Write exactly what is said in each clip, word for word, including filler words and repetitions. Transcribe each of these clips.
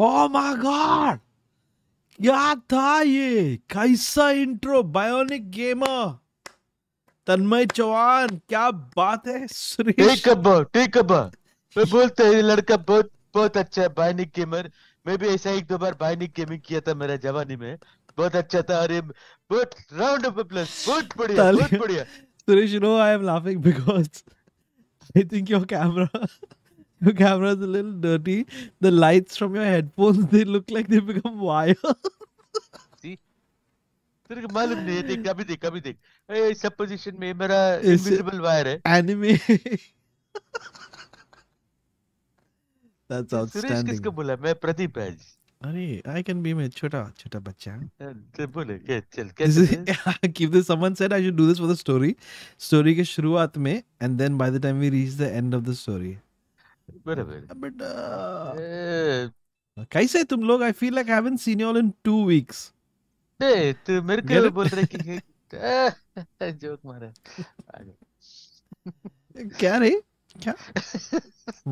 Oh my God! क्या था ये? कैसा intro bionic gamer Tanmay Chauhan, क्या बात है सुरेश। ठीक अब ठीक अब मैं बोलता हूँ लड़का बहुत बहुत अच्छा है बायोनिक गेमर। मैं भी ऐसा एक दो बार बायोनिक गेमिंग किया था मेरा जवानी में, बहुत अच्छा था। अरे बहुत राउंड ऑफ प्लस, बहुत बढ़िया बहुत बढ़िया। Suresh, you know I am laughing because I think your camera your camera is a little dirty. The lights from your headphones, they look like they become wire. See? तेरे को मालूम नहीं है, देख कभी देख कभी देख। ए सब पोजीशन में मेरा invisible wire है। Anime. That's outstanding. Suresh किसको बोला? मैं प्रदीप है। अरे I can be मैं छोटा छोटा बच्चा। तो बोले क्या चल क्या? Keep this. Someone said I should do this for the story. Story के शुरुआत में and then by the time we reach the end of the story. बराबर। कैसे तुम लोग? I feel like I haven't seen you all in two weeks. नहीं तू मेरे को बोल रहे कि जोक मारा। क्या रे? क्या?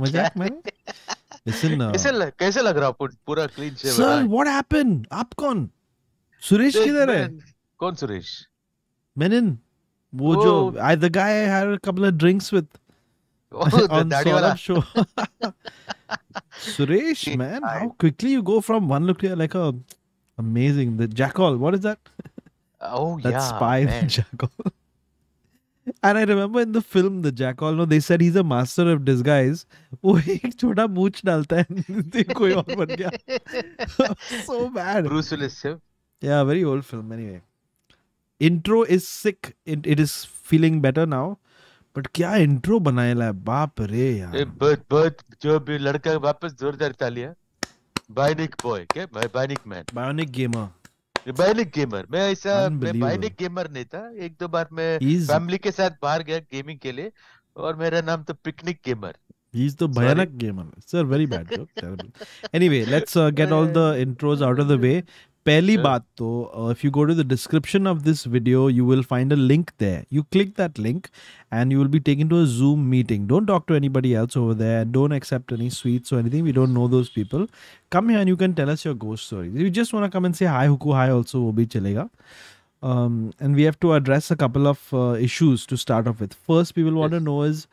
मजाक में? Listen, uh, कैसे लग, कैसे लग रहा पूरा clean shave? Sir, what happened? आप कौन? सुरेश किधर है? कौन सुरेश? मेनन, वो oh. जो I the guy I had a couple of drinks with oh, on Saurabh show. Suresh, man, how quickly you go from one look to like a amazing the Jackal. What is that? Oh that yeah, that spy man. The Jackal. And I remember in the film The Jackal, no, they said he's a master of disguise. वो एक छोटा मूछ डालता है, देखो कोई और बन गया. So bad. Bruce Willis. Yeah, very old film. Anyway, intro is sick. It, it is feeling better now. But क्या intro बनाया है, बाप रे यार. बहुत बहुत जो भी लड़का वापस जोरदार तालियां. Bionic boy, क्या? Bionic man. Bionic gamer. Bionic gamer, मैं ऐसा मैं बायोनिक गेमर नहीं था। एक दो बार मैं फैमिली के साथ बाहर गया गेमिंग के लिए और मेरा नाम तो पिकनिक गेमर। He's the भयानक gamer, sir, very bad joke, terrible. Anyway, let's uh, get all the intros out of the way. पहली बात तो, uh, if you go to the description of this video, you will find a link there. You click that link and you will be taken to a Zoom meeting. Don't talk to anybody else over there. Don't accept any sweets or anything. We don't know those people. Come here and you can tell us your ghost story. If you just want to come and say hi, huku, hi also, wo bhi chalega. Um, and we have to address a couple of uh, issues to start off with. First, people want to know is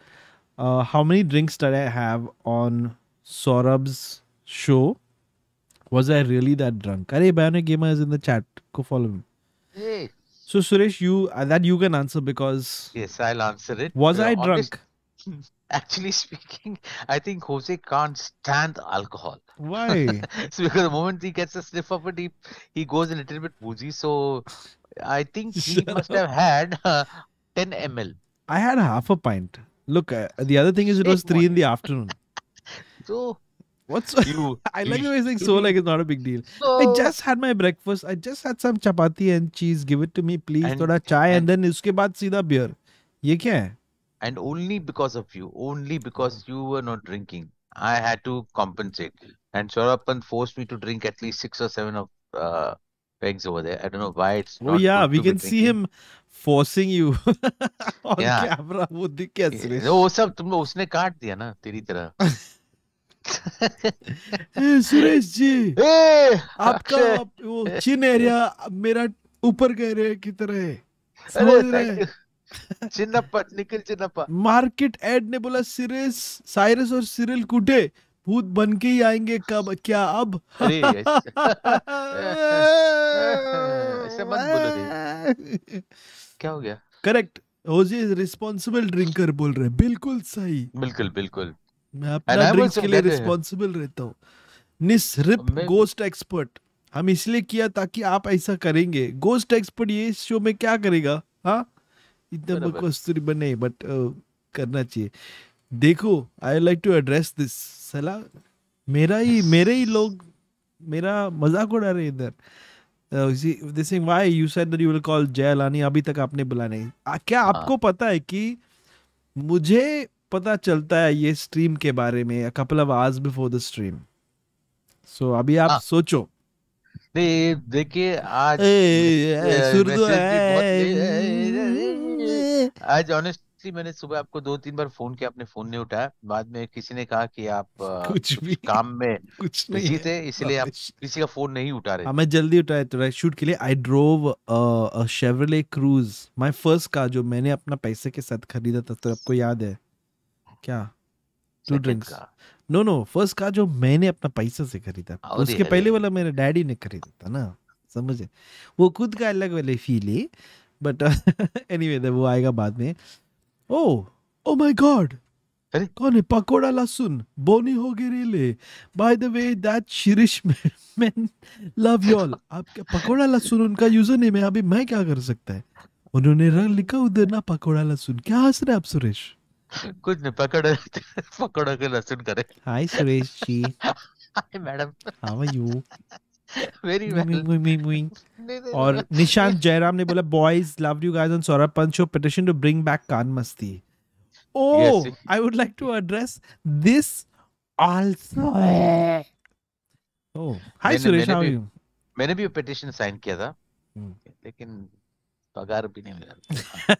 uh, how many drinks did I have on Saurabh's show? Was I really that drunk? Arey, Bionic Gamer is in the chat. Go follow him. Hey. So Suresh, you uh, that you can answer because yes, I'll answer it. Was I drunk? Honest, actually speaking, I think Jose can't stand alcohol. Why? So because the moment he gets a sniff of it, he he goes a little bit woozy. So I think he must have had uh, ten milliliters. I had half a pint. Look, uh, the other thing is it was three in the afternoon. So. What's you? I like the way you're saying so like it's not a big deal. So, I just had my breakfast. I just had some chapati and cheese. Give it to me, please. And, thoda chai and, and then uske baad seedha beer. Ye kya hai? And only because of you, only because you were not drinking, I had to compensate. And Saurabh forced me to drink at least six or seven of uh, pegs over there. I don't know why it's. Not oh yeah, we can see drinking. Him forcing you on yeah. camera. वो दिख क्या सुरेश? वो सब तुम लोग उसने काट दिया ना तेरी तरह. सुरेश जी, आपका वो चिन एरिया मेरा ऊपर कह रहे की तरह चिन्नप्पा निकल चिन्नप्पा मार्केट एड ने बोला सिरिस साइरस और सिरिल कुटे भूत बन के ही आएंगे कब क्या अब क्या हो गया करेक्ट होजी इज रिस्पॉन्सिबल ड्रिंकर बोल रहे बिल्कुल सही बिल्कुल बिल्कुल मैं अपना ड्रिंक्स के लिए रिस्पॉन्सिबल रहता हूँ निस्रिप गोस्ट एक्सपर्ट हम इसलिए किया ताकि आप ऐसा करेंगे गोस्ट एक्सपर्ट ये इस शो में क्या करेगा हाँ इतना बकवास्तुरी बने बट करना चाहिए देखो I like to address this साला मेरा ही मेरे ही लोग मेरा मजाक उड़ा रहे इधर this is why you said that you will call Jailani अभी तक आपने बुला नहीं क्या आपको पता है कि मुझे पता चलता है ये स्ट्रीम के बारे में a couple of hours before the stream. So अभी आप आ, सोचो दे, देखिए आज ए, ए, ए, ए, ए, ए, ए, ए, ए, आज honestly सीरियसली मैंने सुबह आपको दो तीन बार फोन किया, आपने फोन नहीं उठाया। बाद में किसी ने कहा कि आप कुछ भी काम में कुछ नहीं थे, इसलिए आप किसी का फोन नहीं उठा रहे। मैं जल्दी उठाया तो शूट के लिए। I drove Chevrolet Cruze, my first car जो मैंने अपना पैसे के साथ खरीदा था। तो आपको याद है क्या? Two drinks no no first car जो मैंने अपना पैसे से खरीदा, उसके पहले वाला मेरे डैडी ने खरीदा था ना, समझे? वो खुद का अलग वाले फील है, बट एनीवे वो आएगा बाद में। ओह ओह माय गॉड, अरे कौन है? पकोड़ा लहसुन बोनी हो गए रेले। By the way that Shirish man love you all. आपका पकोड़ा लहसुन उनका यूजर नेम है। अभी मैं क्या कर सकता है, उन्होंने रंग लिखा उधर ना पकोड़ा लहसुन। क्या हंस रहे आप सुरेश? कुछ नहीं, पकोड़ा पकोड़ा के लहसुन करे। Hi Suresh ji. Hi madam, how are you? Very well. मुई, मुई, मुई, मुई। और निशांत जयराम ने बोला boys love you guys on Saurabh पंचो पेटिशन टू ब्रिंग बैक कान मस्ती। Oh I would like to address this also. Oh hi Suresh, how are you? मैंने भी पेटिशन साइन किया था लेकिन पगार भी नहीं मिला।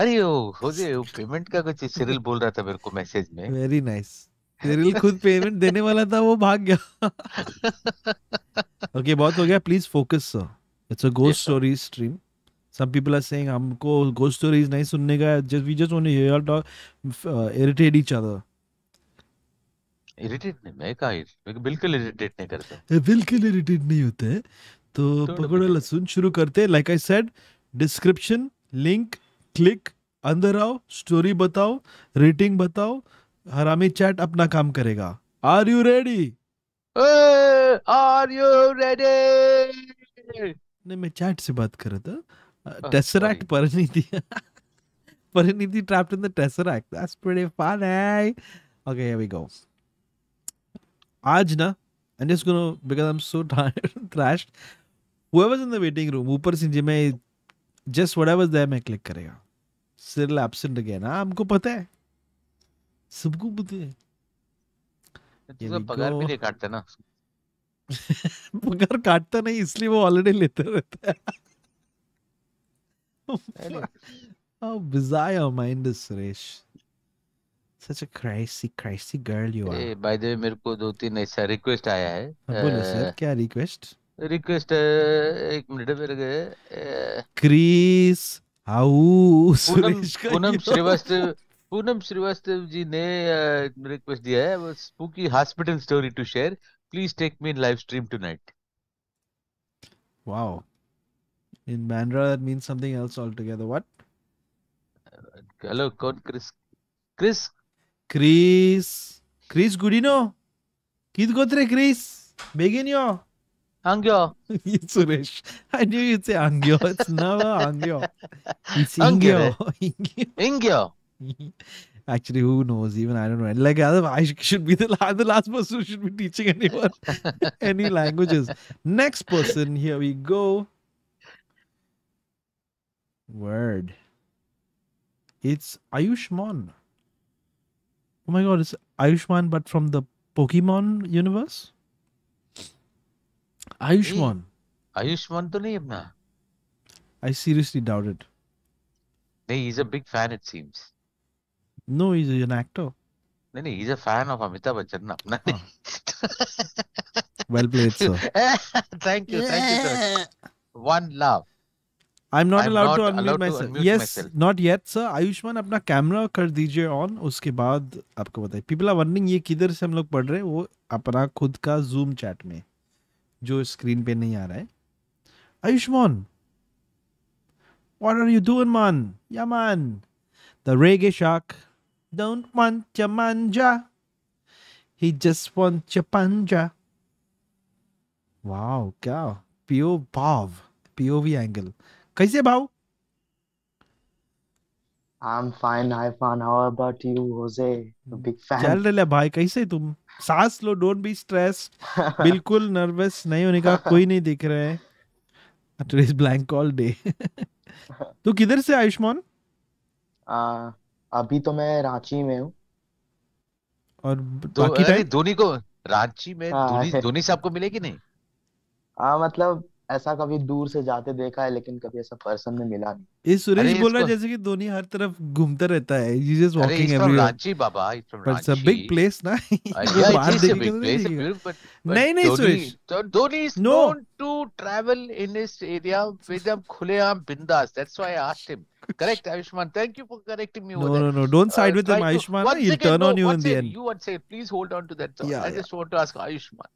अरे ओ होजे पेमेंट का कुछ सिरिल बोल रहा था मेरे को मैसेज में। Very nice nice. सिरिल खुद पेमेंट देने वाला था, वो भाग गया। ओके okay, बहुत हो गया, please focus sir. It's a ghost story stream. Some people are saying हमको गोस्ट स्टोरीज नहीं सुनने का, just we just want to hear talk irritate each other. Irritate नहीं, मैं का बिल्कुल इरिटेट नहीं करता, बिल्कुल इरिटेट नहीं होते। तो पकोड़ा लहसुन शुरू करते। Like I said, description link click, अंदर आओ, स्टोरी बताओ, रेटिंग बताओ, हरामी चैट अपना काम करेगा। Are you ready? Are you ready? नहीं, मैं चैट से बात कर रहा था। Tesseract Parineeti, Parineeti trapped in the tesseract. That's pretty fun है। Okay here we go. आज ना I am just gonna because I am so tired crashed. Whoever in the waiting room ऊपर से मैं जस्ट व्हाटएवर वाज देयर मैं click करेगा। Cyril absent again. हां हमको पता है, सबको पता है। तो पगार भी नहीं काटता ना। पगार काटता नहीं, इसलिए वो ऑलरेडी लेते रहता है। How bizarre your mind is, Suresh. Such a crazy, crazy girl you are. Hey, by the way, मेरे को दो तीन ऐसा रिक्वेस्ट आया है। बोलो सर, क्या रिक्वेस्ट? रिक्वेस्ट एक मिनट में गए। क्रीस हाउ सुरेश का पूनम श्रीवास्तव पूनम श्रीवास्तव जी ने रिक्वेस्ट दिया है, वो spooky hospital story to share. Please take me in live stream tonight. Wow, in Bandra that means something else all together. What? Hello कौन? क्रिस क्रिस क्रिस क्रिस गुडिनो किद गोत्रे क्रिस बेगिनियो अंग्यो। Suresh, I knew you say अंग्यो। It's not अंग्यो, it's इंग्यो। इंग्यो Actually, who knows? Even I don't know. Like, I should be the last, the last person who should be teaching anyone any languages. Next person, here we go. Word. It's Ayushman. Oh my God, it's Ayushman, but from the Pokemon universe. Ayushman. Hey, Ayushman, to nahi apna. I seriously doubt it. Hey, he's a big fan, it seems. No, he's an actor. No, no, he's a fan of Amitabh Bachchan. अपना नहीं. Well played, sir. Thank you, thank you, sir. One love. I'm not I'm allowed, not to, unmute allowed myself. to unmute yes, myself. Yes, not yet, sir. Ayushman अपना camera कर दीजिए on, उसके बाद आपको बताइए। People are wondering ये किधर से हम लोग पढ़ रहे हैं, वो अपना खुद का Zoom chat में, जो स्क्रीन पे नहीं आ रहा है। Ayushman, what are you doing, man? Yeah, man. The reggae shark don't want your manja, he just wants your panja. Wow, क्या P O V P O V angle. कैसे भाव? I'm fine, I'm fine. How about you, Jose? A big fan. चल रहे भाई, कैसे तुम? सांस लो, don't be stressed. बिल्कुल nervous नहीं होने का, कोई नहीं दिख रहा है। Atreus blank all day. तू किधर से आयुष्मान? आ, अभी तो मैं रांची में हूँ। और तो, बाकी धोनी को रांची में धोनी साहब को मिले कि नहीं? आ, मतलब ऐसा कभी दूर से जाते देखा है लेकिन कभी ऐसा पर्सन में मिला नहीं। ये सुरेश बोल रहा है जैसे कि धोनी हर तरफ घूमता रहता है। He just walking everywhere. Ranchi बाबा, इट्स अ बिग प्लेस ना। नहीं नहीं Suresh, Dhoni is known to travel in this area with a खुलेआम बिंदास, that's why I asked him. Correct, Ayushman. Thank you for correcting me. No, over no, no. Don't side uh, with him, Ayushman. He'll second, turn no, on you in the end. You would say, please hold on to that thought. Yeah, I yeah. just want to ask Ayushman.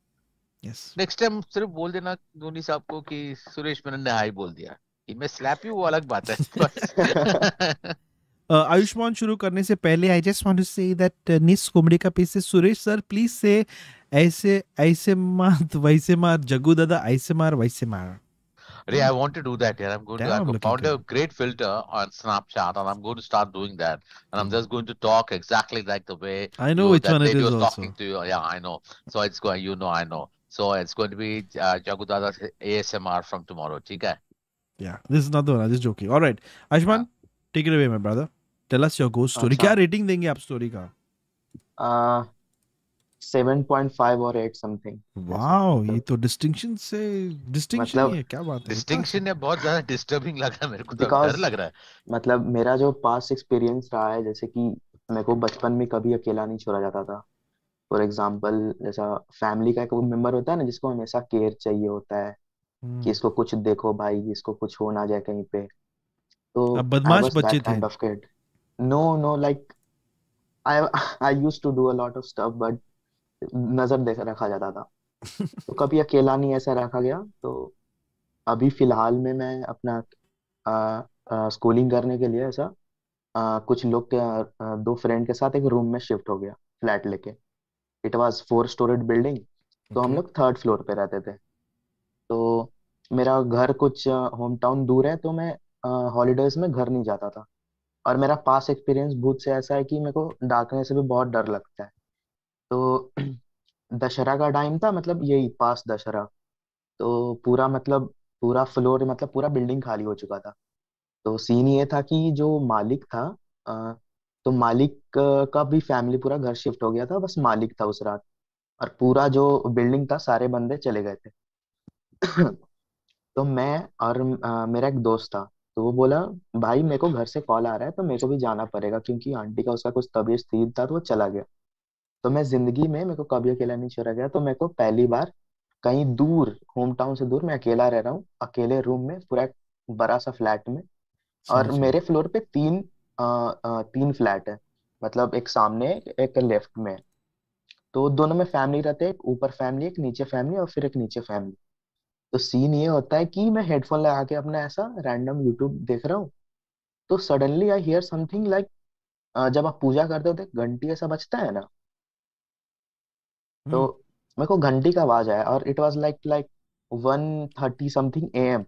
Yes. Next time, सिर्फ बोल देना धोनी साहब को कि सुरेश मेनन ने high बोल दिया। कि मैं slap you वो अलग बात है। आयुष्मान शुरू करने से पहले I just want to say that nice comedy का पीस से सुरेश सर प्लीज से ऐसे ऐसे मार वैसे मार जग्गू दादा ऐसे मार वैसे मार। Ray, I want to do that here. I'm going Damn, to I'm found a great filter on Snapchat, and I'm going to start doing that. And I'm just going to talk exactly like the way I know you, which that one it is also. Talking to you. Yeah, I know. So it's going, you know, I know. So it's going to be uh, Jagudada's A S M R from tomorrow. Okay. Yeah, this is not the one. I'm just joking. All right, Ayushman, yeah. take it away, my brother. Tell us your ghost story. क्या rating देंगे आप story का? Uh, seven point five or eight something. Wow, ये तो distinction से distinction मतलब, है क्या बात है? Distinction है बहुत ज़्यादा disturbing लग रहा है मेरे को, डर लग रहा है। मतलब मेरा जो past experience रहा है जैसे कि मेरे को बचपन में कभी अकेला नहीं छोड़ा जाता था। For example जैसा family का एक member होता है ना जिसको हमेशा care चाहिए होता है hmm. कि इसको कुछ देखो भाई, इसको कुछ हो ना जाए कहीं पे। तो अब बदमाश बच्चे थे। No no like I I used to do a lot of stuff but नजर देख रखा जाता था तो कभी अकेला नहीं ऐसा रखा गया। तो अभी फिलहाल में मैं अपना आ, आ, स्कूलिंग करने के लिए ऐसा आ, कुछ लोग के दो फ्रेंड के साथ एक रूम में शिफ्ट हो गया फ्लैट लेके। It was four storeyed building तो हम लोग थर्ड फ्लोर पे रहते थे। तो मेरा घर कुछ होम टाउन दूर है तो मैं हॉलीडेज में घर नहीं जाता था। और मेरा पास एक्सपीरियंस भूत से ऐसा है कि मेरे को डाकने से भी बहुत डर लगता है। तो दशहरा का टाइम था मतलब यही पास दशहरा, तो पूरा मतलब पूरा फ्लोर मतलब पूरा बिल्डिंग खाली हो चुका था। तो सीन ये था कि जो मालिक था आ, तो मालिक का भी फैमिली पूरा घर शिफ्ट हो गया था, बस मालिक था उस रात। और पूरा जो बिल्डिंग था सारे बंदे चले गए थे तो मैं और आ, मेरा एक दोस्त था तो वो बोला भाई मेरे को घर से कॉल आ रहा है तो मेरे को भी जाना पड़ेगा क्योंकि आंटी का उसका कुछ तबीयत ठीक था तो वो चला गया। तो मैं जिंदगी में मेरे को कभी अकेला नहीं छोड़ा गया। तो मेरे को पहली बार कहीं दूर होम टाउन से दूर मैं अकेला रह रहा हूँ, अकेले रूम में पूरा बड़ा सा फ्लैट में। और मेरे फ्लोर पे तीन आ, आ, तीन फ्लैट है मतलब एक सामने एक लेफ्ट में। तो दोनों में फैमिली रहते हैं, एक ऊपर फैमिली एक नीचे फैमिली और फिर एक नीचे फैमिली। तो सीन ये होता है कि मैं हेडफोन लगा के अपना ऐसा रैंडम यूट्यूब देख रहा हूँ तो suddenly I hear something like जब आप पूजा करते हो तो घंटी ऐसा बजता है ना, तो मेरे को घंटी का आवाज आया। और it was like like one thirty something AM.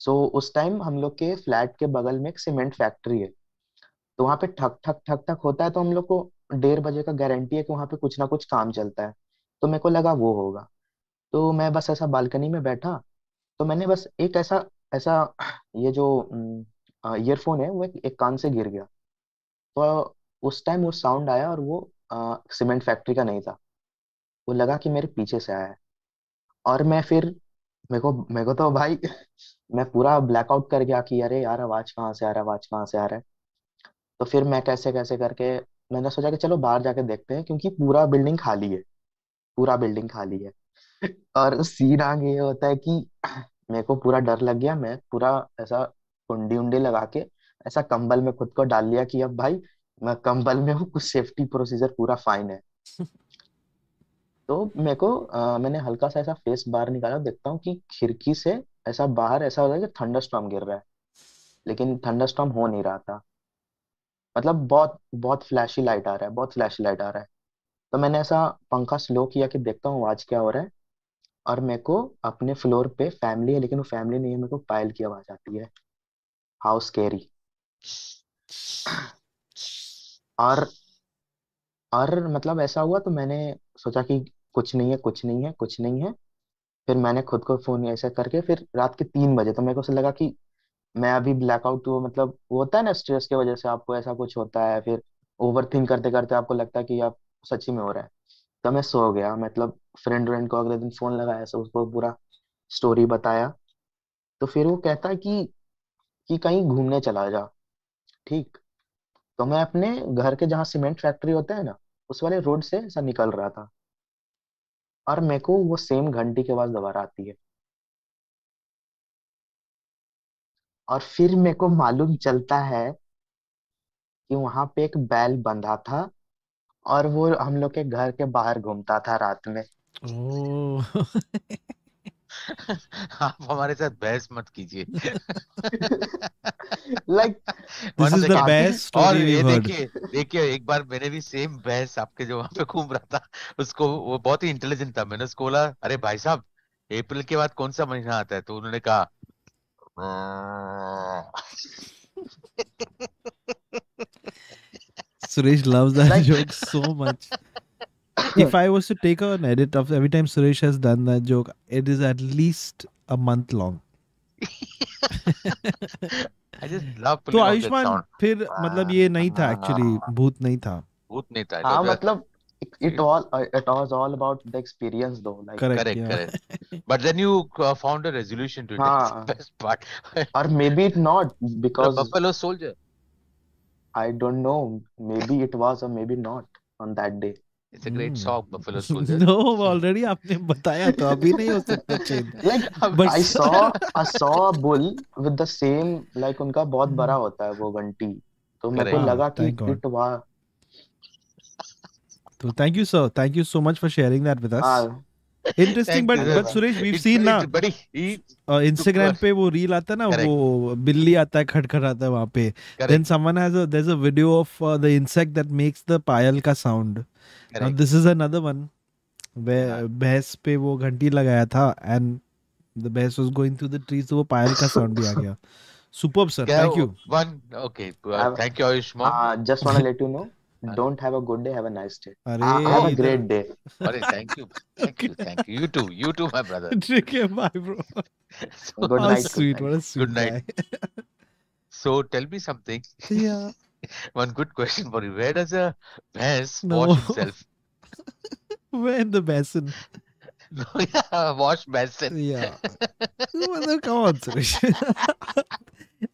So उस टाइम हम लोग के फ्लैट के बगल में एक सीमेंट फैक्ट्री है तो वहाँ पे ठक ठक ठक ठक होता है। तो हम लोग को डेढ़ बजे का गारंटी है कि वहाँ पे कुछ ना कुछ काम चलता है। तो मेरे को लगा वो होगा तो मैं बस ऐसा बालकनी में बैठा तो मैंने बस एक ऐसा ऐसा ये जो ईयरफोन है वो एक, एक कान से गिर गया। तो उस टाइम वो साउंड आया और वो सीमेंट फैक्ट्री का नहीं था, वो लगा कि मेरे पीछे से आया है। और मैं फिर मेरे को मेरे को तो भाई मैं पूरा ब्लैकआउट कर गया कि अरे यार आवाज कहाँ से आ रहा है आवाज कहाँ से आ रहा है। तो फिर मैं कैसे कैसे करके मैंने सोचा कि चलो बाहर जाके देखते हैं क्योंकि पूरा बिल्डिंग खाली है, पूरा बिल्डिंग खाली है। और सीन आगे ये होता है कि मेरे को पूरा डर लग गया। मैं पूरा ऐसा कुंडी उंडी लगा के ऐसा कंबल में खुद को डाल लिया कि अब भाई मैं कंबल में हूँ, कुछ सेफ्टी प्रोसीजर पूरा फाइन है। तो मेरे को आ, मैंने हल्का सा ऐसा फेस बाहर निकाला, देखता हूँ कि खिड़की से ऐसा बाहर ऐसा हो रहा है कि थंडरस्टॉर्म गिर रहा है लेकिन थंडरस्टॉर्म हो नहीं रहा था। मतलब बहुत बहुत फ्लैशी लाइट आ रहा है, बहुत फ्लैशी लाइट आ रहा है। तो मैंने ऐसा पंखा स्लो किया कि देखता हूँ आवाज क्या हो रहा है। और मेरे को अपने फ्लोर पे फैमिली है लेकिन वो फैमिली नहीं है, मेरे को पायल की आवाज आती है। How scary. और और मतलब ऐसा हुआ तो मैंने सोचा कि कुछ नहीं है कुछ नहीं है कुछ नहीं है। फिर मैंने खुद को फोन ऐसा करके फिर रात के तीन बजे तो मेरे को लगा कि मैं अभी ब्लैकआउट हुआ, मतलब वो होता है ना स्ट्रेस के वजह से आपको ऐसा कुछ होता है, फिर ओवरथिंक करते करते आपको लगता है कि आप सच्ची में हो रहा है। तो मैं सो गया। मतलब फ्रेंड व्रेंड को अगले दिन फोन लगाया, उसको पूरा स्टोरी बताया, तो फिर वो कहता है कि कि कहीं घूमने चला जा। ठीक, तो मैं अपने घर के जहाँ सीमेंट फैक्ट्री होता है ना, उस वाले रोड से ऐसा निकल रहा था, और मेरे को वो सेम घंटी की आवाज दोबारा आती है, और फिर मेरे को मालूम चलता है कि वहां पे एक बैल बंधा था और वो हम लोग के घर के बाहर घूमता था रात में। ओ। आप हमारे साथ बहस मत कीजिए। like, this is the best story और ये देखिए देखिए एक बार मैंने भी सेम बहस आपके जो वहां पे घूम रहा था उसको, वो बहुत ही इंटेलिजेंट था, मैंने उसको बोला अरे भाई साहब अप्रैल के बाद कौन सा महीना आता है, तो उन्होंने कहा Suresh loves that like, joke so much. If I was to take an edit of every time Suresh has done that joke, it is at least a month long. I just love pulling out that sound. So Ayushman, फिर मतलब ये नहीं था actually, भूत नहीं था. भूत नहीं था. हाँ मतलब it all it was all about the experience though. Like, correct, correct, yeah. correct. But then you uh, found a resolution to it. That's the best part. Or maybe it not because the buffalo soldier. I don't know. Maybe it was or maybe not on that day. It's a great hmm. song, Buffalo Soldier. No, already आपने बताया तो अभी नहीं हो सकता change. Like but I saw I saw a bull with the same like उनका बहुत बड़ा होता है वो घंटी, तो मेरे को लगा कि it was. So thank you sir, thank you so much for sharing that with us. Ah. Interesting, but but Suresh we've seen ना Instagram पे वो reel आता है ना, वो बिल्ली आता है खड़खड़ाता है वहाँ पे. Then someone has a there's a video of uh, the insect that makes the पायल का sound. Now this is another one where बहस पे वो घंटी लगाया था and the बहस was going through the trees, तो वो पायल का sound भी आ गया. Superb sir, thank you. One okay, thank you Ayushman. Just wanna let you know. Don't have a good day, have a nice day. Array, have a great day. Array, thank you. Thank you. Thank you. You too. You too, my brother. Take care, my bro. So, good night. Sweet. What a sweet good night. Guy. So tell me something. Yeah. One good question for you. Where does a bass no. wash itself? Where in the basin? No, yeah, wash basin. Yeah. Well, come on, Suresh.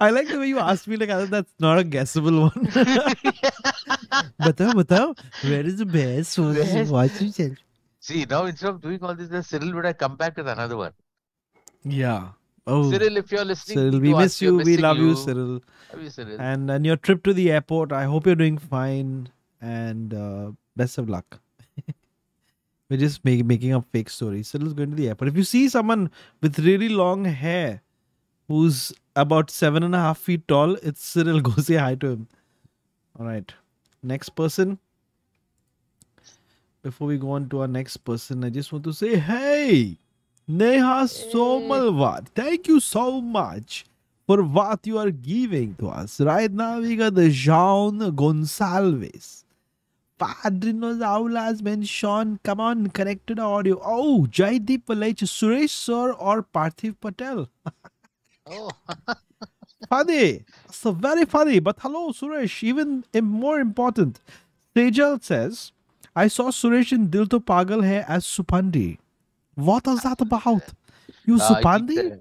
I like the way you asked me like that's not a guessable one. Batao, batao, where is the best one? Watch yourself. See, now instead of doing all this, the Cyril would have come back with another one. Yeah. Oh. Cyril, if you're listening, Cyril, we miss us, you. We love you, you Cyril. Love you, Cyril. And and your trip to the airport. I hope you're doing fine, and uh, best of luck. We're just make, making up fake stories. Cyril's going to the airport. If you see someone with really long hair who's about seven and a half feet tall, it's Cyril. Go say hi to him. All right. Next person. Before we go on to our next person, I just want to say, hey, Neha Somalwat, thank you so much for what you are giving to us. Right now, we got the Sean Gonsalves. Padrinos Aulas Ben Sean, come on, connected audio. Oh, Jaideep Valech, Suresh Sir or Parthiv Patel. Oh. Funny, so very funny. But hello, Suresh. Even more important, Sejal says, "I saw Suresh in Dil To Pagal Hai as Supandi. What was that about? You uh, Supandi?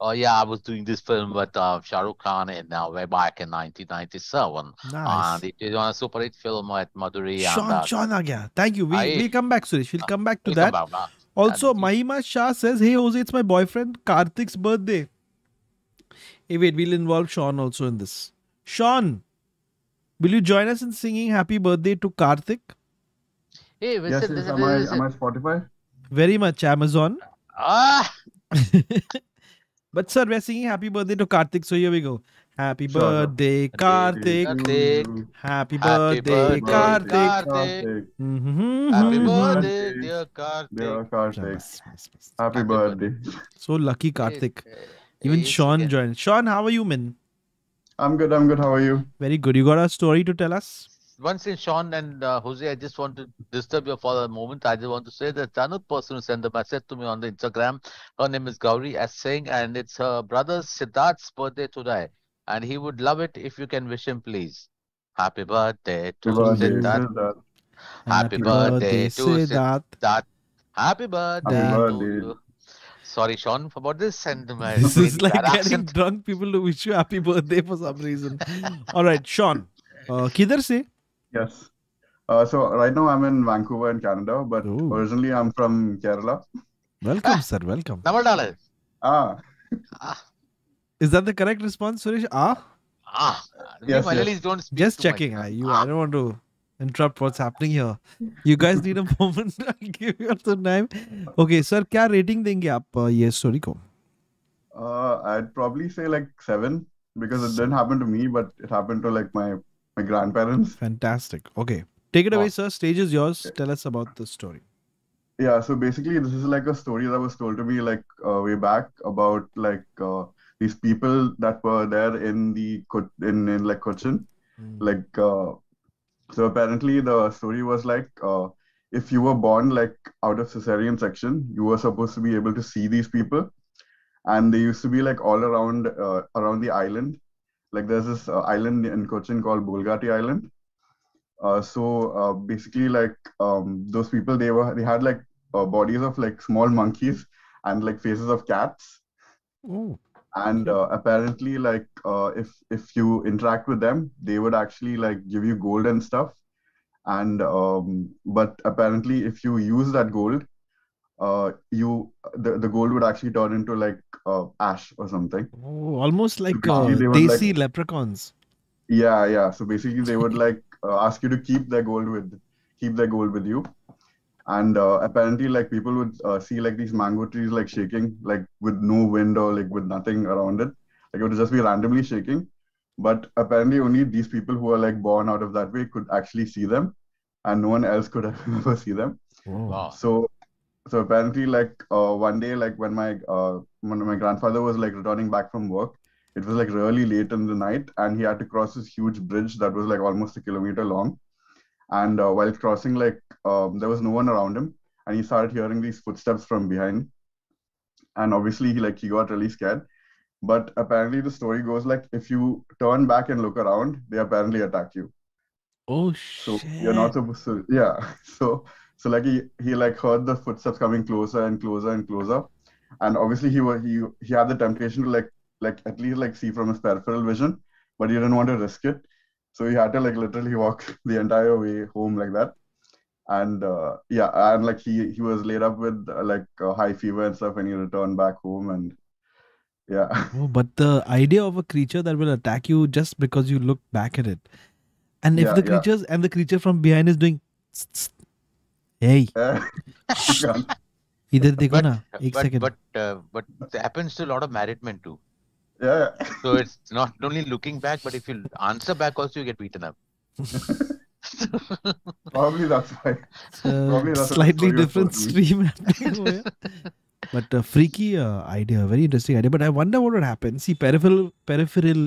Oh yeah, I was doing this film with uh, Shah Rukh Khan and uh, way back in nineteen ninety-seven. Nice. And it is on a super hit film at Madhuri. Sean, and, uh, Sean again. Thank you. We I, we'll come back, Suresh. We'll uh, come back to we'll that. Come back, also, Mahima Shah says, "Hey, Jose, it's my boyfriend Karthik's birthday." Hey, wait, we'll involve Sean also in this. Sean, will you join us in singing happy birthday to Karthik? Hey, visit, yes, visit, am, visit, I, am I Spotify? Very much, Amazon. Ah! But sir, we're singing happy birthday to Karthik, so here we go. Happy sure. birthday, Karthik. Karthik. Happy, happy birthday, birthday Karthik. Karthik. Mm-hmm. Happy birthday, dear Karthik. Dear Karthik. Yes, yes, yes. Happy, happy birthday. birthday. So lucky, Karthik. Hey, hey. Even Sean joined. Sean, how are you, man? I'm good. I'm good. How are you? Very good. You got a story to tell us? Once in Sean and uh, Jose, I just want to disturb you for a moment. I just want to say that another person who sent the message to me on the Instagram, her name is Gauri as Singh, and it's her brother Siddharth's birthday today. And he would love it if you can wish him, please. Happy birthday to Siddharth. Happy birthday to Siddharth. Happy birthday to Siddharth. Happy birthday to sorry, Sean, about this. And my, this is like getting accent. Drunk people to wish you happy birthday for some reason. All right, Sean. Uh, Kidhar se? Yes. Uh, so right now I'm in Vancouver in Canada, but Ooh. originally I'm from Kerala. Welcome, ah, sir. Welcome. Namal ah. ah. Is that the correct response, Suresh? Ah. Ah. Yes, yes. Don't speak Just checking. I, you, ah. I don't want to interrupt what's happening here. You guys need a moment. I'll give you some time. Okay, sir. Kya rating denge aap? Uh, yes, sorry. Ko. Uh, I'd probably say like seven because it didn't happen to me, but it happened to like my my grandparents. Fantastic. Okay. Take it away, wow. sir. Stage is yours. Tell us about the story. Yeah, so basically this is like a story that was told to me like uh, way back about like uh, these people that were there in the in, in like Cochin. Mm. Like uh, so apparently the story was like uh, if you were born like out of cesarean section, you were supposed to be able to see these people, and they used to be like all around uh, around the island. Like there's this uh, island in Cochin called Bolgatty Island. Uh, so uh, basically, like um, those people, they were they had like uh, bodies of like small monkeys and like faces of cats. Ooh. And uh, apparently, like uh, if if you interact with them, they would actually like give you gold and stuff. And um, but apparently, if you use that gold, uh, you the, the gold would actually turn into like uh, ash or something. Oh, almost like so uh, they would, desi like, leprechauns. Yeah, yeah. So basically, they would like. Uh, ask you to keep their gold with keep their gold with you, and uh, apparently like people would uh, see like these mango trees like shaking like with no wind or like with nothing around it, like it would just be randomly shaking, but apparently only these people who are like born out of that way could actually see them, and no one else could ever see them. Wow. so so apparently like uh, one day like when my uh, when my grandfather was like returning back from work, it was like really late in the night, and he had to cross this huge bridge that was like almost a kilometer long. And uh, while crossing, like um, there was no one around him, and he started hearing these footsteps from behind. And obviously, he like he got really scared. But apparently, the story goes like if you turn back and look around, they apparently attack you. Oh shit! So you're not supposed to. Yeah. So so like he he like heard the footsteps coming closer and closer and closer, and obviously he was he he had the temptation to like. like at least like see from his peripheral vision, but he didn't want to risk it. So he had to like literally walk the entire way home like that. And uh, yeah, and like he, he was laid up with uh, like uh, high fever and stuff when he returned back home, and yeah. Oh, but the idea of a creature that will attack you just because you look back at it. And if yeah, the creatures yeah. and the creature from behind is doing, tss, tss, hey. Either they gonna, but, but, but, uh, but it happens to a lot of married men too. Yeah. So it's not only looking back, but if you answer back also, you get beaten up. Probably that's why. Uh, Probably that's slightly different stream. But a freaky uh, idea, very interesting idea. But I wonder what would happen. See, peripheral, peripheral,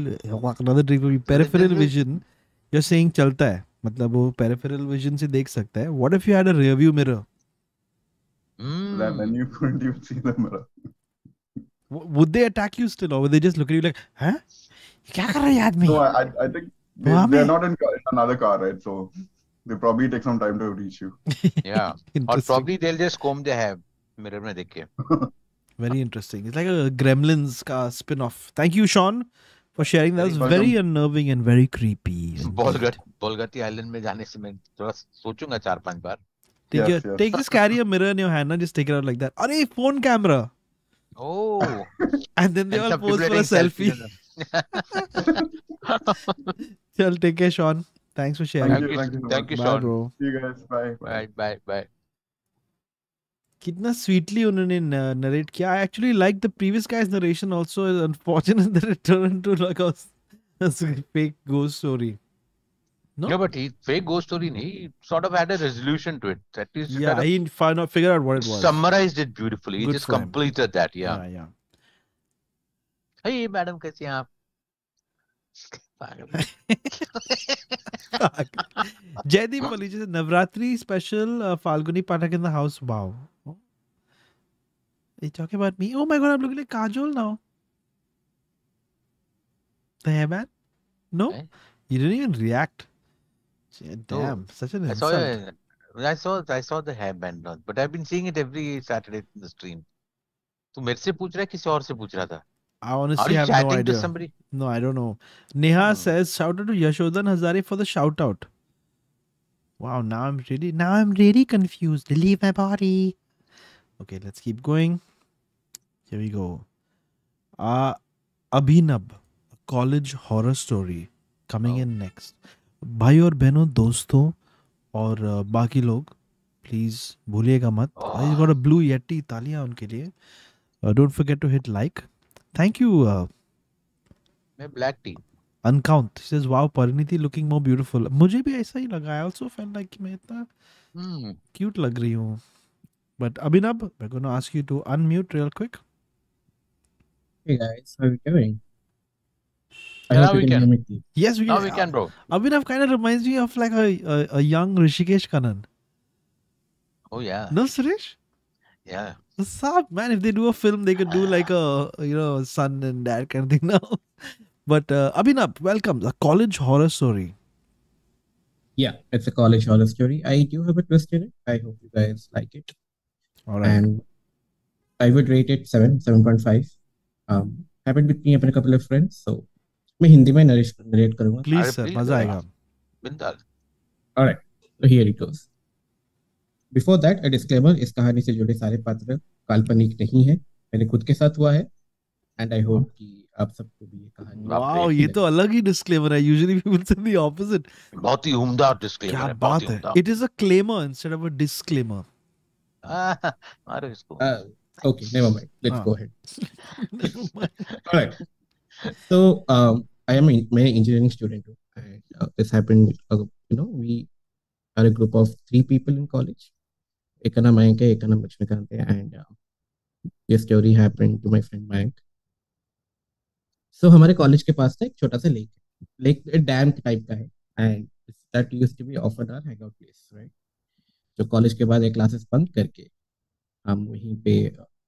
another trick would be peripheral vision. You're saying chalta hai. Matlab wo peripheral vision se dekh sakta hai. What if you had a rear view mirror? Mm. Then, then you couldn't even see the mirror. Would they attack you still, or would they just look at you like, huh? Kya kar raha hai aadmi? No, I, I think they, they're not in, in another car, right? So they probably take some time to reach you. Yeah. Or probably they'll just comb their hair. Mirror mein dekh ke. Very interesting. It's like a Gremlins ka spin-off. Thank you, Sean, for sharing. That was welcome. Very unnerving and very creepy. Bolgat, Bolgatty Island mein jaane se main thoda sochunga char panch baar. Take, yes, yes. Take this, carry a mirror in your hand and just take it out like that. Arey, phone camera. Oh, and then they and all pose for a selfie. Chal, take care, Sean. Thanks for sharing. Thank you, thank you, so thank you Sean. Bye, bro. See you guys. Bye. Bye. Bye. Bye. Kitna sweetly unhone narrate kiya. I actually liked the previous guy's narration. Also, it's unfortunate that it turned into like a, a fake ghost story. No, no but he fake ghost story. He sort of had a resolution to it. That is, yeah, he found out, figured out what it was. Summarized it beautifully. Good he just completed him. That. Yeah. Yeah, yeah. Hey, madam, kaisi hain aap? Jaydeep Maliji says Navratri special. Uh, Falguni Pathak in the house. Wow. Oh. They talk about me. Oh my God, I'm looking like Kajol now. The hairband? No, eh? You didn't even react. Damn, oh, such an insult. I saw, I saw, I saw the hairband, but I've been seeing it every Saturday in the stream. तू मेरे से पूछ रहा है किसी और से पूछ रहा था? I honestly have no idea. No, I don't know. Neha hmm. says shout out to Yashodan Hazare for the shout out. Wow, now I'm really now I'm really confused. Leave my body. Okay, let's keep going. Here we go. Uh, Abhinav, a college horror story coming oh. in next. भाई और बहनों, दोस्तों और बाकी लोग please भूलिएगा मत. I've got a blue yeti. तालियां उनके लिए. Uh, don't forget to hit like. Thank you. Uh, मैं black tea. Uncount. She says, wow, Pariniti looking more beautiful. मुझे भी ऐसा ही लगा. I also felt like मैं इतना hmm. cute लग रही हूँ. But Abhinav, we're going to ask you to unmute real quick. Hey guys, how are you doing? I now we can. can. Hear me. Yes, we can. Now we can, bro. Abhinav kind of reminds me of like a a, a young Rishikesh Kanan. Oh yeah. No, Suresh? Yeah. What's up, man? If they do a film, they could do like a, you know, son and dad kind of thing now. But uh, Abhinav, welcome. A college horror story. Yeah, it's a college horror story. I do have a twist in it. I hope you guys like it. All right. And I would rate it seven, seven point five. Um, happened with me and a couple of friends. So, I will narrate it in Hindi. Please, sir. Maza aayega. Bindal. All right. So, here it goes. Before that, a disclaimer. इस कहानी से जुड़े सारे पात्र काल्पनिक नहीं है. मैंने खुद के साथ हुआ है. And I hope कि आप सबको भी ये कहानी. Wow, ये तो अलग ही disclaimer है. Usually people say the opposite. बहुत ही उम्दा disclaimer है. क्या बात है. It is a claimer instead of a disclaimer. मारो इसको. Okay, never mind. Let's ah. go ahead. All right. So, um, I am an engineering student, and uh, this happened. Uh, you know, we are a group of three people in college. Ekana Mike, Ekana Lakshmikant, and uh, this story happened to my friend Mike. So, हमारे college के पास था एक छोटा सा lake, lake a dam type का है, and that used to be often our hangout place, right? जो college के बाद एक classes बंद करके हम वहीं पे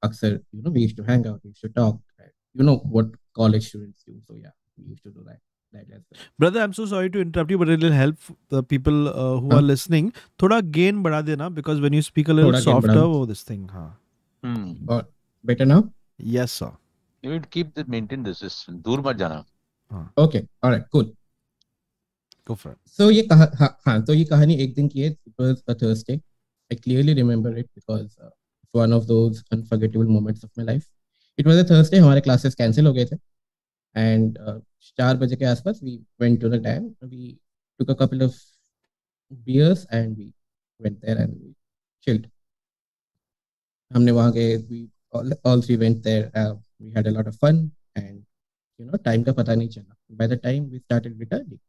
अक्सर you know we used to hang out, we used to talk, right? You know what college students do, so yeah, we used to do that. that well. Brother, I'm so sorry to interrupt you, but it'll help the people uh, who huh? are listening. थोड़ा gain बढ़ा देना, because when you speak a little thoda softer, oh this thing, हाँ. Hmm. Or better now? Yes, sir. You need to keep the maintain this. दूर मत जाना. हाँ. Okay, alright, cool. Go for it. So ये कहा हाँ हाँ तो ये कहानी एक दिन की है. It was a Thursday. I clearly remember it because uh, one of those unforgettable moments of my life. It was a Thursday. हमारे classes cancel हो गए थे, and चार uh, बजे के आसपास we went to the dam. We took a couple of beers and we went there and we chilled. हमने वहाँ गए. We all, all three went there. Uh, we had a lot of fun and you know time का पता नहीं चला. By the time we started returning,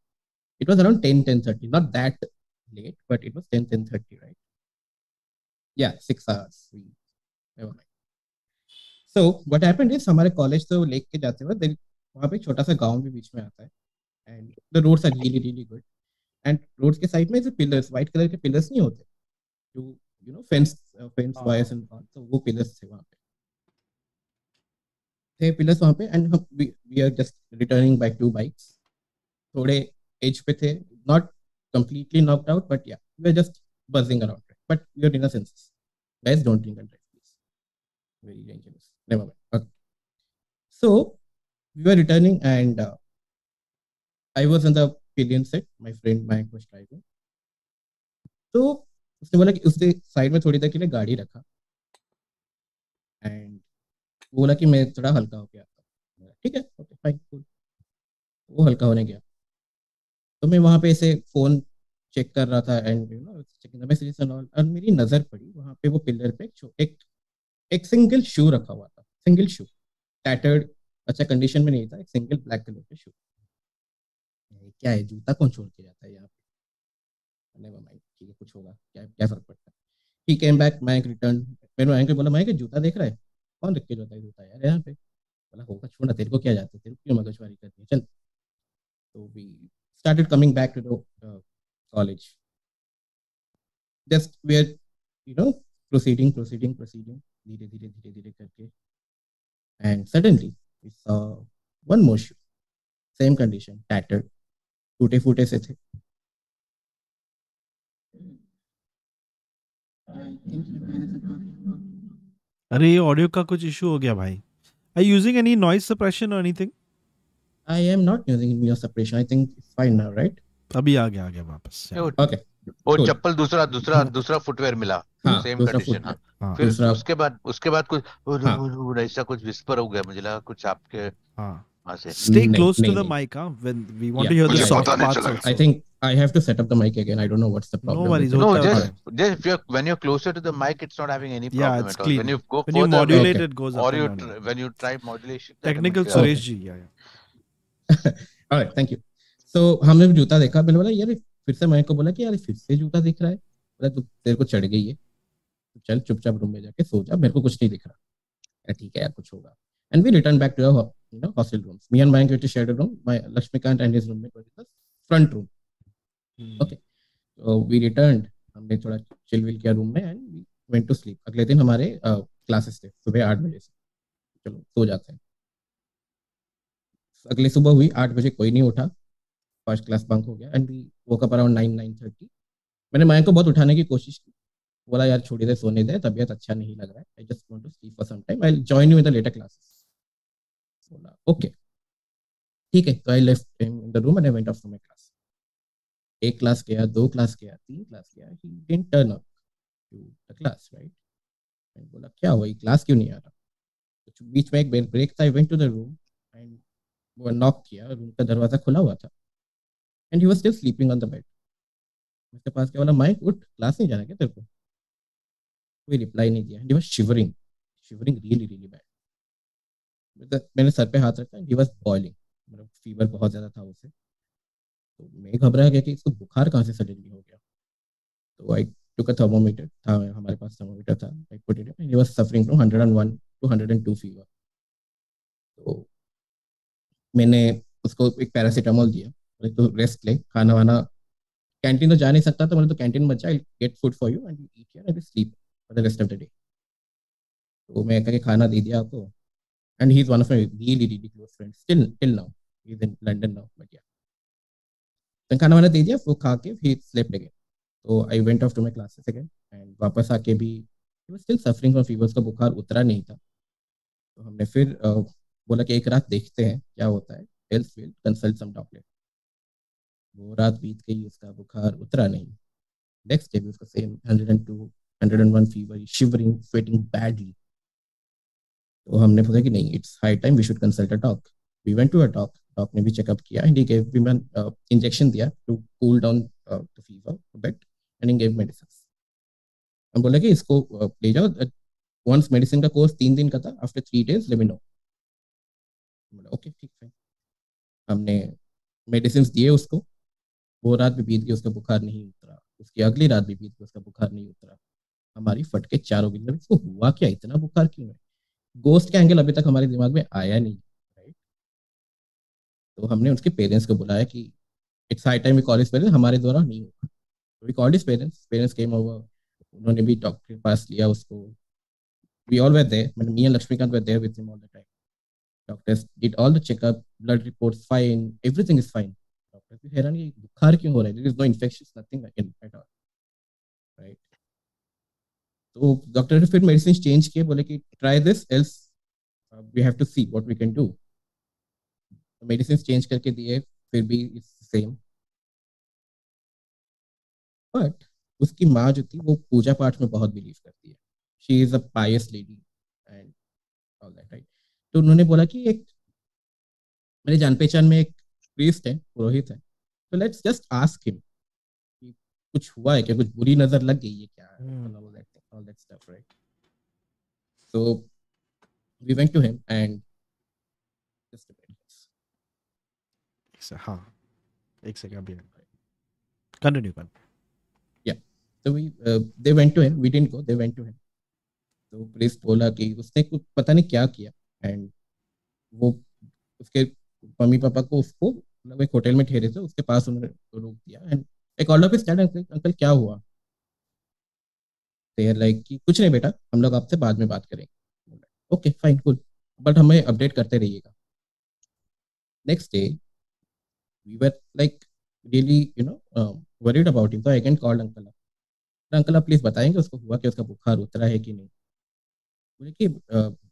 it was around ten, ten thirty. Not that late, but it was ten, ten thirty, right? Yeah, six hours. Never mind. So what happened is, हमारे college तो lake के जाते हुए देख वहाँ पे छोटा सा गांव भी बीच में आता है. And the roads are really really good. And roads के side में जो pillars, white color के pillars नहीं होते, जो you know fence uh, fence wires and all, तो वो pillars थे वहाँ पे. थे pillars वहाँ पे and we we are just returning by two bikes. थोड़े edge पे थे, not completely knocked out, but yeah, we are just buzzing around. But we are in a senses. Guys, don't drink and drive, please. Very dangerous. Never mind. Okay. So we were returning, and uh, I was on the pillion set. My friend Mike was driving. So उसने बोला कि उसने side में थोड़ी देर के लिए गाड़ी रखा, and बोला कि मैं थोड़ा हल्का हो गया. ठीक है, okay, fine, cool. वो हल्का होने गया. तो मैं वहाँ पे ऐसे फोन चेक कर रहा था and you know checking the messages and all, और मेरी नजर पड़ी वहाँ पे वो पिलर पे एक एक सिंगल शू रखा हुआ था. सिंगल शू, टैटर्ड, अच्छा कंडीशन में नहीं था. एक सिंगल ब्लैक कलर का शू. क्या है, जूता कौन छोड़ के जाता है यहाँ पे? नेवर माइंड, ठीक है, कुछ होगा, क्या क्या फर्क पड़ता है. He came back, Mike return. मैंने माइक को बोला, माइक जूता देख रहा है? कौन रख के जाता है जूता यार यहाँ पे? बोला होगा, छोड़ ना, तेरे को क्या जाता है, तेरे को क्यों मगजमारी करती है, चल. तो we started coming back to the college. Just we are, you know, proceeding, proceeding, proceeding, धीरे धीरे धीरे धीरे करके, and suddenly we saw one more shoe, same condition, tattered, टूटे फूटे से थे. अरे ये ऑडियो का कुछ इशू हो गया भाई. Are you using any noise suppression or anything? I am not using noise suppression. I think it's fine now, right? अभी आ गया आ गया वापस. Okay. और चप्पल दूसरा दूसरा दूसरा फुटवेयर मिला. Same condition. फिर उसके बाद उसके बाद कुछ ऐसा कुछ विस्पर हो गया मुझे लगा कुछ आपके. Stay close to the mic, huh? When we want to hear the soft parts. I think I have to set up the mic again. I don't know what's the problem. No worries. No, just just if you're when you're closer to the mic, it's not having any problem at all. When you go when you modulate, it goes up. Or you when you try modulation. Technical Suresh ji, yeah, yeah. All right, thank you. So हमने भी जूता देखा मैंने बोला यार फिर से mic को बोला कि यार फिर से जूता दिख रहा है बोला तू तेरे को चढ़ गई है चल चुपचाप रूम में जाके सो जा मेरे को कुछ नहीं दिख रहा ठीक है यार कुछ होगा. And we returned back to our, you know, hostel rooms. Me and Mike shared a room. My Lakshmikant and his roommate were in the front room. Hmm. Okay, so we returned. हमने थोड़ा chill will किया room में and we went to sleep. अगले दिन हमारे uh, classes थे सुबह आठ बजे से. चलो सो जाते हैं. अगले सुबह हुई आठ बजे कोई नहीं उठा. First class bunk हो गया and we woke up around nine nine thirty. मैंने Mike को बहुत उठाने की कोशिश की. बोला यार छोड़ी दे सोने दे तबियत अच्छा नहीं लग रहा है. I just want to sleep for some time. I'll join you in the later classes. बोला ओके ठीक है तो I left in the room and I went off to my class. एक क्लास गया दो क्लास गया तीन क्लास गया he didn't turn up to the class right. And बोला क्या हुआ ये क्लास क्यों नहीं आ रहा. तो बीच में एक ब्रेक था. I went to the room and वो नॉक किया. रूम का दरवाजा खुला हुआ था and he was still sleeping on the bed. उसके पास क्या बोला माइक उठ क्लास नहीं जाना क्या तेरे को. कोई रिप्लाई नहीं दिया. He was shivering shivering really really bad. मैंने सर पे हाथ रखा. ही वाज बॉइलिंग मतलब फीवर बहुत ज़्यादा था उसे. तो मैं घबरा गया कि इसको बुखार कहाँ से सडनली हो गया. तो आई टुक अ थर्मोमीटर था हमारे पास थर्मोमीटर था. I put it up and he was suffering from hundred and one two hundred and two fever. तो मैंने उसको एक पैरासीटामोल दिया बोले तो रेस्ट ले खाना वाना कैंटीन तो जा नहीं सकता था. मतलब तो कैंटीन मत जा get food for you and eat here and sleep for the rest of the day. तो मैं कह के खाना दे दिया आपको. And he's one of my really, really close friends. Still, till now, he's in London now. But yeah, तो खाना वाला दे दिया. वो खा के he slept again. So I went off to my classes again. And वापस आके भी he was still suffering from fever. उसका बुखार उतरा नहीं था. तो हमने फिर बोला कि एक रात देखते हैं क्या होता है. Else we'll consult some doctor. वो रात बीत गई. उसका बुखार उतरा नहीं. Next day भी उसका same hundred and two, hundred and one fever. Shivering, sweating badly. तो हमने पूछा कि नहीं it's high time we should consult a doc. We went to a doc. Doc ने भी चेकअप किया and he gave we man injection दिया to cool down the fever but and he gave medicines. हम बोला कि इसको uh, ले जाओ. वंस मेडिसिन का कोर्स तीन दिन का था. After three days let me know. बोला ओके ठीक है. हमने मेडिसिन दिए उसको. वो रात भी बीत गई उसका बुखार नहीं उतरा. उसकी अगली रात भी बीत गई उसका बुखार नहीं उतरा. हमारी फटके चारों दिन. इसको हुआ क्या इतना बुखार क्यों है. गोस्ट का एंगल अभी तक हमारे दिमाग में आया नहीं राइट. तो हमने उसके पेरेंट्स को बुलाया कि it's high time we call his parents. हमारे द्वारा नहीं होगा. We called his parents. Parents came over. उन्होंने भी डॉक्टर के पास लिया उसको. We all were there. मतलब me and Laxmikant were there with him all the time. Doctors did all the checkup. Blood reports fine. Everything is fine. Doctors भी हैरान कि बुखार क्यों हो रहा है. There is no infection nothing at all right. तो डॉक्टर ने फिर मेडिसिन चेंज किए. बोले कि try this else we have to see what we can do. Medicine change करके दिए फिर भी इट्स सेम. बट उसकी माँ जो थी वो पूजा पाठ में बहुत बिलीव करती है. She is a pious lady and all that right. तो उन्होंने बोला कि एक मेरे जान पहचान में एक प्रीस्ट है पुरोहित है. तो लेट्स जस्ट आस्क हिम कि कुछ हुआ है क्या. कुछ बुरी नजर लग गई है क्या. hmm. all that stuff right. So we went to him and just a bit ha ek second continue pan yeah. So we uh, they went to him. We didn't go. They went to him. So priest bola ki usne kuch pata nahi kya kiya and wo uske mummy papa ko usko matlab ek hotel mein thehre the uske paas unhone rok diya and I called up his dad and said uncle kya hua. Like कि कुछ नहीं बेटा हम लोग आपसे बाद में बात करेंगे. ओके फाइन कूल बट हमें अपडेट करते रहिएगा. Next day we were like really you know worried about him. तो I can call uncle. Uncle आप प्लीज बताएंगे उसको हुआ कि उसका बुखार उतरा है कि नहीं. बोले कि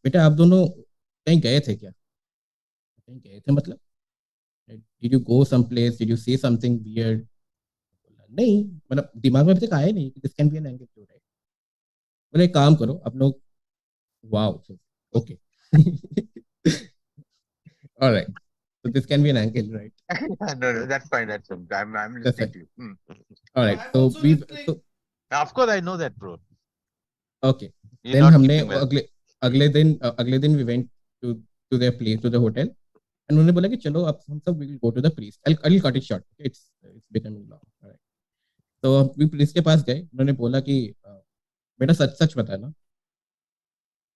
बेटा आप दोनों कहीं गए थे क्या? कहीं गए थे मतलब? Did you go someplace? Did you see something weird? नहीं, मतलब दिमाग में अभी तक आया नहीं कि this can be an angle right? बोले काम करो आप लोग, wow, okay, all right. So this can be an angle, right? no, no, that's fine. That's fine. I'm, I'm listening that's to you. Mm. All right. So we. So, of course, I know that, bro. Okay. You're then हमने अगले अगले दिन अगले दिन we went to to their place to the hotel, and उन्होंने बोला कि चलो अब हम सब we will go to the priest. I'll I'll cut it short. Okay? It's it's becoming long. All right. So we priest के पास गए. उन्होंने बोला कि बेटा सच सच बता ना.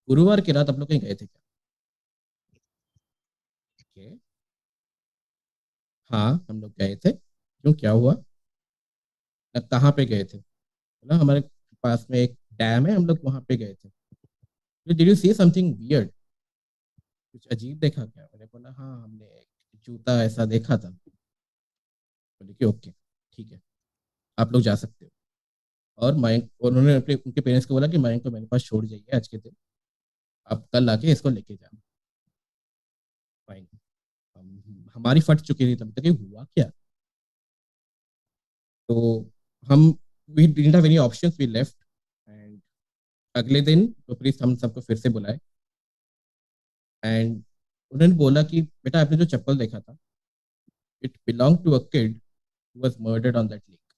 गुरुवार की रात आप लोग कहीं गए थे क्या? Okay. हाँ हम लोग गए थे. क्यों क्या हुआ? कहाँ पे गए थे? बोला हमारे पास में एक डैम है, हम लोग वहाँ पे गए थे. Did you see something weird? कुछ अजीब देखा क्या? मैंने बोला हाँ हमने एक जूता ऐसा देखा था. बोले कि ओके ठीक है आप लोग जा सकते हो. और माइक उन्होंने अपने उनके पेरेंट्स को बोला कि माइक को मेरे पास छोड़ जाइए आज के दिन, आप कल आके इसको लेके जाओ. फाइन. हमारी फट चुकी थी तब तक कि हुआ क्या. तो हम we didn't have any options, we left. And अगले दिन तो प्लीज हम सबको फिर से बुलाए and उन्होंने बोला कि बेटा आपने जो चप्पल देखा था it belonged to a kid who was murdered on that lake.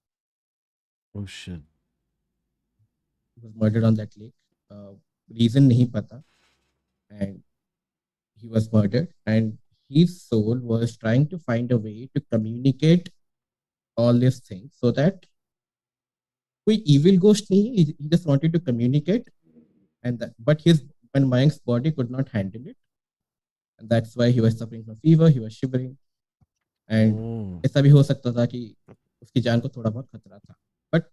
Oh shit. He was murdered on that lake. Uh, reason नहीं पता. And he was murdered. And his soul was trying to find a way to communicate all these things so that कोई evil ghost नहीं है. He just wanted to communicate, and that, but his and Mayank's body could not handle it, and that's why he was suffering from fever. He was shivering, and ऐसा भी हो सकता था कि उसकी जान को थोड़ा बहुत खतरा था. But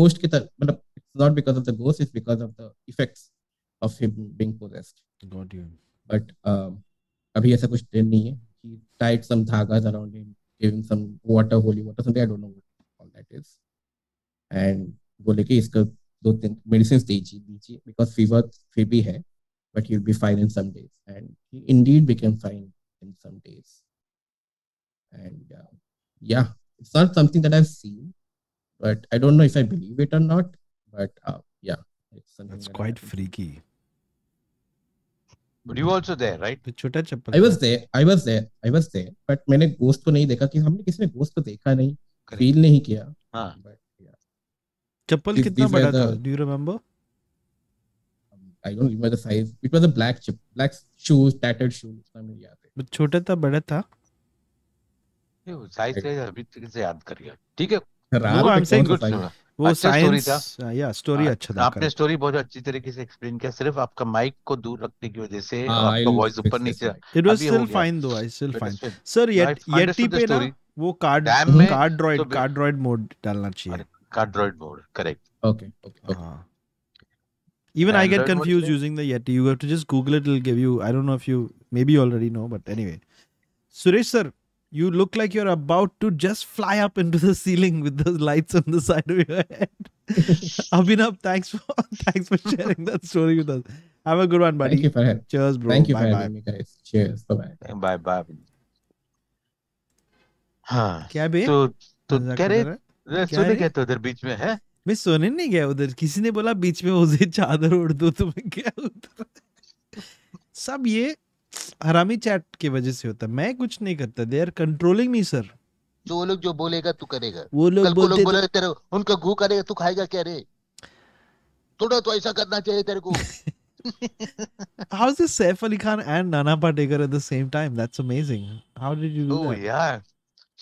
ghost के तरह मतलब it's not because of the ghost, it's because of the effects of him being possessed. Got you. But uh, अभी ऐसा कुछ दिन नहीं है. He tied some dhagas around him, gave him some water, holy water, something I don't know what all that is. And बोले कि इसको दो तीन medicines दीजिए दीजिए because fever फिर भी है, but he'll be fine in some days. And he indeed became fine in some days. And uh, yeah, it's not something that I've seen, but I don't know if I believe it or not. But uh, yeah, it's something that's that quite happened. Freaky. But you were also there, right? The छोटा चप्पल. I was there. I was there. I was there. But मैंने ghost को नहीं देखा कि हमने किसी ने ghost को देखा नहीं, feel नहीं किया. हाँ. But चप्पल कितना बड़ा था? Do you remember? I don't remember the size. It was a black chip, black shoes, tattered shoes. हमें याद है. बट छोटा था, बड़ा था? ये size से अभी तक से याद कर गया. ठीक है. No, I'm saying good. वो साइंस था या स्टोरी अच्छा था. आपने स्टोरी बहुत अच्छी तरीके से एक्सप्लेन किया, सिर्फ आपका माइक को दूर रखने की वजह से आपका वॉइस ऊपर नीचे. It was still fine though. I still fine sir. Yeti पे ना वो card card droid card droid mode डालना चाहिए. Card droid mode correct. Okay okay. हां even I get confuse using the Yeti. You have to just Google it. It will give you. I don't know if you may be already know but anyway. Suresh sir, you look like you're about to just fly up into the ceiling with the lights on the side of your head. Abhinav, thanks for thanks for sharing that story with us. Have a good one, buddy. Thank you for having. Cheers, bro. Thank you bye for having me, guys. Cheers. Bye bye. Bye bye. हाँ. क्या बे? तो तो कह रहे सोने गए तो उधर बीच में है. मैं सोने नहीं गया उधर. किसी ने बोला बीच में उसे चादर ओढ़ दो तो मैं क्या उधर. सब ये हरामी चैट के वजह से होता है. मैं कुछ नहीं करता. They are controlling me, sir. जो लोग जो बोलेगा तू करेगा. वो लोग कल बोलते बोला तेरे उनका गू करेगा तू खाएगा क्या रे? थोड़ा तो ऐसा करना चाहिए तेरे को. How is this Saif Ali Khan and Nana Patekar at the same time? That's amazing. How did you do oh, that? Oh yeah,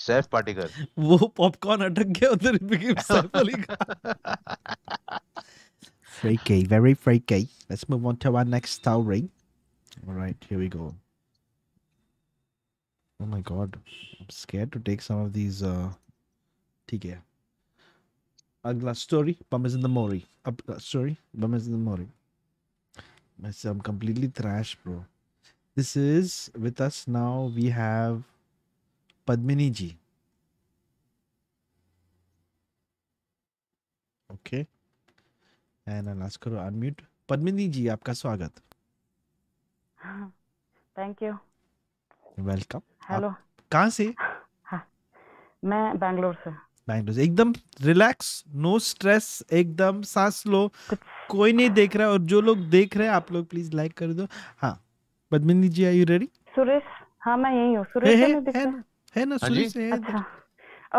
Saif Patekar. वो popcorn अटक गया उधर. became Saif Ali Khan. Freaky, very freaky. Let's move on to our next story. All right, here we go. Oh my god, I'm scared to take some of these. Uh, ठीक है. अगला story, bum is in the mori. Up uh, story, bum is in the mori. I'm completely trash, bro. This is with us now. We have Padmini ji. Okay, and I'll ask her to unmute. Padmini जी, आपका स्वागत। Thank you. Welcome. Hello, कहाँ से? हाँ, मैं बैंगलोर से। बैंगलोर से। एकदम relax, no stress, एकदम सांस लो, कोई नहीं देख रहा है। और जो लोग देख रहे हैं आप लोग प्लीज लाइक कर दो। हाँ Padmini ji, are you ready? Suresh, हाँ मैं यही हूँ। सुरेश है, है, है ना सुरेश? अच्छा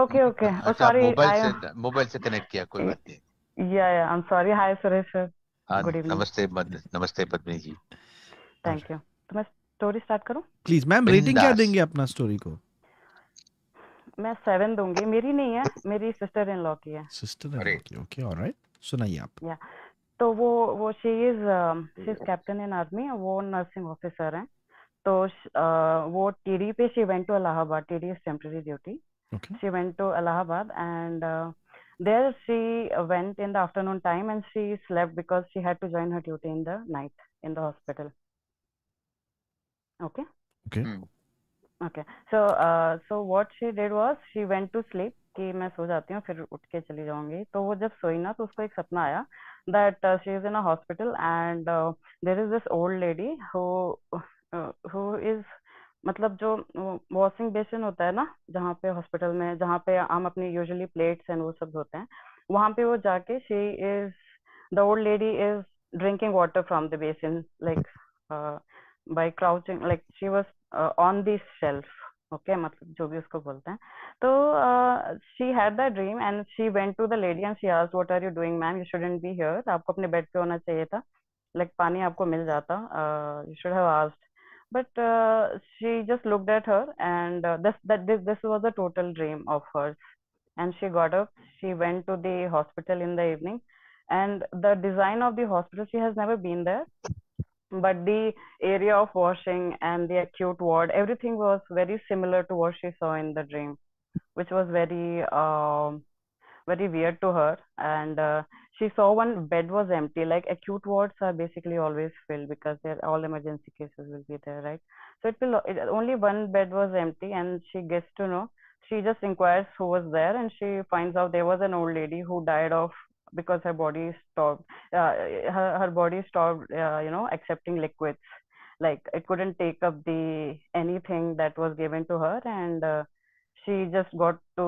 ओके ओके। सॉरी, मोबाइल से मोबाइल से कनेक्ट किया, कोई बात नहीं। Yeah I am sorry. Hi Suresh sir, good evening. नमस्ते नमस्ते पद्मिनी जी, थैंक यू। तो मैं स्टोरी स्टार्ट करूं प्लीज? मैम रेटिंग क्या देंगे अपना स्टोरी को? मैं सेवन दूंगी। मेरी नहीं है, मेरी सिस्टर इन लॉ की है। सिस्टर इन लॉ की, ओके ऑलराइट। सुनाइए आप। या तो वो वो she is she is captain in army, वो नर्सिंग ऑफिसर हैं। तो uh, वो टीडी पे she went to Allahabad. TD is temporary duty. She went to Allahabad and there she went in the afternoon time and she slept because she had to join her duty in the night in the hospital. Okay, okay, okay. So uh, so what she did was she went to sleep कि मैं सो जाती हूँ फिर उठ के चली जाऊँगी। तो वो जब सोई ना तो उसको एक सपना आया that uh, she is in a hospital and uh, there is this old lady who uh, who is मतलब जो वॉशिंग बेसिन होता है ना जहाँ पे हॉस्पिटल में जहाँ पे हम अपने यूजुअली प्लेट्स एंड वो सब होते हैं वहाँ पे वो जाके she is the old lady is drinking water from the basin like by crouching like she was on this shelf. Okay मतलब जो भी उसको बोलते हैं। तो she had that dream and she went to the lady and she asked what are you doing ma'am, you shouldn't be here. आपको अपने bed पे होना चाहिए था, लाइक पानी आपको मिल जाता, you should have asked. But uh, she just looked at her, and uh, this that this this was a total dream of hers. And she got up. She went to the hospital in the evening, and the design of the hospital, she has never been there, but the area of washing and the acute ward, everything was very similar to what she saw in the dream, which was very uh, very weird to her. And uh, she saw one bed was empty. Like acute wards are basically always filled because they're all emergency cases will be there, right? So it will it, only one bed was empty, and she gets to know. She just inquires who was there, and she finds out there was an old lady who died of because her body stopped. Uh, her her body stopped, uh, you know, accepting liquids. Like it couldn't take up the anything that was given to her, and uh, she just got to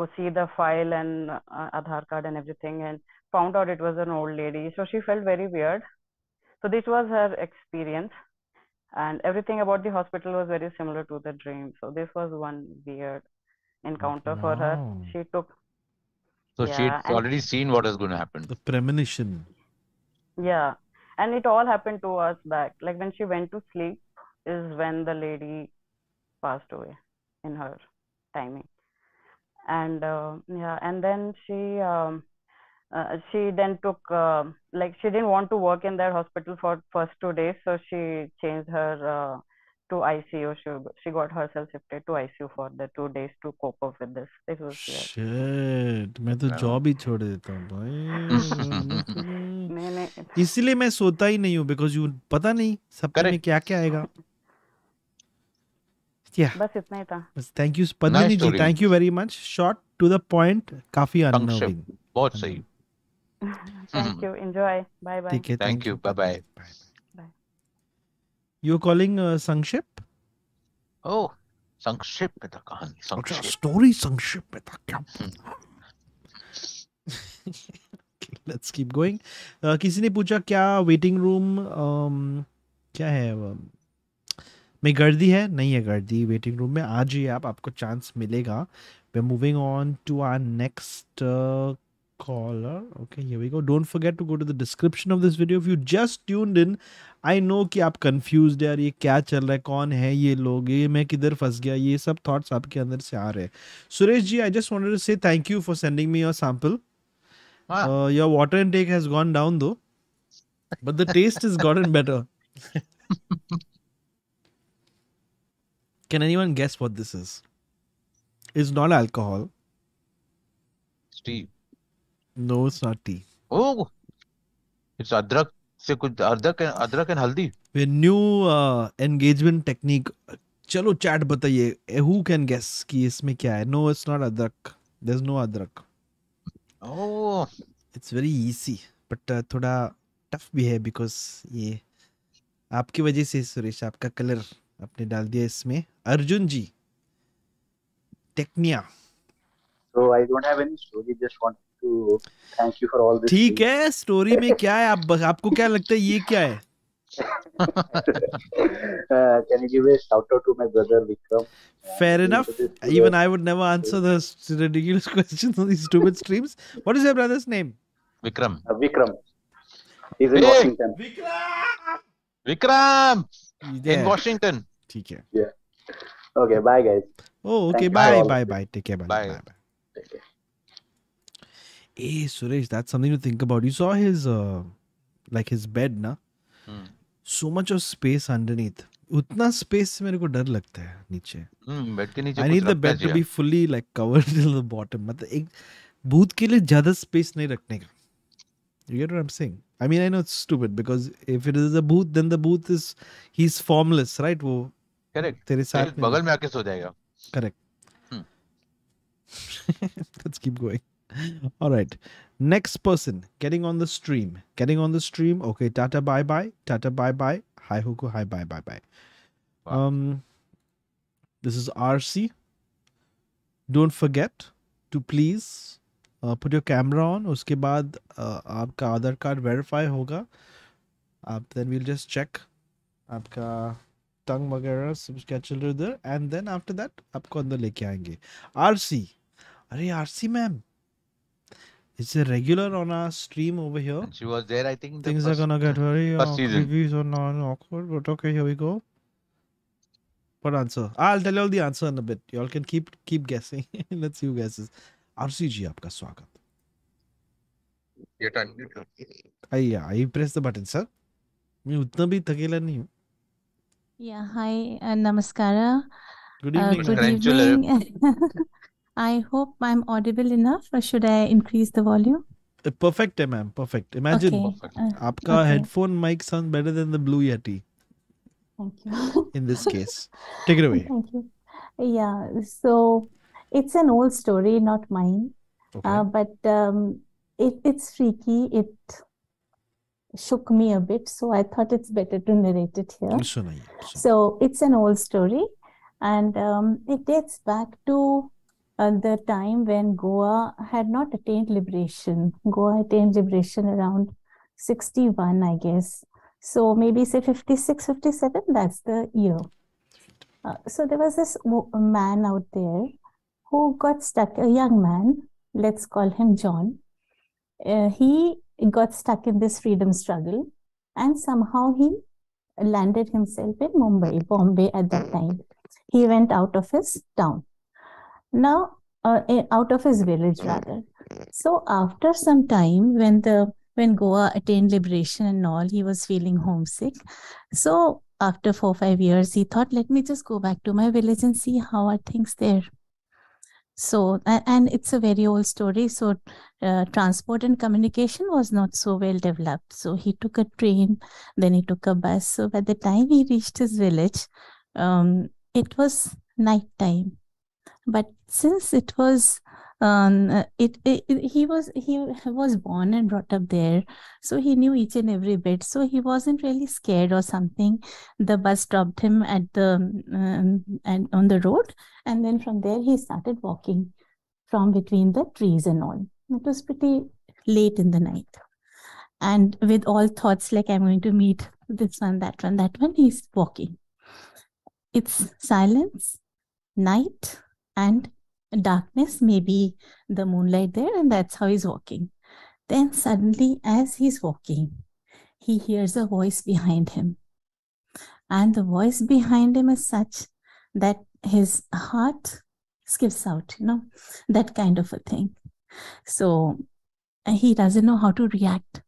go see the file and uh, Aadhaar card and everything, and found out it was an old lady. So she felt very weird. So this was her experience, and everything about the hospital was very similar to the dream. So this was one weird encounter wow. for her. She took. So yeah, she's already seen what is going to happen. The premonition. Yeah, and it all happened two hours back. Like when she went to sleep is when the lady passed away in her timing, and uh, yeah, and then she. Um, Uh, she then took uh, like she didn't want to work in that hospital for first two days, so she changed her uh, to I C U. She she got herself shifted to I C U for the two days to cope up with this. It was shit. मैं तो job ही छोड़ देता हूँ भाई। इसलिए मैं सोता ही नहीं हूँ because you पता नहीं सबके में क्या क्या आएगा। Yeah. बस इतना ही था। Thank you Padmini ji, thank you very much. Short to the point, काफी unnerving. बहुत सही। Thank you. Enjoy. Bye bye. ठीक है, thank you. Bye bye. Bye. You calling संक्षेप? Oh, संक्षेप में था कहानी। संक्षेप। Story संक्षेप में था क्या? Let's keep going. किसी ने पूछा क्या waiting room क्या है? में गर्दी है? नहीं है गर्दी वेटिंग रूम में। आज ही आप आपको चांस मिलेगा। We moving on to our next caller. Okay here we go. Don't forget to go to the description of this video if you just tuned in. I know कि आप confused है यार ये क्या चल रहा है, कौन है ये लोग, ये मैं किधर फंस गया, ये सब थॉट्स आपके अंदर से आ रहे हैं। Suresh ji I just wanted to say thank you for sending me your sample. Your water intake has gone down though but the taste is gotten better. Can anyone guess what this is? It's not alcohol. It's tea. No, it's not tea. Oh, it's adrak se kuch adrak and adrak and haldi. A new uh, engagement technique. Chalo chat bataiye. Who can guess ki isme kya hai? No, it's not adrak. There's no adrak. Oh, it's very easy, but uh, thoda tough भी है because ये आपकी वजह से सुरेश, आपका colour आपने डाल दिया इसमें. अर्जुन जी, Tecnia. So I don't have any story. Just want to thank you for all this. ठीक है, स्टोरी में क्या है, आप आपको क्या लगता है ये क्या है? uh, can you give a shout out to my brother Vikram? Fair enough. Even I would never answer the ridiculous questions on these stupid streams. What is your brother's name? Vikram. Uh, Vikram. He's in hey, Washington. Vikram. Vikram. In Washington. ठीक है. Yeah. Okay. Bye, guys. Oh, okay. Thank bye, bye, bye. Take care. Bye, bye, bye. Bye. Take care. Hey, Suresh, that's something to think about. You saw his, uh, like his bed, na? Hmm. So much of space underneath. Utna space मेरे को डर लगता है नीचे. Hmm. Bed के नीचे. I need the bed to be fully like covered till the bottom. मतलब एक भूत के लिए ज़्यादा space नहीं रखने का. You get what I'm saying? I mean, I know it's stupid because if it is a booth, then the booth is he's formless, right? वो. Correct. तेरे साथ बगल में आके सो जाएगा. Correct. Hmm. Let's keep going. All right. Next person getting on the stream. Getting on the stream. Okay. Tata bye bye. Tata bye bye. Hi Huku. Hi bye bye bye. Wow. Um. This is R C. Don't forget to please uh, put your camera on. Uske baad uh, aapka Aadhaar card verify hoga. Uh, then we'll just check aapka tongue वगैरह सब scheduled उधर, and then after that आपको अंदर लेके आएंगे. R C. अरे R C ma'am. It's a regular on our stream over here. And she was there, I think. Things first, are gonna get very uh, creepy or non-awkward, but okay, here we go. What answer? I'll tell you all the answer in a bit. Y'all can keep keep guessing. Let's see who guesses. R C G, आपका स्वागत. You're done. Yeah, I press the button, sir. मैं उतना भी थकेला नहीं हूँ. Yeah, hi and uh, namaskara. Good evening. Uh, good evening. I hope I'm audible enough, or should I increase the volume? Perfect, ma'am. Perfect. Imagine, okay. Aapka okay. headphone mic sounds better than the Blue Yeti. Thank you. In this case, take it away. Thank you. Yeah. So it's an old story, not mine, okay. uh, but um, it, it's freaky. It shook me a bit, so I thought it's better to narrate it here. So it's an old story, and um, it dates back to uh, the time when Goa had not attained liberation. Goa attained liberation around sixty-one, I guess. So maybe say fifty-six, fifty-seven, that's the year. Uh, so there was this man out there who got stuck, a young man, let's call him John. Uh, he got stuck in this freedom struggle, and somehow he landed himself in Mumbai, Bombay at that time. He went out of his town. Now, uh, out of his village rather. So after some time, when the when Goa attained liberation and all, he was feeling homesick. So after four or five years, he thought, let me just go back to my village and see how are things there. So, and it's a very old story, so uh, transport and communication was not so well developed. So he took a train, then he took a bus. So by the time he reached his village, um, it was night time. But since it was, um, it, it, it he was he was born and brought up there, so he knew each and every bit. So he wasn't really scared or something. The bus dropped him at the um, and on the road. And then from there, he started walking from between the trees and all. It was pretty late in the night. And with all thoughts like, I'm going to meet this one, that one, that one, he's walking. It's silence, night, and darkness, maybe the moonlight there, and that's how he's walking. Then suddenly, as he's walking, he hears a voice behind him. And the voice behind him is such that his heart skips out, you know, that kind of a thing. So he doesn't know how to react,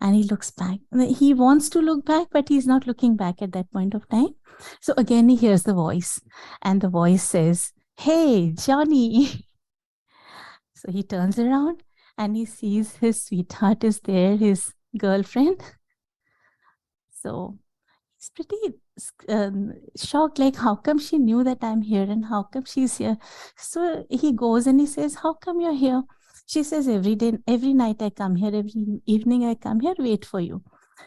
and he looks back. He wants to look back, but he's not looking back at that point of time. So again, he hears the voice, and the voice says, "Hey, Johnny." So he turns around and he sees his sweetheart is there, his girlfriend. So he's pretty Um, shocked, like how come she knew that I'm here and how come she's here. So he goes and he says, "How come you're here?" She says, every day every night I come here, every evening I come here, wait for you.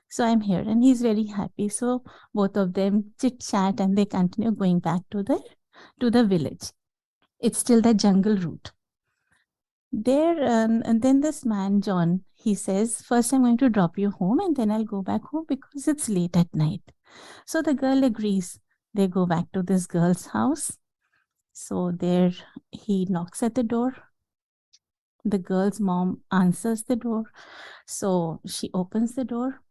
So I'm here and he's really happy. So both of them chit chat and they continue going back to the, to the village. It's still the jungle route. There, um, and then this man, John, he says, first I'm going to drop you home and then I'll go back home because it's late at night. So the girl agrees. They go back to this girl's house. So there he knocks at the door. The girl's mom answers the door. So she opens the door.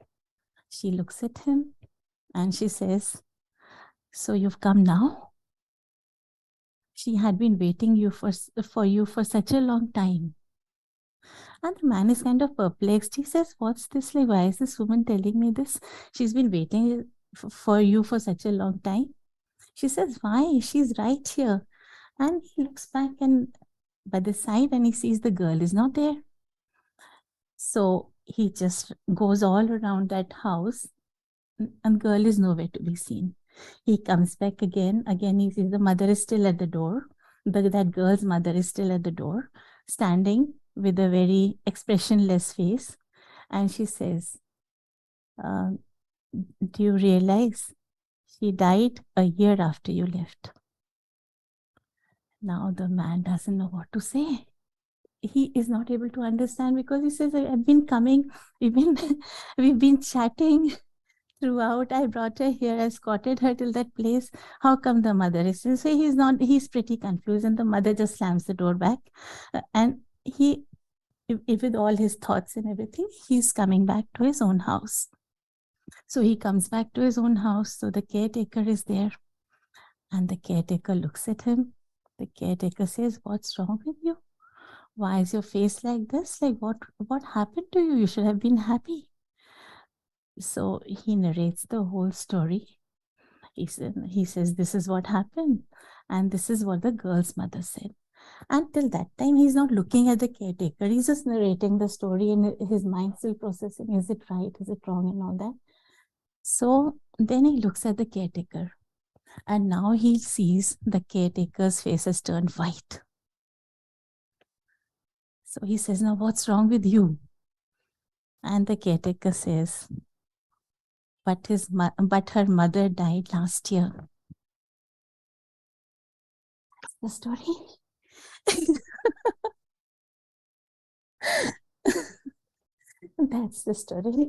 She looks at him and she says, so you've come now? She had been waiting you for, for you for such a long time. And the man is kind of perplexed. He says, what's this? Like, why is this woman telling me this? She's been waiting for you for such a long time. She says, why? She's right here. And he looks back and by the side and he sees the girl is not there. So he just goes all around that house and girl is nowhere to be seen. He comes back again. Again, he sees the mother is still at the door. The, that girl's mother is still at the door, standing with a very expressionless face. And she says, uh, do you realize she died a year after you left? Now the man doesn't know what to say. He is not able to understand because he says, I've been coming, we've been, we've been chatting. Throughout, I brought her here, I escorted her till that place. How come the mother is so he's not, he's pretty confused and the mother just slams the door back. Uh, and he, if, if with all his thoughts and everything, he's coming back to his own house. So he comes back to his own house. So the caretaker is there and the caretaker looks at him. The caretaker says, what's wrong with you? Why is your face like this? Like what, what happened to you? You should have been happy. So he narrates the whole story. He, said, he says, this is what happened. And this is what the girl's mother said. Until that time, he's not looking at the caretaker. He's just narrating the story and his mind still processing. Is it right? Is it wrong? And all that. So then he looks at the caretaker. And now he sees the caretaker's face has turned white. So he says, now what's wrong with you? And the caretaker says, But, his, but her mother died last year. That's the story. That's the story.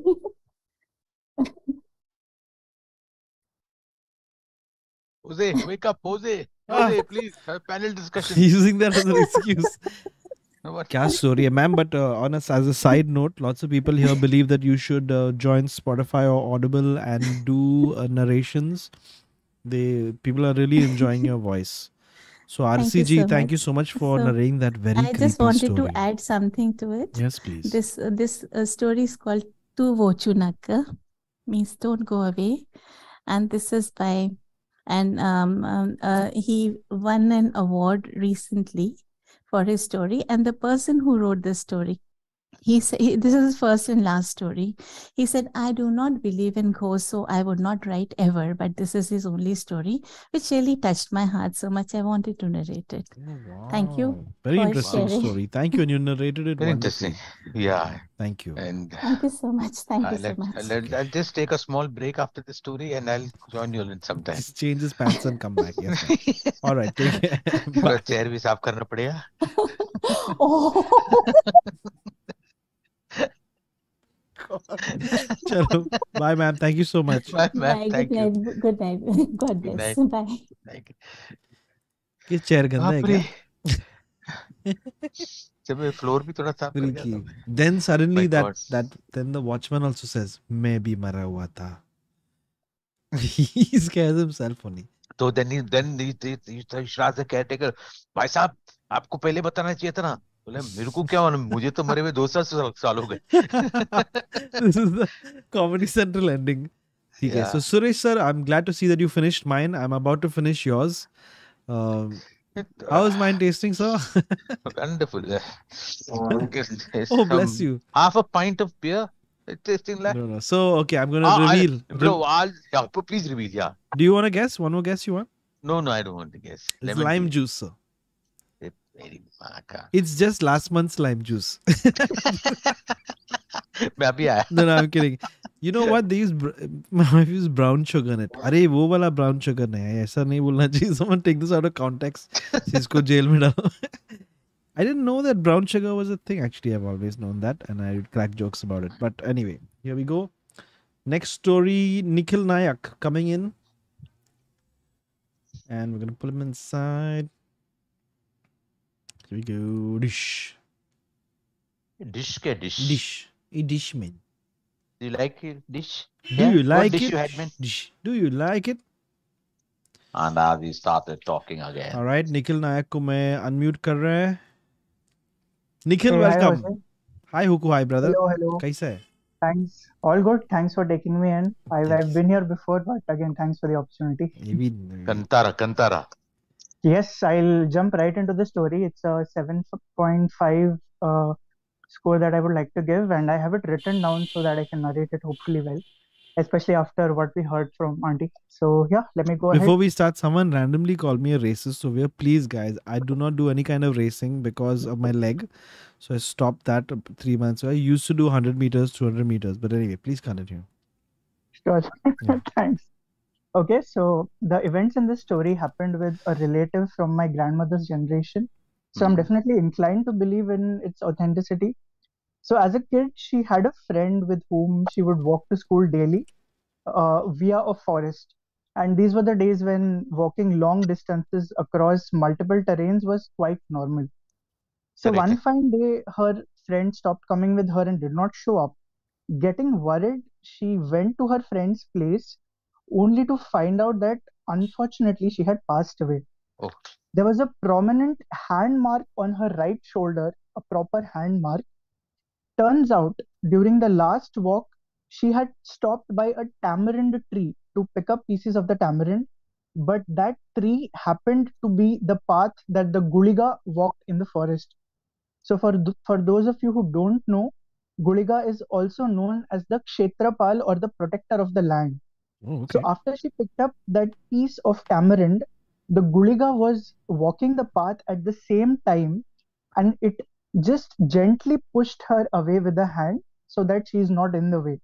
Jose, wake up, Jose. Jose, please have panel discussion. Using that as an excuse. Cash story, ma'am. But uh, on a, as a side note, lots of people here believe that you should uh, join Spotify or Audible and do uh, narrations. They people are really enjoying your voice. So R C G, thank you so, thank you so much for so, narrating that very. I just wanted story. to add something to it. Yes, please. This uh, this uh, story is called "Tu Vochunaka," means "Don't go away," and this is by, and um, um uh, he won an award recently for his story, and the person who wrote this story, he said, this is his first and last story. He said, I do not believe in ghosts, so I would not write ever, but this is his only story, which really touched my heart so much. I wanted to narrate it. Oh, wow. Thank you. Very interesting sharing. story. Thank you. And you narrated it. Very interesting. Yeah. Thank you. And thank you so much. Thank I'll you so let, much. I'll, let, I'll just take a small break after the story and I'll join you in sometime. Just change his pants and come back. Yes, all right. Take care. Bye. Chair bhi saaf karna padega. Oh. Chalo. Bye, ma'am. Thank you so much. Bye, ma'am. Thank good you. Night. Good night. God bless. Good night. Bye. This chair ganda hai. Floor bhi thoda saaf kar diya tha. Then suddenly My that God. that then the watchman also says, "Main bhi mara hua tha." He scares himself only. So then he then he Shraz the caretaker, "Bhai saab, aapko pehle batana chahiye tha na." This is the Comedy Central ending. Okay, yeah. So Suresh sir, I'm glad to see that you finished mine. I'm about to finish yours. Uh, how is mine tasting, sir? Wonderful. Oh, bless you. Half a pint of beer. It's tasting like. No, no. So okay, I'm gonna oh, reveal. I'll, bro, I'll, yeah, please reveal. Yeah. Do you want to guess? One more guess you want? No, no, I don't want to guess. It's Lemon lime tea. juice, sir. It's just last month's lime juice. No, no, I'm kidding. You know what? These I've used brown sugar in it. अरे वो वाला brown sugar नहीं है. ऐसा नहीं बोलना चाहिए. Someone take this out of context. इसको जेल में डालो. I didn't know that brown sugar was a thing. Actually, I've always known that, and I would crack jokes about it. But anyway, here we go. Next story, Nikhil Nayak coming in. And we're going to pull him inside. Here we go. Dish. Dish ke dish. Dish. E dish mein. Do you like it? Dish? Do yeah. you like dish it? You had been? Dish. Do you like it? And now we started talking again. Alright, Nikhil Nayak ko main unmute kar raha hai. Nikhil, hey, welcome. Hi, hi Huku. Hi, brother. Hello, hello. Kaisa hai? Thanks. All good. Thanks for taking me in. I've, I've been here before, but again, thanks for the opportunity. Maybe. Kantara, Kantara. Yes, I'll jump right into the story. It's a seven point five uh, score that I would like to give, and I have it written down so that I can narrate it hopefully well, especially after what we heard from Auntie. So yeah, let me go Before ahead. Before we start, someone randomly called me a racist over here. Please guys, I do not do any kind of racing because of my leg. So I stopped that three months ago. I used to do one hundred meters, two hundred meters. But anyway, please continue. Sure. Yeah. Thanks. Okay, so the events in this story happened with a relative from my grandmother's generation. So mm-hmm. I'm definitely inclined to believe in its authenticity. So as a kid, she had a friend with whom she would walk to school daily uh, via a forest. And these were the days when walking long distances across multiple terrains was quite normal. So Correct. one fine day, her friend stopped coming with her and did not show up. Getting worried, she went to her friend's place only to find out that, unfortunately, she had passed away. Oh. There was a prominent hand mark on her right shoulder, a proper hand mark. Turns out, during the last walk, she had stopped by a tamarind tree to pick up pieces of the tamarind. But that tree happened to be the path that the Guliga walked in the forest. So for, th for those of you who don't know, Guliga is also known as the Kshetrapal or the protector of the land. Oh, okay. So after she picked up that piece of tamarind, the Guliga was walking the path at the same time, and it just gently pushed her away with a hand so that she is not in the way.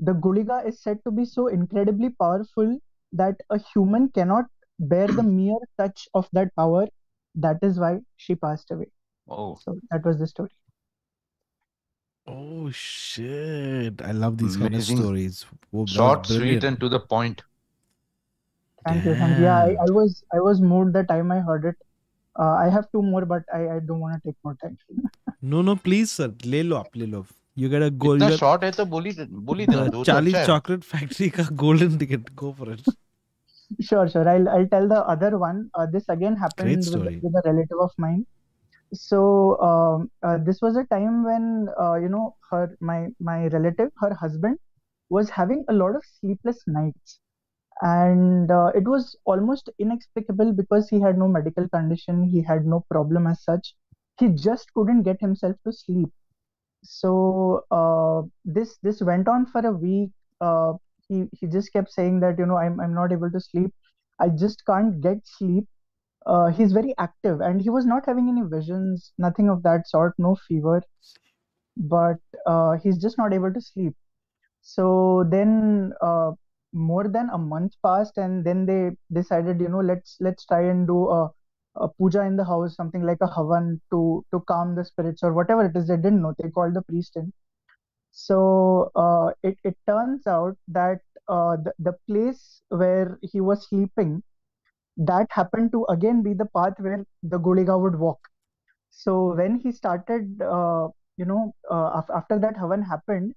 The Guliga is said to be so incredibly powerful that a human cannot bear the mere touch of that power. That is why she passed away. Oh. So that was the story. Oh shit. I love these Amazing. kind of stories. Oh, short, sweet and to the point. Thank Damn. you. Thank you. Yeah, I, I was I was moved the time I heard it. Uh, I have two more, but I, I don't want to take more time. No, no, please, sir. Le lo, le lo. You get a gold. It's short, it's a bully. Charlie's Chocolate Factory ka golden ticket. Go for it. Sure, sure. I'll, I'll tell the other one. Uh, this again happened with, with a relative of mine. So um, uh, this was a time when, uh, you know, her my, my relative, her husband was having a lot of sleepless nights. And uh, it was almost inexplicable because he had no medical condition. He had no problem as such. He just couldn't get himself to sleep. So uh, this this went on for a week. Uh, he he just kept saying that, you know, I'm I'm not able to sleep. I just can't get sleep. Uh, he's very active, and he was not having any visions, nothing of that sort, no fever. But uh, he's just not able to sleep. So then uh, more than a month passed, and then they decided, you know, let's let's try and do a, a puja in the house, something like a havan to to calm the spirits or whatever it is. They didn't know. They called the priest in. So uh, it it turns out that uh, the the place where he was sleeping, that happened to again be the path where the Guliga would walk. So when he started, uh, you know, uh, after that havan happened,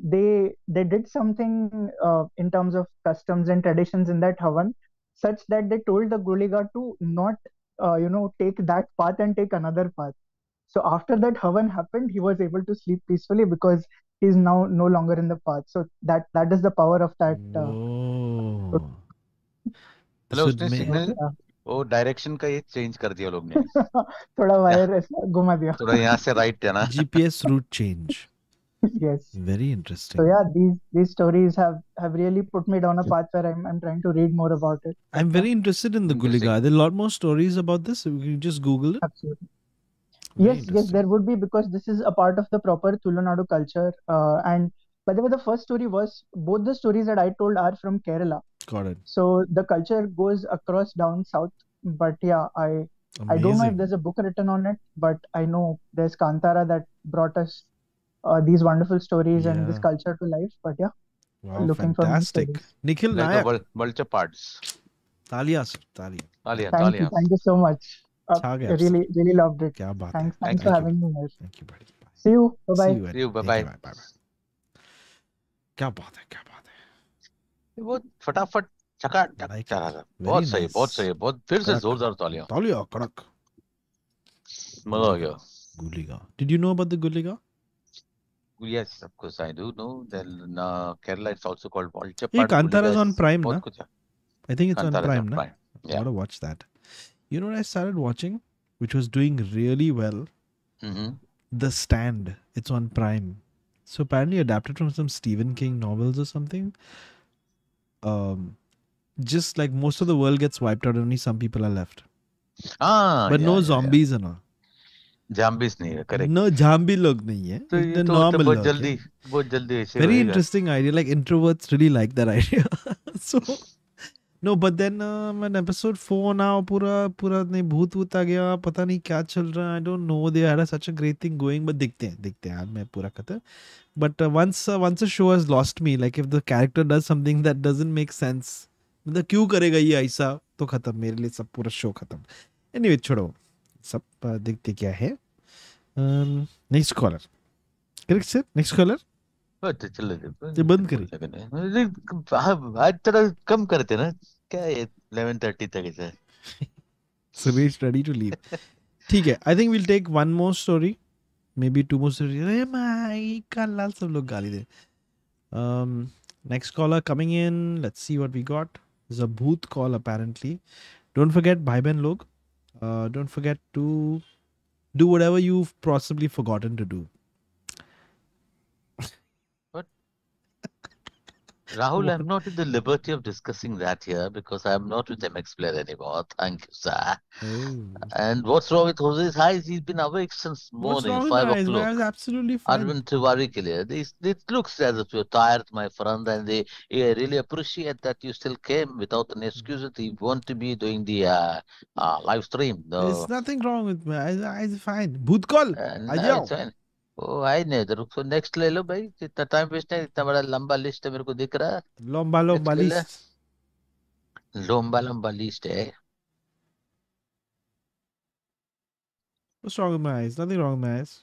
they they did something uh, in terms of customs and traditions in that havan, such that they told the Guliga to not Uh, you know, take that path and take another path. So after that havan happened, he was able to sleep peacefully because he's now no longer in the path. So that that is the power of that. Uh, Hello, usne signal oh direction ka ye change kar diya log ne. Thoda wire aisa guma diya. Thoda yahan se right hai na. G P S route change. Yes. Very interesting. So yeah, these these stories have have really put me down a path where I'm I'm trying to read more about it. I'm very interested in the Guliga. There are a lot more stories about this. You can just Google it. Absolutely. Very yes, yes, there would be, because this is a part of the proper Tulunadu culture, uh, and By the way, the first story was, both the stories that I told are from Kerala. Got it. So the culture goes across down south. But yeah, I Amazing. I don't know if there's a book written on it, but I know there's Kantara that brought us uh, these wonderful stories yeah. and this culture to life. But yeah, wow, looking fantastic. For Nikhil Nayak. Like multiple parts. Talia, sir. Talia. Talia. Thank Talia. you. Thank you so much. Uh, I really, really loved it. Kya baat thanks, thanks thank for you. having me. Here. Thank you, buddy. Bye. See you. Bye bye. See you. Bye bye. Bye bye. Kya baat hai? Kya baat hai? वो फटाफट चका चका चला था. बहुत सही, बहुत सही, बहुत फिर से जोरदार तालियां. तालियां कड़क. मजा आ गया. Guliga. Did you know about the Guliga? Yes, of course I do know. Then uh, Kerala is also called Vulture. Hey, Kantara is on Prime, na? I think it's on Prime, na? Yeah. Gotta watch that. You know what I started watching, which was doing really well? Mm-hmm. The Stand. It's on Prime. So apparently adapted from some Stephen King novels or something. Um, just like most of the world gets wiped out, only some people are left. Ah, but yeah, no zombies yeah. and all. Zombies nahi hai, correct. No zombie log nahi hai. So the normal. Bahut jaldi, bahut jaldi aise Very interesting idea. Like introverts really like that idea. So. No, but then um, an episode four now, pura pura ne bhoot bhoot aa gaya, pata nahi kya chal raha. I don't know. They had a, such a great thing going, but dekhte hain, dekhte hain. Main pura kata. But uh, once uh, once a show has lost me, like if the character does something that doesn't make sense, matlab kyun karega ye aisa, to khatam mere liye, sab pura show khatam. Anyway, chodo, sab uh, dekhte kya hai. Um, next caller, correct sir. Next caller. ये बंद करी आज थोड़ा कम करते ना क्या eleven thirty तक है सुरेश रेडी टू लीव ठीक है I think we will take one more story may be two more story अरे माय काला सब लोग गाली दे um next caller coming in let's see what we got is a bhoot call apparently don't forget bhai ben log uh, don't forget to do whatever you've possibly forgotten to do Rahul, what? I'm not at the liberty of discussing that here because I'm not with M X Player anymore. Thank you, sir. Oh. And what's wrong with Jose's eyes? He's been awake since morning, what's wrong with five o'clock. I was absolutely fine. Arvind Tiwari ke liye. This, it looks as if you're tired, my friend, and they, they really appreciate that you still came without an excuse. You want to be doing the uh, uh, live stream. No. There's nothing wrong with me. I, I'm fine. Bhoot call. Ajao. Oh, I know. So next ले लो भाई. इतना time waste नहीं. इतना बड़ा लंबा list है मेरे को दिख रहा. लंबा लंबा list. लंबा लंबा list है. What's wrong with my eyes? Nothing wrong with my eyes.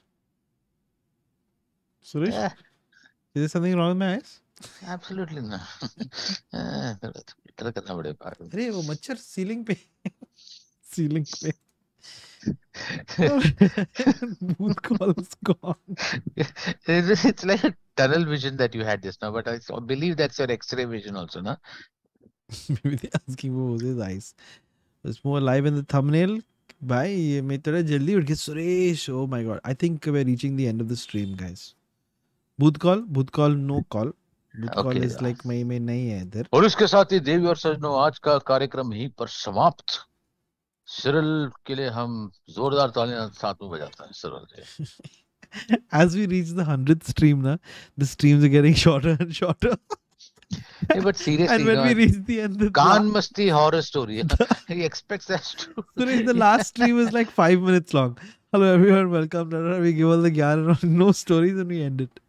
Suresh, yeah. is there something wrong with my eyes? Absolutely not. इतना करना पड़ेगा. अरे वो मच्छर ceiling पे. Ceiling पे. Booth call is gone. It's like a tunnel vision that you had just now, but I believe that's your X-ray vision also, no? Maybe they're asking who was his eyes. It's more live in the thumbnail. Bye. मैं थोड़ा जल्दी उठ के Suresh. Oh my God. I think we're reaching the end of the stream, guys. Booth call, booth call, no call. Booth call is like मैं मैं नहीं है इधर. और इसके साथ ही देवी और सजनों आज का कार्यक्रम ही पर समाप्त. Cyril के लिए हम जोरदार तालियां साथ में बजाते हैं Cyril के. As we reach the hundredth stream, na, the streams are getting shorter and shorter. Hey, but seriously, and when no, we reach the end, the Khan Masti horror story. He expects us to. So the last stream is like five minutes long. Hello everyone, welcome. We give all the gyan and no stories and we end it.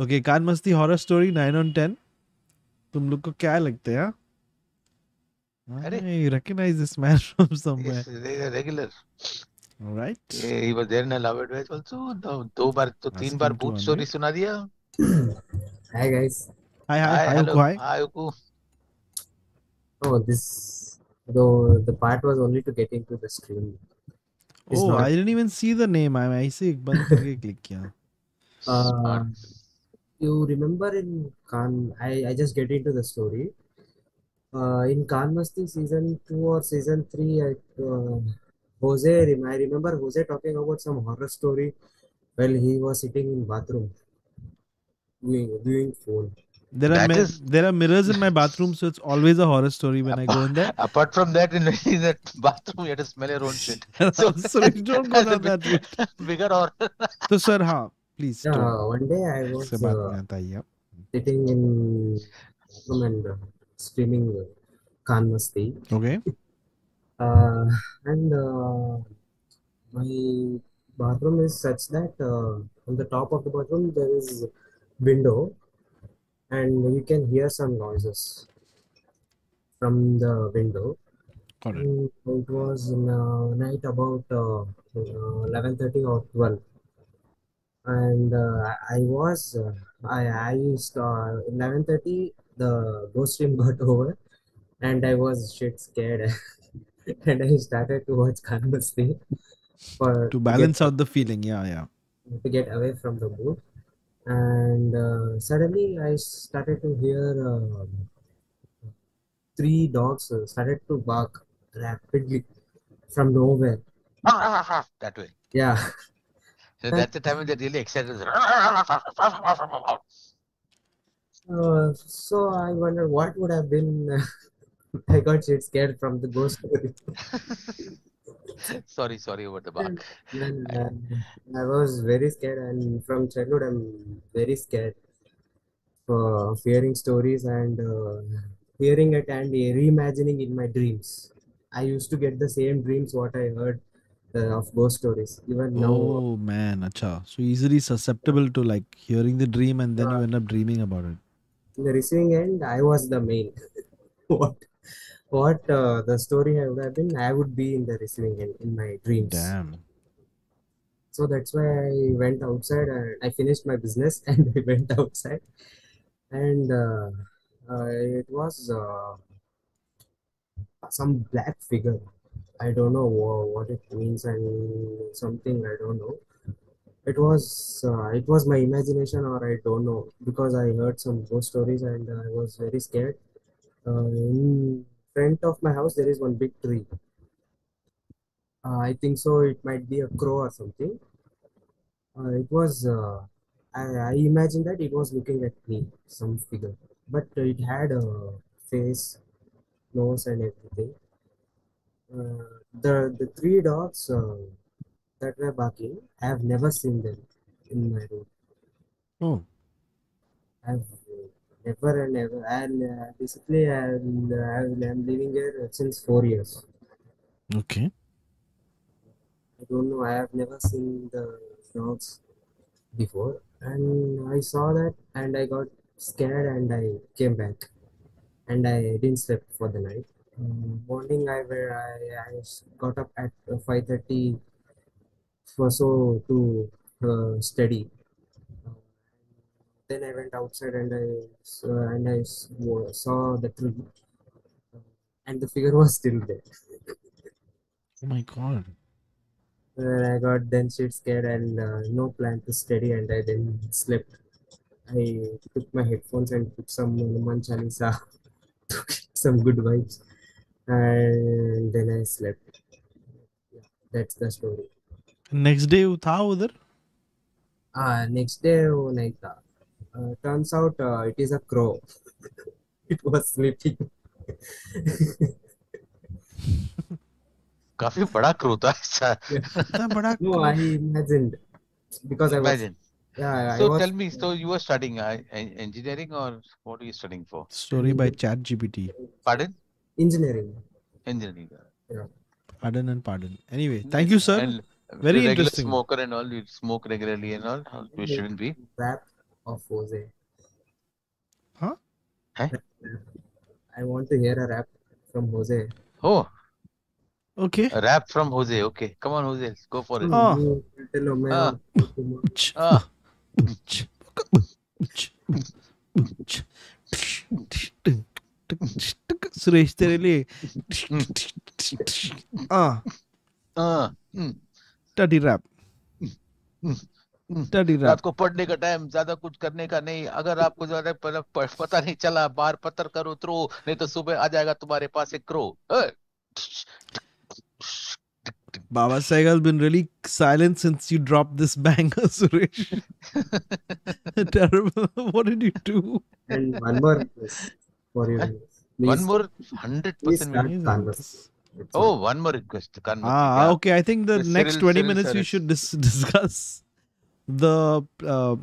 Okay, Khan Masti horror story nine on ten. तुम लोग को क्या लगता है? I recognize this man from somewhere. Yes, regular. All right. Yeah, he was there in Allahabad West also. No, two bar, to three bar boot story suna diya. Hi guys. Hi hi. Hi Uku. Hi. Hi Uku. Oh, this though the part was only to get into the stream. It's oh, not... I didn't even see the name. I I see ek band karke click kiya. Uh, you remember in Khan? I I just get into the story. Uh, in Khan Masti season two or season three, I, uh, Jose, I remember Jose talking about some horror story while he was sitting in bathroom doing, doing phone. There are, is... there are mirrors in my bathroom, so it's always a horror story when apart, I go in there. Apart from that, in that bathroom, you have to smell your own shit. So, so don't go down that route. Bigger horror. So sir, ha, Please. Yeah, one day I was uh, sitting in room and uh, streaming Khan Masti. Okay. Uh, and uh, my bathroom is such that uh, on the top of the bathroom there is window and you can hear some noises from the window. All right. It was in, uh, night about uh, eleven thirty or twelve, and uh, I was uh, I I uh, eleven thirty the ghost stream got over, and I was shit scared, and I started to watch Karmasti for to balance to get, out the feeling, yeah, yeah, to get away from the mood, and uh, suddenly I started to hear. Uh, Three dogs started to bark rapidly from nowhere. Ah, ah, ah, that way. Yeah. So that's the time when they really excited. Uh, so I wonder what would have been. I got shit scared from the ghost story. sorry, sorry about the bark. And, and, uh, I was very scared, and from childhood I'm very scared for hearing stories and. Uh, Hearing it and reimagining in my dreams. I used to get the same dreams what I heard uh, of ghost stories. Even oh, now. Oh man, acha. So easily susceptible to like hearing the dream and then uh, you end up dreaming about it. In the receiving end, I was the main. what what uh, the story would have been, I would be in the receiving end in my dreams. Damn. So that's why I went outside. And I finished my business and I went outside. And... Uh, Uh, it was uh, some black figure. I don't know what it means and something I don't know. It was uh, it was my imagination or I don't know, because I heard some ghost stories and I was very scared. Uh, in front of my house there is one big tree. Uh, I think so. It might be a crow or something. Uh, it was. Uh, I, I imagined that it was looking at me, some figure. But it had a face, nose, and everything. Uh, the the three dogs uh, that were barking, I have never seen them in my room. Oh. I've never and ever. And uh, basically, I'm, I'm living here since four years. Okay. I don't know. I have never seen the dogs before, and I saw that, and I got. Scared and I came back and I didn't sleep for the night. Um, morning I, were, I, I got up at five thirty for so to uh, study. Um, then I went outside and I, uh, and I saw the tree and the figure was still there. Oh my god. Uh, I got then shit scared and uh, no plan to study and I didn't sleep. I took my headphones and took some Hanuman Chalisa, took some good vibes, and then I slept. Yeah, that's the story. Next day, you tha udhar? Ah, next day, oh, nahi tha. Uh, turns out uh, it is a crow. It was sleeping. Kafi bada crow tha. No, I imagined because I was. Yeah, so was, tell me, so you were studying uh, engineering or what are you studying for? Story by Chat G P T. Pardon? Engineering. Engineering. Yeah. Pardon and pardon. Anyway, thank you, sir. And very interesting. Smoker and all, you smoke regularly and all. You shouldn't be. Rap of Jose. Huh? Huh? I want to hear a rap from Jose. Oh. Okay. A rap from Jose. Okay. Come on, Jose. Let's go for it. Oh. Ah. Ah. Suresh, tere liye. Ah. Ah. Study rap. Study rap. आपको पढ़ने का time ज़्यादा कुछ करने का नहीं. अगर आपको ज़्यादा पता नहीं चला, बार पत्थर करो थ्रो, नहीं तो सुबह आ जाएगा तुम्हारे पास एक crow. Baba Sehgal has been really silent since you dropped this banger, Suresh. Terrible. What did you do? And one more request for you. Please, one more one hundred percent. Oh, one more request. Kanmur. Ah, okay. I think the Cyril, next twenty Cyril, minutes Cyril. you should dis discuss the uh,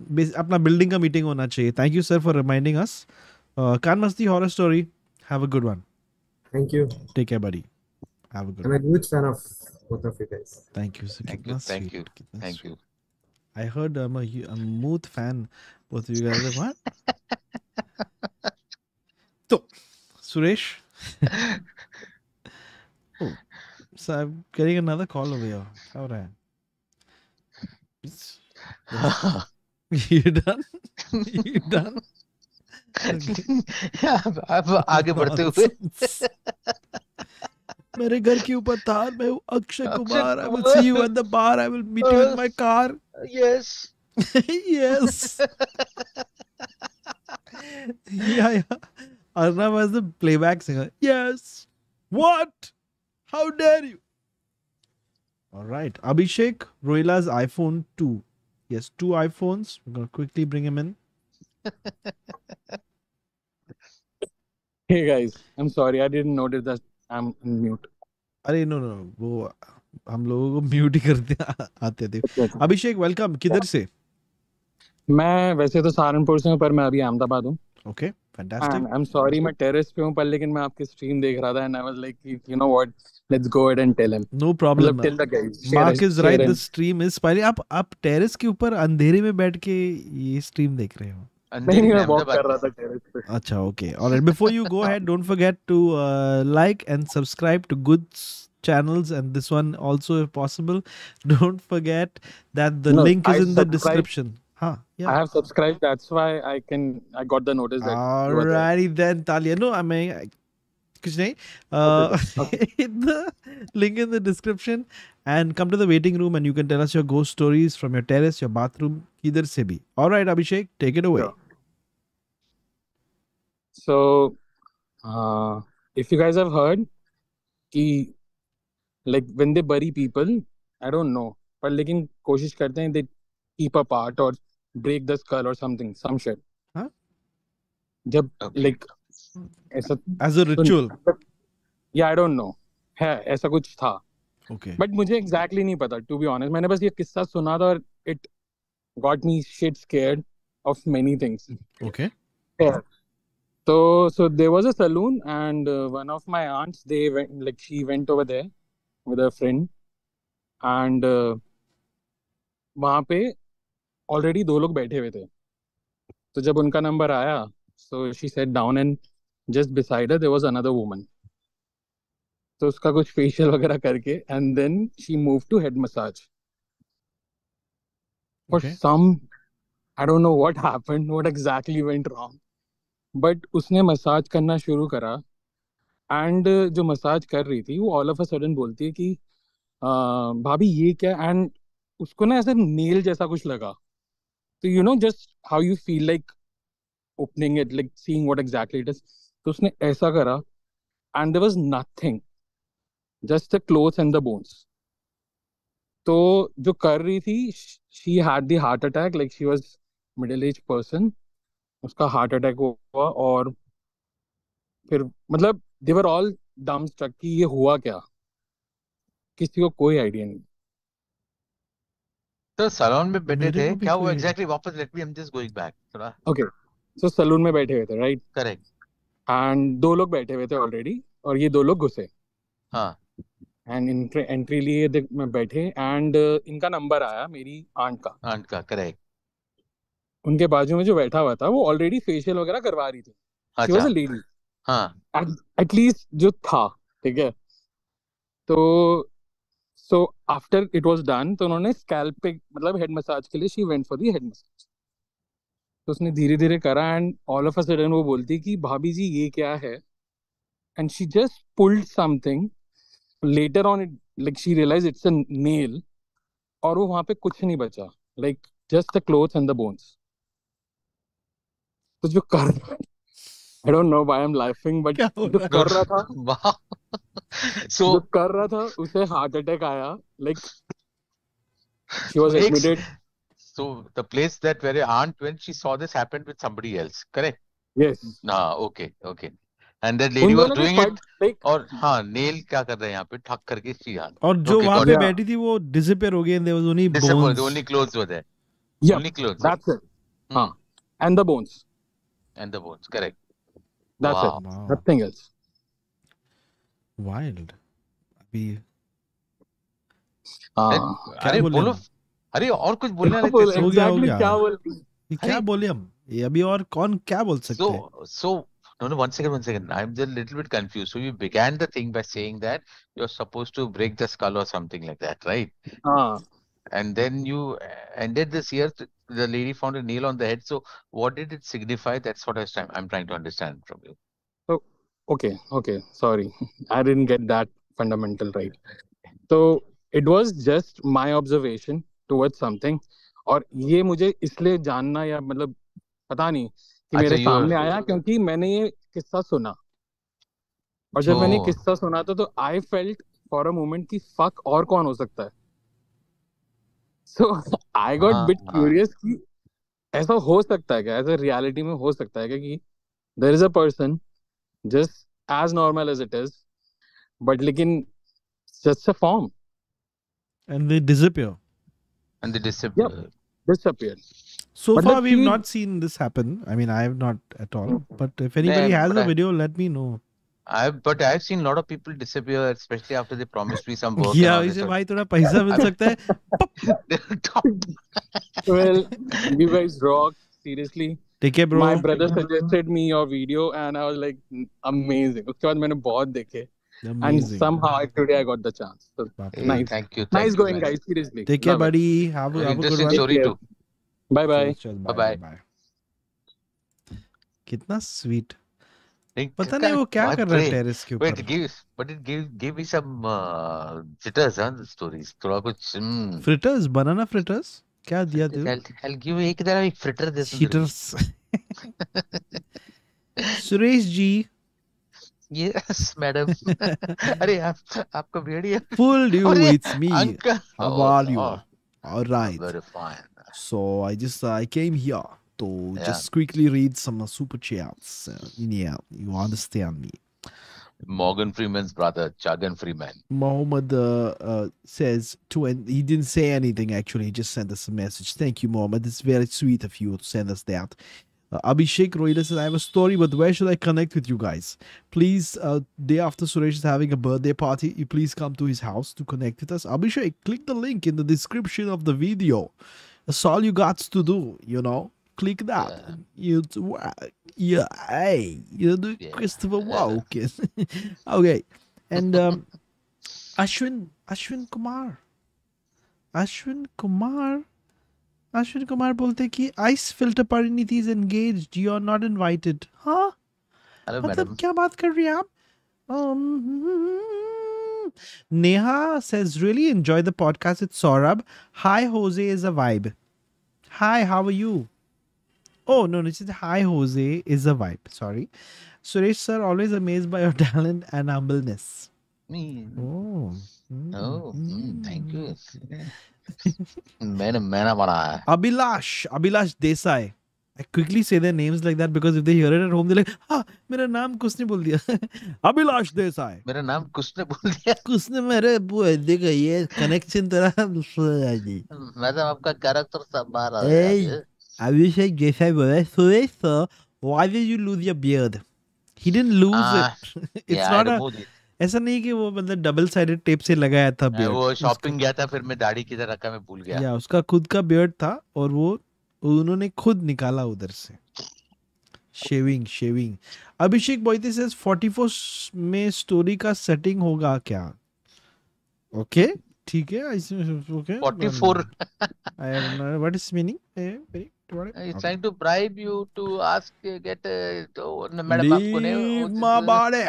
apna building ka meeting hona chahiye. Thank you, sir, for reminding us. Uh, Khan Masti Horror Story, have a good one. Thank you. Take care, buddy. Have a good I'm one. I'm a huge fan of both of you guys. Thank you, sir. Thank you. Thank you. Thank you. I heard I'm a, a Mooth fan. Both of you guys are what? So, Suresh. Oh, so I'm getting another call over here. All right. You done? You done? आगे बढ़ते हुए मेरे घर के ऊपर तार मैं Akshay Kumar I will see you at the bar, I will meet you in my car. Yes. Yes. Yeah, yeah. Arnav was the playback singer. Yes. What? How dare you? All right. Abhishek, Royla's iPhone two. Yes, two iPhones. We're going to quickly bring him in. Hey guys, I'm sorry I didn't notice that I'm on mute. अरे no no no, वो हम लोगों को mute ही करते आते थे. अभिषेक welcome, किधर से? मैं वैसे तो सहारनपुर से हूँ पर मैं अभी अहमदाबाद हूँ. Okay, fantastic. I'm sorry मैं terrace पे हूँ पर लेकिन मैं आपके stream देख रहा था and I was like, you know what, let's go ahead and tell him. No problem. Tell the guys. Mark is right. The stream is. पहले आप आप terrace के ऊपर अंधेरे में बैठ के ये stream देख रहे हो. नहीं मैं walk कर रहा था terrace पे. अच्छा okay. Alright, before you go ahead, don't forget to uh, like and subscribe to Goods channels and this one also if possible. Don't forget that the no, link is I in the description. Huh, yeah. I have subscribed. That's why I can. I got the notice. That alrighty then, Talia. No, I mean, I, uh, okay. Hit the link in the description and come to the waiting room and you can tell us your ghost stories from your terrace, your bathroom, either sebi. All right, Abhishek, take it away. Sure. So, uh, if you guys have heard, ki, like when they bury people, I don't know, but lekin koshish karte hain they keep apart or break the skull or something, some shit. Huh? Jab, okay. Like as a, as a ritual. Yeah, I don't know. है ऐसा कुछ था. Okay. But मुझे exactly नहीं पता. To be honest, मैंने बस ये किस्सा सुना था और it got me shit scared of many things. Okay. Yeah. So so there was a saloon and uh, one of my aunts they went like she went over there with her friend and uh, वहाँ पे already दो लोग बैठे हुए थे. तो जब उनका नंबर आया, so she sat down and just beside her there was another woman. So उसका कुछ facial वगैरह करके and then she moved to head massage. For okay. some, I don't know what happened, what exactly went wrong, but उसने massage करना शुरू करा and जो massage कर रही थी वो all of a sudden बोलती है कि भाभी ये क्या and उसको ना ऐसा nail जैसा कुछ लगा. So you know just how you feel like opening it, like seeing what exactly it is. So उसने ऐसा करा and there was nothing, just the clothes and the bones. तो जो कर रही थी she had the heart attack, like she was middle-aged person. उसका heart attack हुआ और फिर मतलब they were all dumbstruck कि ये हुआ क्या, किसी को कोई idea नहीं. तो सैलून में बैठे थे क्या हुआ exactly? वापस let me I'm just going back थोड़ा. Okay. So सलून में बैठे हुए थे, right? Correct. And दो लोग बैठे हुए थे already और ये दो लोग घुसे. हाँ. And entry entry लिए देख मैं बैठे and uh, इनका नंबर आया मेरी aunt का. Aunt का, correct. उनके बाजू में जो बैठा हुआ था वो already facial वगैरह करवा रही थी. She was a lady. हाँ. At, at least जो था, ठीक है. तो so after it was done तो उन्होंने scalp पे मतलब head massage के लिए she went for the head massage. तो उसने धीरे धीरे करा and all of a sudden वो बोलती कि भाभी जी ये क्या है and she just pulled something later on it like she realize it's a nail और वो वहाँ पे कुछ नहीं बचा like just the clothes and the bones. तो जो कर I don't know why I am laughing but जो कर रहा था वाह सो जो कर रहा था उसे हार्ट अटैक आया like she was admitted. So the place that where your aunt went, she saw this happened with somebody else, correct? Yes. Ah, okay, okay. And that lady was doing it. और हाँ nail क्या कर रहे हैं यहाँ पे ठक करके शी. और जो वहाँ पे बैठी थी वो disappear हो गई and there was only bones. Only clothes were there. Yeah, only clothes. That's it. Hmm. Huh. And the bones. And the bones, correct. That's wow. it. Wow. Nothing else. Wild. Abhi. अरे बोलो, अरे और कुछ बोलना क्या बोले हम? अभी और कौन क्या बोल सकते हैं? So, so, no, no, one second, one second. I'm just a little bit confused. So you began the thing by saying that you're supposed to break the skull or something like that, right? Ah. And then you ended this year. The lady found a nail on the head. So what did it signify? That's what I was trying. I'm trying to understand from you. So okay, okay, sorry, I didn't get that fundamental right. So it was just my observation towards something. और ये मुझे इसलिए जानना या मतलब पता नहीं कि मेरे सामने आया क्योंकि मैंने ये किस्सा सुना और जब मैंने किस्सा सुना था तो I felt for a moment कि fuck और कौन हो सकता है. So I got a bit curious कि ऐसा हो सकता है क्या, ऐसा reality में हो सकता है क्या कि there is a person just as normal as it is but लेकिन just a form. And they disappear. And they disappear. Yep. Disappear. So but far we've thing... not seen this happen. I mean, I have not at all. But if anybody yeah, has a I... video, let me know. I but I've seen a lot of people disappear, especially after they promised me some work. Yeah, इसे भाई थोड़ा पैसा मिल सकता है. Well, you guys rock. Seriously. Take care, bro. My brother suggested me your video, and I was like, amazing. उसके बाद मैंने बहुत देखे. Amazing. And somehow today I got the chance. So, hey, nice. Thank you. Thank nice you, going, man. Guys. Seriously. Take care, Love buddy. Have, have a good one. Story too. Bye bye. Bye bye. Bye. Kitna sweet. पता नहीं वो क्या कर रहा है terrace के ऊपर. But it gives, but it gives, gave me some uh, jitters on the stories. थोड़ा कुछ. Mm. Fritters, banana fritters. क्या दिया तू? I'll, I'll give you एक तरह एक fritter दे दो. Cheaters. Suresh ji. Yes, madam. अरे आप आपका बियर्डी full you, it's me. Uncle. How are you? Oh, all right. Very fine. So I just uh, I came here to yeah. just quickly read some uh, super chats. Uh, yeah, you understand me. Morgan Freeman's brother, Chagan Freeman. Mohammed uh, uh, says to, and he didn't say anything actually. He just sent us a message. Thank you, Mohammed. It's very sweet of you to send us that. Uh, Abhishek Rohila says, I have a story, but where should I connect with you guys? Please, uh, day after Suresh is having a birthday party, you please come to his house to connect with us. Abhishek, click the link in the description of the video. That's all you got to do, you know. Click that. Yeah. You, uh, yeah, hey, you're doing yeah. Christopher Walken. Okay. And um, Ashwin, Ashwin Kumar. Ashwin Kumar. Ashwin Kumar बोलते कि ice filter Pariniti is engaged. You are not invited. Huh? Hello, madam. क्या बात कर रही हैं आप? Um, Neha says really enjoy the podcast. It's Saurabh. Hi Jose is a vibe. Hi, how are you? Oh no, no, she said hi Jose is a vibe. Sorry. Suresh sir, always amazed by your talent and humbleness. Me. Oh. Mm. Oh. Mm, thank you. Abhilash, Abhilash Desai. I quickly say their names like that because if they hear it at home, they're like, ah, मेरा नाम किसने बोल दिया? Abhilash Desai. मेरा नाम किसने बोल दिया? किसने मेरे बोल दिया? ये connection तेरा सुनाई. मतलब आपका character संभाल रहा है. Abhilash Desai बोला, Suresh sir, why did you lose your beard? He didn't lose uh, it. It's yeah, not a. ऐसा नहीं कि वो मतलब डबल साइडेड टेप से लगाया था बियर्ड. वो शॉपिंग गया था फिर मैं दाढ़ी किधर रखा मैं भूल गया. या उसका खुद का बियर्ड था और वो उन्होंने खुद निकाला उधर से. Shaving shaving. Abhishek Boite says forty-four में स्टोरी का सेटिंग होगा क्या? ओके ठीक है. Okay forty-four I have no what is meaning. He's trying to bribe you to ask get madam आपको नहीं.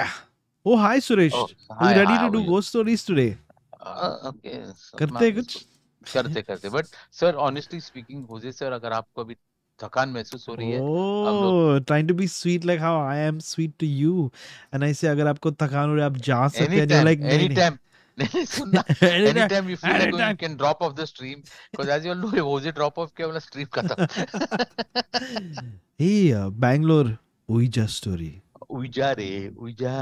Oh, hi, Suresh. Oh, hi, ready hi, to do ghost stories today? Uh, okay. So, करते कुछ? करते करते. But sir, honestly speaking, Jose sir, अगर आपको अभी थकान महसूस हो रही है, oh, trying to be sweet like how I am sweet to you, and I say अगर आपको थकान हो रही है, आप जा सकते हैं. Like anytime, anytime, anytime you feel like you can drop off the stream, because as you all know, Jose drop off किया वाला stream खत्म. Hey, uh, Bangalore, Ouija story. Ouija रे, Ouija.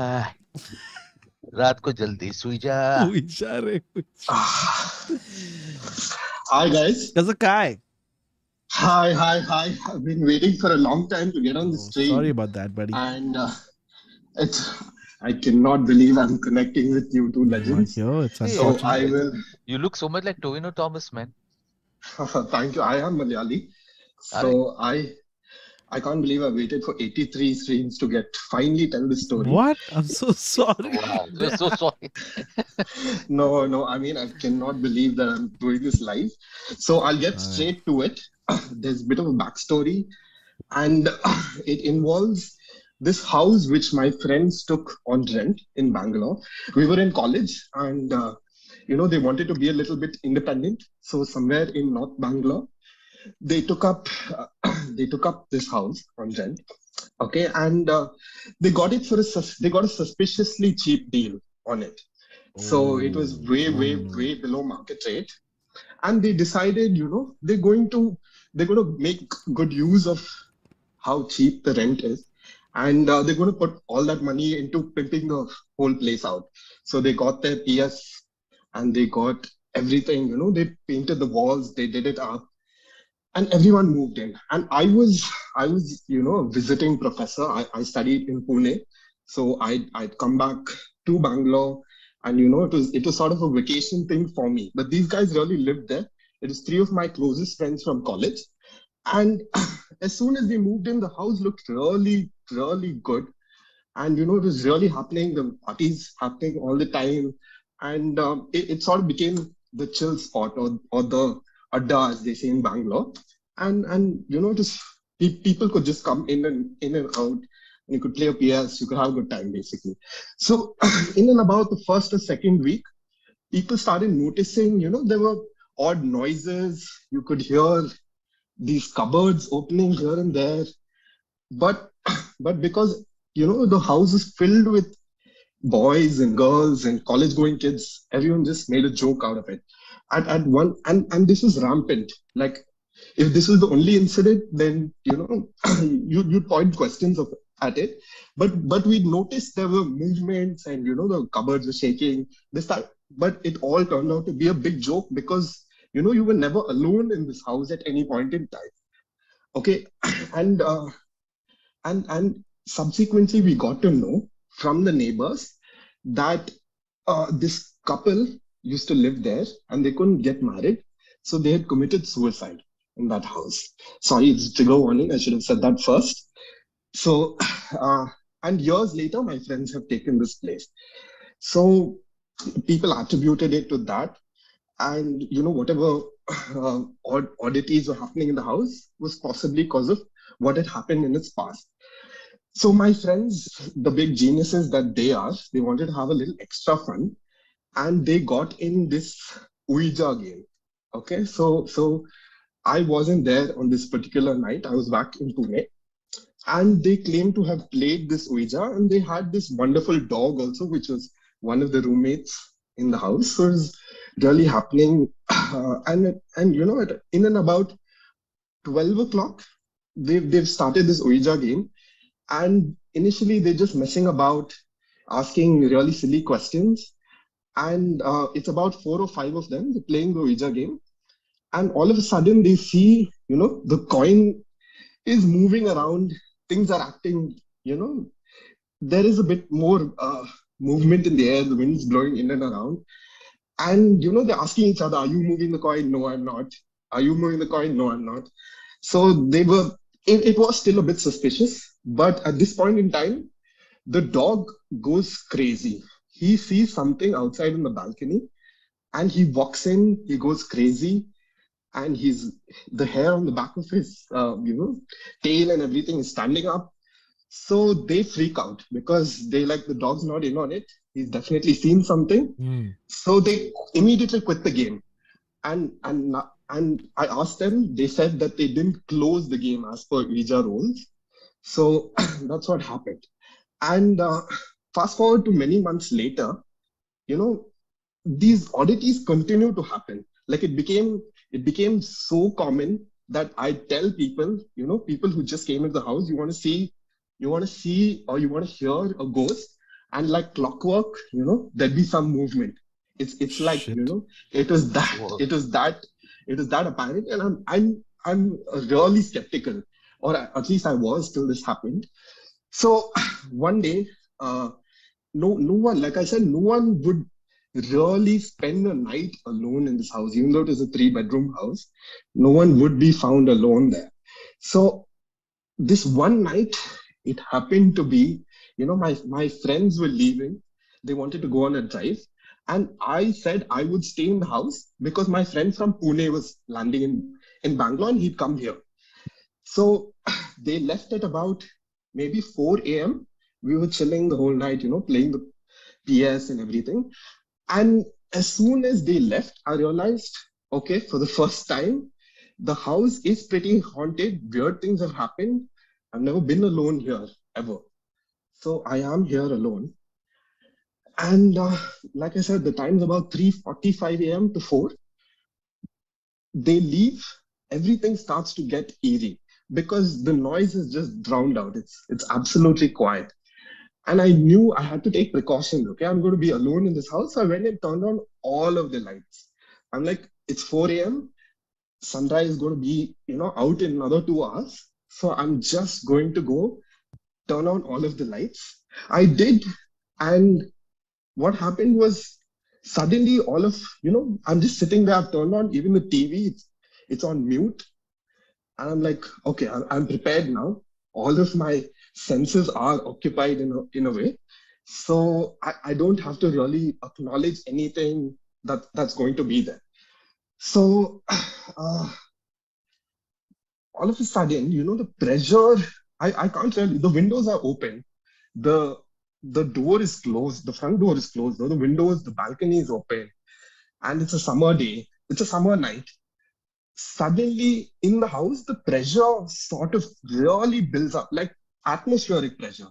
रात को जल्दी सोई जा. Hi guys. कैसा काय? Hi, hi, hi. I've been waiting for a long time to get on this oh, train. Sorry about that, buddy. And uh, it's... I cannot believe I'm connecting with you two legends. Yo, it's unfortunate. So I will... You look so much like Tovino Thomas, man. Thank you. I am Malayali. So I... I can't believe I waited for eighty-three streams to get finally tell the story. What? I'm so sorry. Wow, you're so sorry. no, no. I mean, I cannot believe that I'm doing this live. So I'll get All straight right. to it. There's a bit of a backstory, and it involves this house which my friends took on rent in Bangalore. We were in college, and uh, you know, they wanted to be a little bit independent. So somewhere in North Bangalore, they took up. Uh, They took up this house on rent, okay, and uh, they got it for a sus they got a suspiciously cheap deal on it. Oh. So it was way, way, way below market rate, and they decided, you know, they're going to they're going to make good use of how cheap the rent is, and uh, they're going to put all that money into pimping the whole place out. So they got their P S and they got everything. You know, they painted the walls, they did it up. And everyone moved in. And I was, I was, you know, a visiting professor. I, I studied in Pune. So I'd, I'd come back to Bangalore. And, you know, it was, it was sort of a vacation thing for me. But these guys really lived there. It was three of my closest friends from college. And as soon as we moved in, the house looked really, really good. And, you know, it was really happening. The parties happening all the time. And um, it, it sort of became the chill spot, or, or the... Adda, as they say in Bangalore, and and you know, just people could just come in and in and out, and you could play a P S, you could have a good time basically. So in and about the first or second week, people started noticing, you know, there were odd noises. You could hear these cupboards opening here and there, but but because you know the house is filled with boys and girls and college-going kids, everyone just made a joke out of it. At, at one, and, and this was rampant. Like, if this was the only incident, then, you know, you, you'd point questions of, at it. But but we noticed there were movements and, you know, the cupboards were shaking. This time, but it all turned out to be a big joke because, you know, you were never alone in this house at any point in time. Okay. And, uh, and, and subsequently, we got to know from the neighbors that uh, this couple used to live there and they couldn't get married. So they had committed suicide in that house. Sorry, it's a trigger warning. I should have said that first. So, uh, and years later, my friends have taken this place. So people attributed it to that. And, you know, whatever uh, odd oddities were happening in the house was possibly because of what had happened in its past. So my friends, the big geniuses that they are, they wanted to have a little extra fun. And they got in this Ouija game. Okay, so so I wasn't there on this particular night. I was back in Pune. And they claimed to have played this Ouija. And they had this wonderful dog also, which was one of the roommates in the house. So it was really happening. Uh, and, and you know, at, in and about twelve o'clock, they've, they've started this Ouija game. And initially, they're just messing about, asking really silly questions. And uh, it's about four or five of them playing the Ouija game. And all of a sudden, they see, you know, the coin is moving around. Things are acting, you know. There is a bit more uh, movement in the air. The wind's blowing in and around. And, you know, they're asking each other, are you moving the coin? No, I'm not. Are you moving the coin? No, I'm not. So they were, it, it was still a bit suspicious. But at this point in time, the dog goes crazy. He sees something outside on the balcony and he walks in, he goes crazy, and he's, the hair on the back of his, uh, you know, tail and everything is standing up. So they freak out because they like, the dog's not in on it. He's definitely seen something. Mm. So they immediately quit the game. And, and, and I asked them, they said that they didn't close the game as per Ouija rules. So that's what happened. And... Uh, Fast forward to many months later, you know, these oddities continue to happen. Like it became, it became so common that I tell people, you know, people who just came into the house, you want to see, you want to see, or you want to hear a ghost, and like clockwork, you know, there'd be some movement. It's, it's like, Shit. you know, it was that, it was that, it was that apparent. And I'm, I'm, I'm really skeptical, or at least I was till this happened. So one day, uh, no, no one, like I said, no one would really spend a night alone in this house, even though it is a three bedroom house. No one would be found alone there. So this one night, it happened to be, you know, my, my friends were leaving. They wanted to go on a drive. And I said I would stay in the house because my friend from Pune was landing in, in Bangalore and he'd come here. So they left at about maybe four A M We were chilling the whole night, you know, playing the P S and everything. And as soon as they left, I realized, okay, for the first time, the house is pretty haunted. Weird things have happened. I've never been alone here ever. So I am here alone. And uh, like I said, the time is about three forty-five A M to four. They leave. Everything starts to get eerie because the noise is just drowned out. It's, it's absolutely quiet. And I knew I had to take precautions. Okay, I'm going to be alone in this house. So I went and turned on all of the lights. I'm like, it's four A M Sunrise is going to be, you know, out in another two hours. So I'm just going to go turn on all of the lights. I did. And what happened was suddenly all of, you know, I'm just sitting there. I've turned on even the T V. It's, it's on mute. And I'm like, okay, I'm, I'm prepared now. All of my senses are occupied in a, in a way. So I, I don't have to really acknowledge anything that, that's going to be there. So uh, all of a sudden, you know, the pressure, I, I can't really, the windows are open. The, the door is closed. The front door is closed. The windows, the balcony is open. And it's a summer day. It's a summer night. Suddenly in the house, the pressure sort of really builds up, like atmospheric pressure.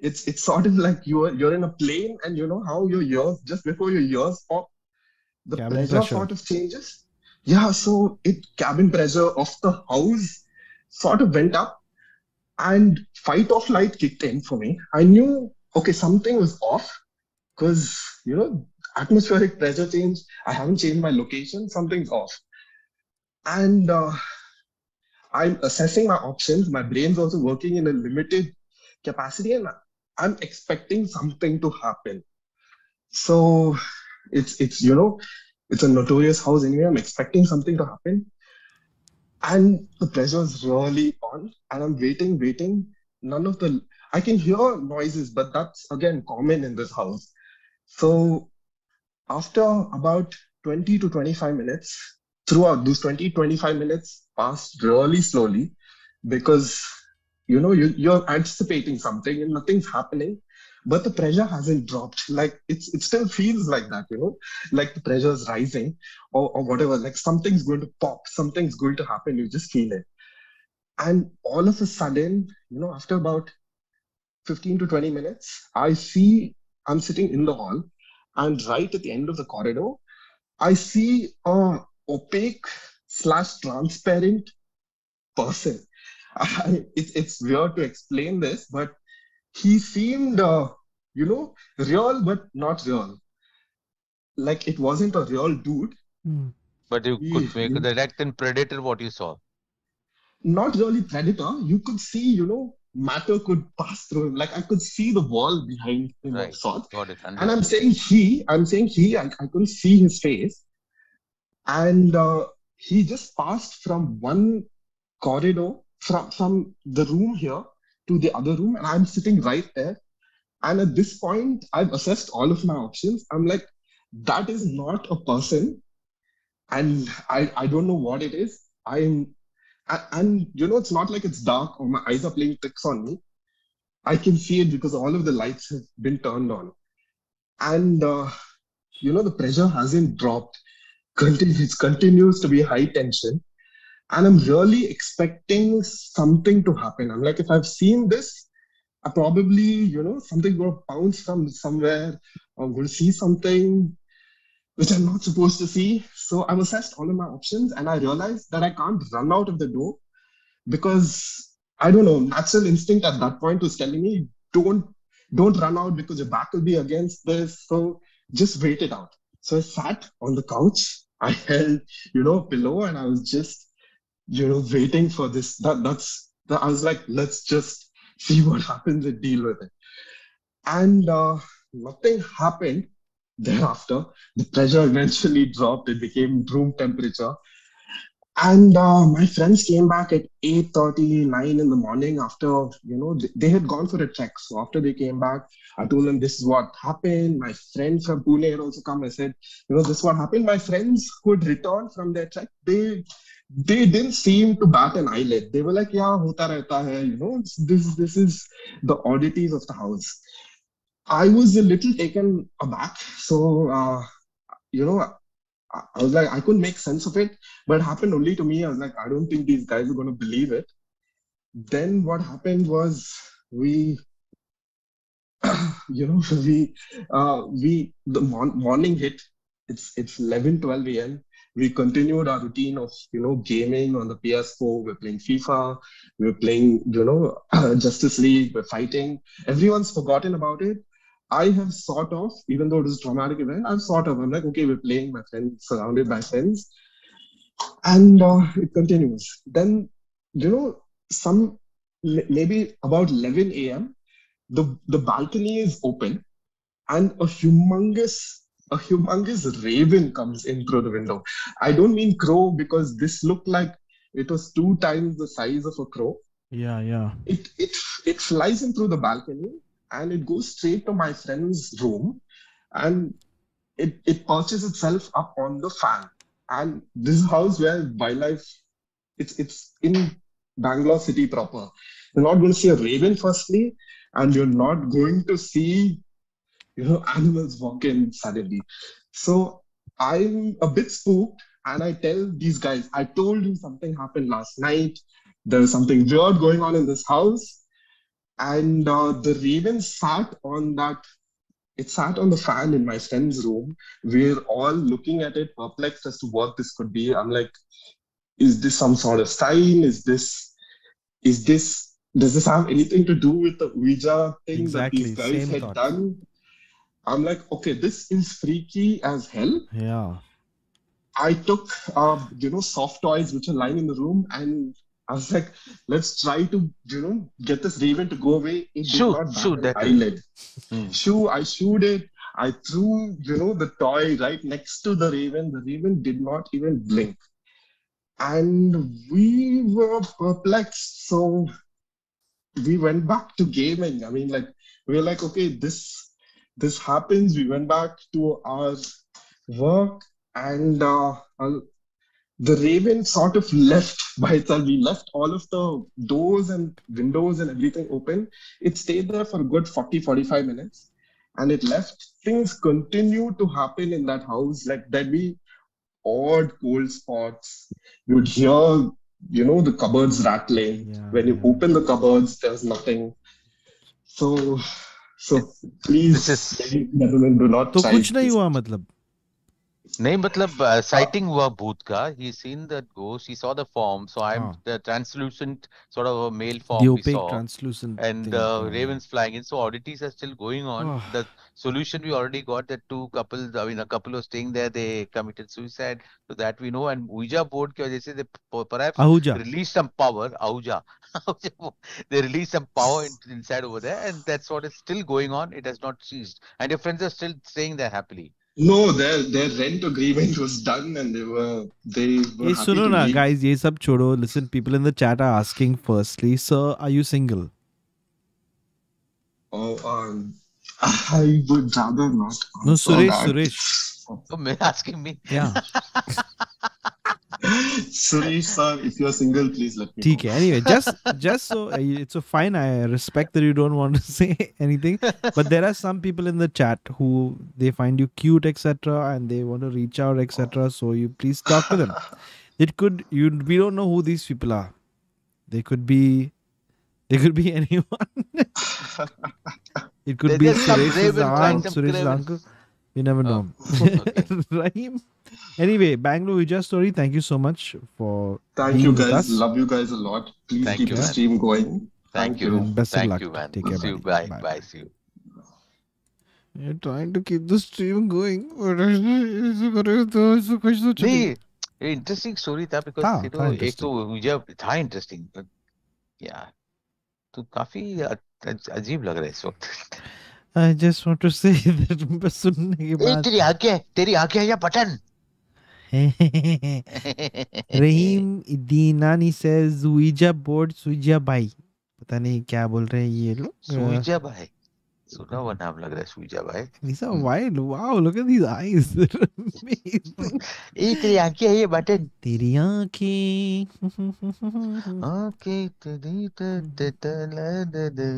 It's it's sort of like you're you're in a plane, and you know how your ears, just before your ears pop, the cabin pressure, pressure sort of changes. Yeah, so it cabin pressure of the house sort of went up, and fight or flight kicked in for me. I knew, okay, something was off because, you know, atmospheric pressure change. I haven't changed my location. Something's off. And uh, I'm assessing my options. My brain's also working in a limited capacity, and I'm expecting something to happen. So it's, it's you know, it's a notorious house anyway. I'm expecting something to happen. And the pressure is really on, and I'm waiting, waiting. None of the, I can hear noises, but that's again common in this house. So after about twenty to twenty-five minutes, throughout those twenty, twenty-five minutes passed really slowly because, you know, you, you're anticipating something and nothing's happening, but the pressure hasn't dropped. Like it's, it still feels like that, you know, like the pressure is rising or, or whatever, like something's going to pop, something's going to happen. You just feel it. And all of a sudden, you know, after about fifteen to twenty minutes, I see, I'm sitting in the hall, and right at the end of the corridor, I see a uh, opaque slash transparent person. I, it, it's weird to explain this, but he seemed, uh, you know, real, but not real. Like it wasn't a real dude. But you he, could make the act and predator what you saw. Not really predator. You could see, you know, matter could pass through him. Like I could see the wall behind him. Right. Got it. And I'm saying he, I'm saying he, I, I couldn't see his face. And uh, he just passed from one corridor, from, from the room here to the other room. And I'm sitting right there. And at this point, I've assessed all of my options. I'm like, that is not a person. And I, I don't know what it is. I'm, I, and you know, it's not like it's dark or my eyes are playing tricks on me. I can see it because all of the lights have been turned on. And, uh, you know, the pressure hasn't dropped. It continues to be high tension, and I'm really expecting something to happen. I'm like, if I've seen this, I probably, you know, something will bounce from somewhere. I'm going to see something which I'm not supposed to see. So I've assessed all of my options, and I realized that I can't run out of the door because, I don't know, natural instinct at that point was telling me, don't, don't run out because your back will be against this. So just wait it out. So I sat on the couch. I held, you know, a pillow, and I was just you know, waiting for this. That that's that, I was like, let's just see what happens and deal with it. And uh, nothing happened thereafter. The pressure eventually dropped. It became room temperature. And uh, my friends came back at eight thirty, nine in the morning after, you know, they had gone for a trek. So after they came back, I told them, this is what happened. My friend from Pune had also come. I said, you know, this is what happened. My friends who had returned from their trek, they they didn't seem to bat an eyelid. They were like, yeah, hota rehta hai. You know, this, this is the oddities of the house. I was a little taken aback. So, uh, you know, I was like, I couldn't make sense of it, but it happened only to me. I was like, I don't think these guys are going to believe it. Then what happened was we, you know, we, uh, we the mor- morning hit, it's it's eleven, twelve a.m. We continued our routine of, you know, gaming on the P S four. We're playing FIFA. We're playing, you know, Justice League. We're fighting. Everyone's forgotten about it. I have sort of, even though it was a traumatic event, I've sort of, I'm like, okay, we're playing, my friends, surrounded by friends. And uh, it continues. Then, you know, some, maybe about eleven a.m., the, the balcony is open and a humongous, a humongous raven comes in through the window. I don't mean crow, because this looked like it was two times the size of a crow. Yeah, yeah. It, it, it flies in through the balcony. And it goes straight to my friend's room, and it, it perches itself up on the fan. And this is house where wildlife, it's it's in Bangalore city proper. You're not going to see a raven, firstly, and you're not going to see, you know, animals walk in suddenly. So I'm a bit spooked, and I tell these guys, I told you something happened last night. There was something weird going on in this house. And uh, the raven sat on that, it sat on the fan in my friend's room. We're all looking at it, perplexed as to what this could be. I'm like, is this some sort of sign? Is this, is this, does this have anything to do with the Ouija thing exactly, that these guys had thought. done? I'm like, okay, this is freaky as hell. Yeah. I took, uh, you know, soft toys which are lying in the room, and I was like, let's try to, you know, get this raven to go away. It shoot, did not shoot that eyelid. Mm. Shoot, I shoot it. I threw, you know, the toy right next to the raven. The raven did not even blink. And we were perplexed. So we went back to gaming. I mean, like, we were like, okay, this, this happens. We went back to our work, and uh, I'll, the raven sort of left by itself. We left all of the doors and windows and everything open. It stayed there for a good forty, forty-five minutes, and it left. Things continued to happen in that house. Like, there'd be odd cold spots. You'd hear, you know, the cupboards rattling. Yeah, when you yeah. open the cupboards, there's nothing. So, so please, is... ladies and gentlemen, do not so kuch nahi hua matlab. Nahi, matlab, uh, sighting hua bhoot ka. He's seen that ghost. He saw the form. So I'm ah. the translucent sort of a male form. The opaque we saw, translucent. And the uh, ravens flying in. So oddities are still going on. Oh. The solution we already got, that two couples, I mean, a couple was staying there. They committed suicide. So that we know. And Ouija board, ke wajah se, they perhaps Ahuja. released some power. Ahuja. They released some power in, inside over there. And that's what is still going on. It has not ceased. And your friends are still staying there happily. No, their their rent agreement was done, and they were they were. Hey, happy to na, guys, ye sab chodo. Listen, people in the chat are asking. Firstly, sir, are you single? Oh, um, I would rather not. No, Suresh, that. Suresh. Oh, man, asking me. Yeah. Suresh sir, if you are single, please let me know. Okay, anyway, just just so it's so fine. I respect that you don't want to say anything, but there are some people in the chat who they find you cute, et cetera, and they want to reach out, et cetera. So you please talk to them. It could you we don't know who these people are. They could be, they could be anyone. It could there, be Suresh's aunt, Suresh's uncle. You never know. Oh, okay. Anyway, Bangalore Ouija story. Thank you so much for. Thank you guys. Us. Love you guys a lot. Please thank keep you, the man. stream going. Thank, thank you. you. Best thank of luck. You, man. Take care. See you. Bye. Bye. Bye. See you. You're trying to keep the stream going. Interesting story था because तो एक तो मुझे था interesting या तो काफी अजीब लग रहा है इस वक्त. I just want to say that बस सुनने के बाद तेरी आंखें तेरी आंखें या button. Rahim Dinani says Zuija board Suija bhai. पता नहीं क्या बोल रहे हैं ये लोग. Suija bhai. सुना हुआ नाम लग रहा है Suija bhai. These are wild. Wow, look at these eyes. Amazing. तेरी आंखें ये बटन. तेरी आंखें. आंखें तेरी ते तला दे दे.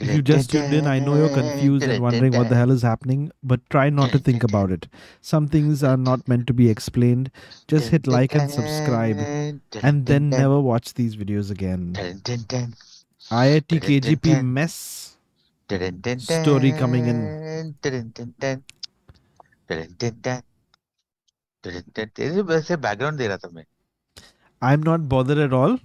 If you just tuned in, I know you're confused and wondering what the hell is happening, but try not to think about it. Some things are not meant to be explained. Just hit like and subscribe and then never watch these videos again. I I T K G P mess story coming in. I'm not bothered at all.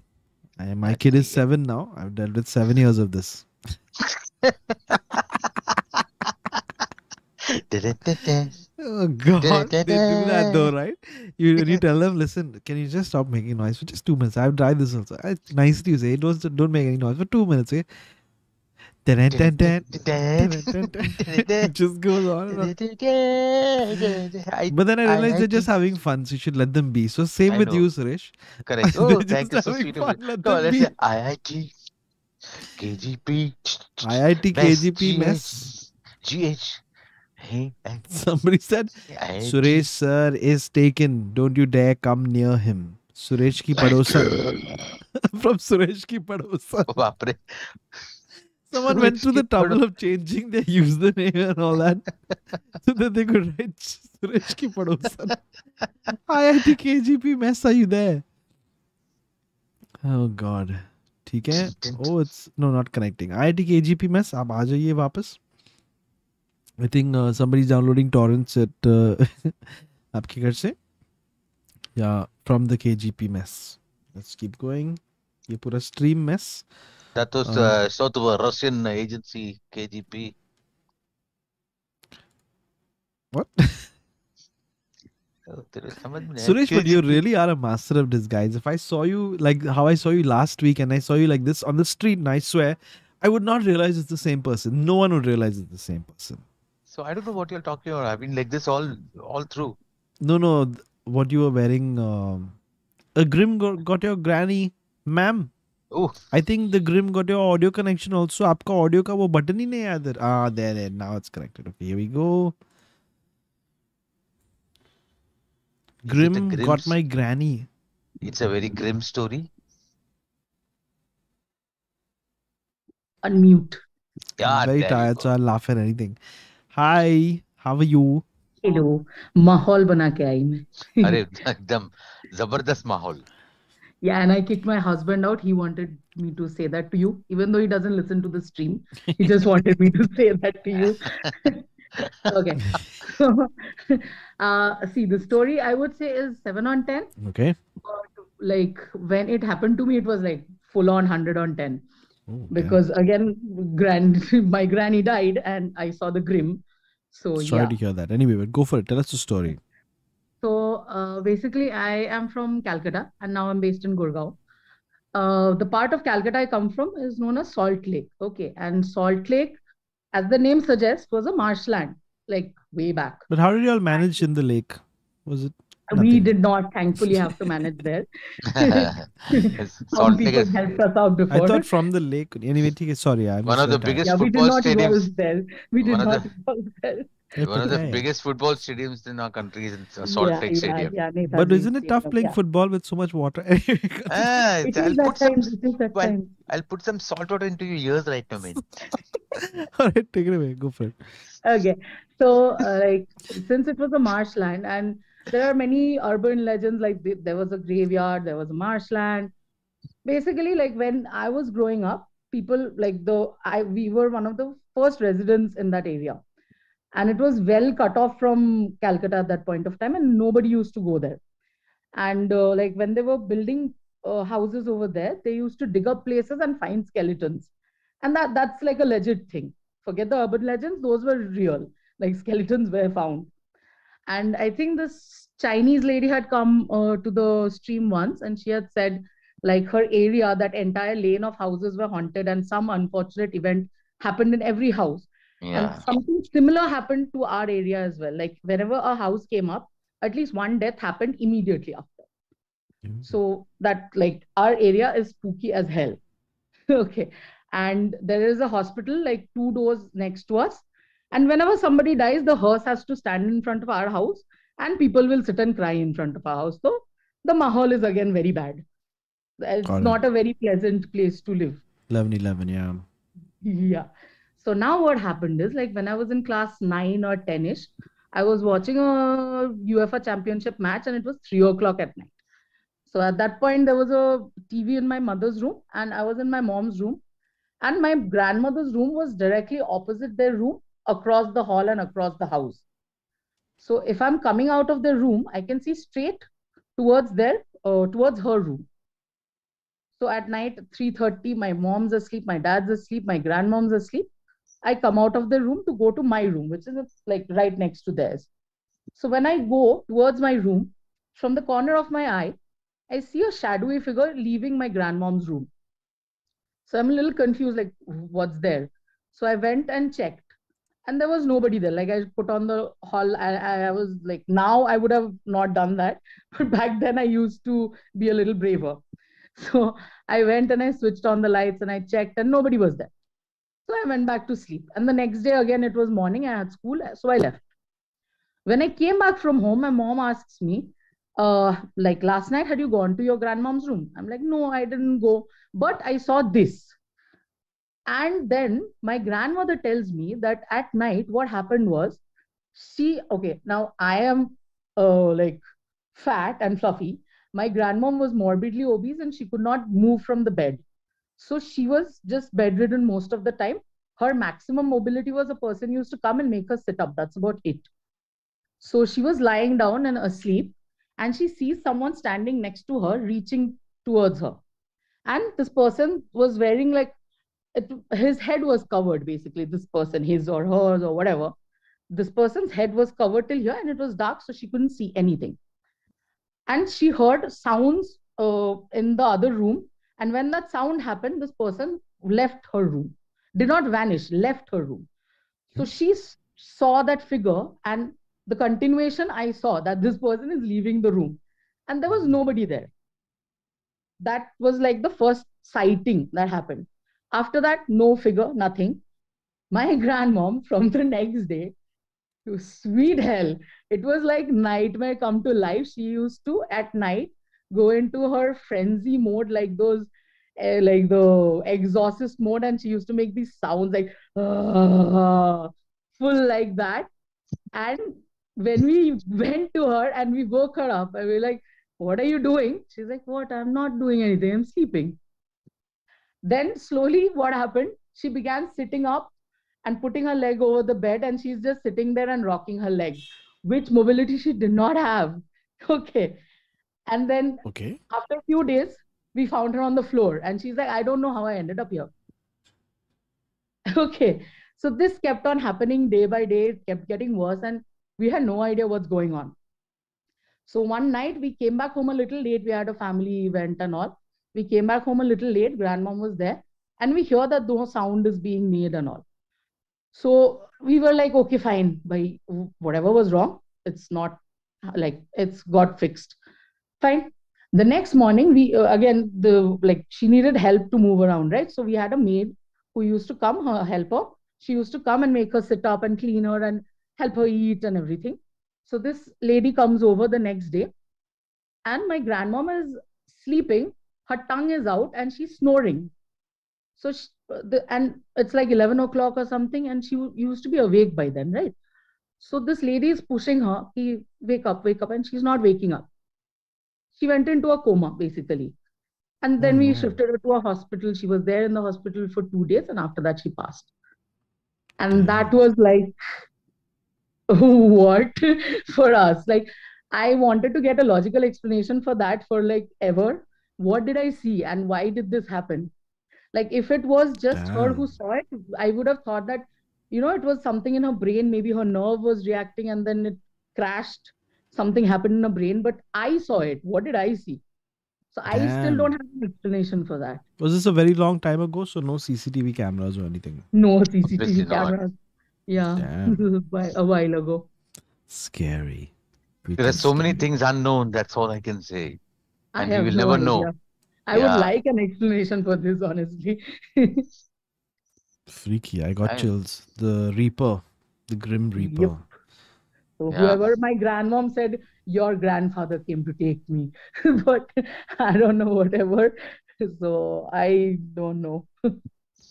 I, my kid is seven now. I've dealt with seven years of this. Oh God, they do that though, right? You, you tell them, listen, can you just stop making noise for just two minutes? I've tried this also. I, nicely you say, don't, don't make any noise for two minutes. Okay? It just goes on and on. But then I realized I they're just having fun, so you should let them be. So same I with know. you, Suresh. Correct. Oh, thank you so sweet. No, let's say I I T, K G P, I I T, K G P, mess, G H. Hey, somebody said, Suresh sir is taken. Don't you dare come near him. Suresh ki padosan. From Suresh ki padosan. Oh, baap re. Someone went through the trouble of changing their username and all that so that they could write Suresh ki padosan. I I T K G P mess, are you there? Oh God. ठीक है. Oh, it's no, not connecting. I I T K G P mess. आप आ जाइए वापस. I think uh, somebody's downloading torrents at uh, आपके घर से. Yeah, from the K G P mess. Let's keep going. ये पूरा stream mess. That was uh, uh, sort of a Russian agency, K G B. What? Suresh, but you really are a master of disguise. If I saw you, like how I saw you last week and I saw you like this on the street, and I swear, I would not realize it's the same person. No one would realize it's the same person. So I don't know what you're talking about. I've been like this all, all through. No, no. What you were wearing. Uh, a Grim got, got your granny, ma'am. Oh, I think the Grim got your audio connection also. Aapka audio ka wo button hi nahi aaya there. Ah, there, there. Now it's connected. Okay, here we go. Grim got my granny. It's a very grim story. Unmute. Yeah, I'm very tired, so I'll laugh at anything. Hi, how are you? Hello. Mahol bana ke aayi main. Arey, ekdam zabardast mahol. Yeah, and I kicked my husband out. He wanted me to say that to you, even though he doesn't listen to the stream. He just wanted me to say that to you. Okay. So, uh, see, the story I would say is seven on ten. Okay. But, like, when it happened to me, it was like full on one hundred on ten. Ooh, because, yeah. again, grand, my granny died and I saw the Grim. So, Sorry yeah. to hear that. Anyway, but go for it. Tell us the story. So uh, basically, I am from Calcutta and now I'm based in Gurgaon. Uh, the part of Calcutta I come from is known as Salt Lake. Okay, and Salt Lake, as the name suggests, was a marshland, like way back. But how did you all manage in the lake? Was it? Nothing? We did not, thankfully, have to manage there. Salt Lake has helped us out before. I thought from the lake. Anyway, sorry. I one of the biggest yeah, football stadiums. We did not evolve there. We did not evolve there. One of the biggest football stadiums in our country is Salt Lake yeah, Stadium. Yeah, yeah, but isn't it tough playing yeah. football with so much water? ah, it I'll, put some, well, I'll put some salt water into your ears right now, man. Alright, take it away. Go for it. Okay. So, uh, like, since it was a marshland, and there are many urban legends, like there was a graveyard, there was a marshland. Basically, like when I was growing up, people, like the, I, we were one of the first residents in that area. And it was well cut off from Calcutta at that point of time, and nobody used to go there. And uh, like when they were building uh, houses over there, they used to dig up places and find skeletons. And that that's like a legit thing. Forget the urban legends. Those were real. like skeletons were found. And I think this Chinese lady had come uh, to the stream once, and she had said, like, her area, that entire lane of houses were haunted, and some unfortunate event happened in every house. Yeah. And something similar happened to our area as well. Like, whenever a house came up, at least one death happened immediately after. Mm-hmm. So that, like, our area is spooky as hell. Okay. And there is a hospital, like, two doors next to us. And whenever somebody dies, the hearse has to stand in front of our house, and people will sit and cry in front of our house. So the mahal is again very bad. It's Got not it. a very pleasant place to live. eleven eleven, yeah. Yeah. So now what happened is, like, when I was in class nine or ten-ish, I was watching a UEFA championship match, and it was three o'clock at night. So at that point, there was a T V in my mother's room, and I was in my mom's room. And my grandmother's room was directly opposite their room, across the hall and across the house. So if I'm coming out of the room, I can see straight towards their, uh, towards her room. So at night, three thirty, my mom's asleep, my dad's asleep, my grandmom's asleep. I come out of the room to go to my room, which is like right next to theirs. So when I go towards my room, from the corner of my eye, I see a shadowy figure leaving my grandmom's room. So I'm a little confused, like, what's there? So I went and checked. And there was nobody there. Like, I put on the hall. I, I was like, now I would have not done that. But back then I used to be a little braver. So I went and I switched on the lights and I checked, and nobody was there. So I went back to sleep. And the next day again, it was morning. I had school. So I left. When I came back from home, my mom asks me, uh, like, last night, had you gone to your grandmom's room? I'm like, no, I didn't go. But I saw this. And then my grandmother tells me that at night, what happened was, she, okay, now I am uh, like fat and fluffy. My grandmom was morbidly obese and she could not move from the bed. So she was just bedridden most of the time. Her maximum mobility was a person used to come and make her sit up. That's about it. So she was lying down and asleep, and she sees someone standing next to her, reaching towards her. And this person was wearing like, It, his head was covered, basically, this person, his or hers or whatever. This person's head was covered till here, and it was dark, so she couldn't see anything. And she heard sounds uh, in the other room. And when that sound happened, this person left her room, did not vanish, left her room. So she saw that figure, and the continuation I saw that this person is leaving the room. And there was nobody there. That was like the first sighting that happened. After that, no figure, nothing. My grandmom, from the next day, sweet hell, it was like nightmare come to life. She used to, at night, go into her frenzy mode, like those, uh, like the exorcist mode, and she used to make these sounds like, uh, full like that. And when we went to her and we woke her up, and we were like, what are you doing? She's like, what? I'm not doing anything. I'm sleeping. Then slowly what happened, she began sitting up and putting her leg over the bed, and she's just sitting there and rocking her leg, which mobility she did not have. Okay. And then okay. after a few days, we found her on the floor, and she's like, I don't know how I ended up here. Okay. So this kept on happening day by day. It kept getting worse, and we had no idea what's going on. So one night we came back home a little late. We had a family event and all. We came back home a little late, grandmom was there, and we hear that the sound is being made and all. So we were like, okay, fine, by whatever was wrong, it's not like, it's got fixed. Fine. The next morning, we uh, again, the like she needed help to move around, right? So we had a maid who used to come, her helper. She used to come and make her sit up and clean her and help her eat and everything. So this lady comes over the next day, and my grandmom is sleeping. Her tongue is out and she's snoring. So, she, the, and it's like eleven o'clock or something, and she used to be awake by then, right? So this lady is pushing her, he, wake up, wake up, and she's not waking up. She went into a coma, basically. And then oh, we man. shifted her to a hospital. She was there in the hospital for two days, and after that she passed. And that was like, what for us? Like, I wanted to get a logical explanation for that for like ever. What did I see and why did this happen? Like, if it was just Damn. her who saw it, I would have thought that you know, it was something in her brain. Maybe her nerve was reacting and then it crashed. Something happened in her brain, but I saw it. What did I see? So I Damn. still don't have an explanation for that. Was this a very long time ago? So no C C T V cameras or anything? No C C T V cameras. Yeah, a while ago. Scary. Pretty there are so scary. many things unknown. That's all I can say. And you will no never idea. know. I yeah. would like an explanation for this, honestly. Freaky. I got I... chills. The Reaper. The Grim Reaper. Yep. So yeah. whoever, my grandmom said, your grandfather came to take me. But I don't know, whatever. So I don't know.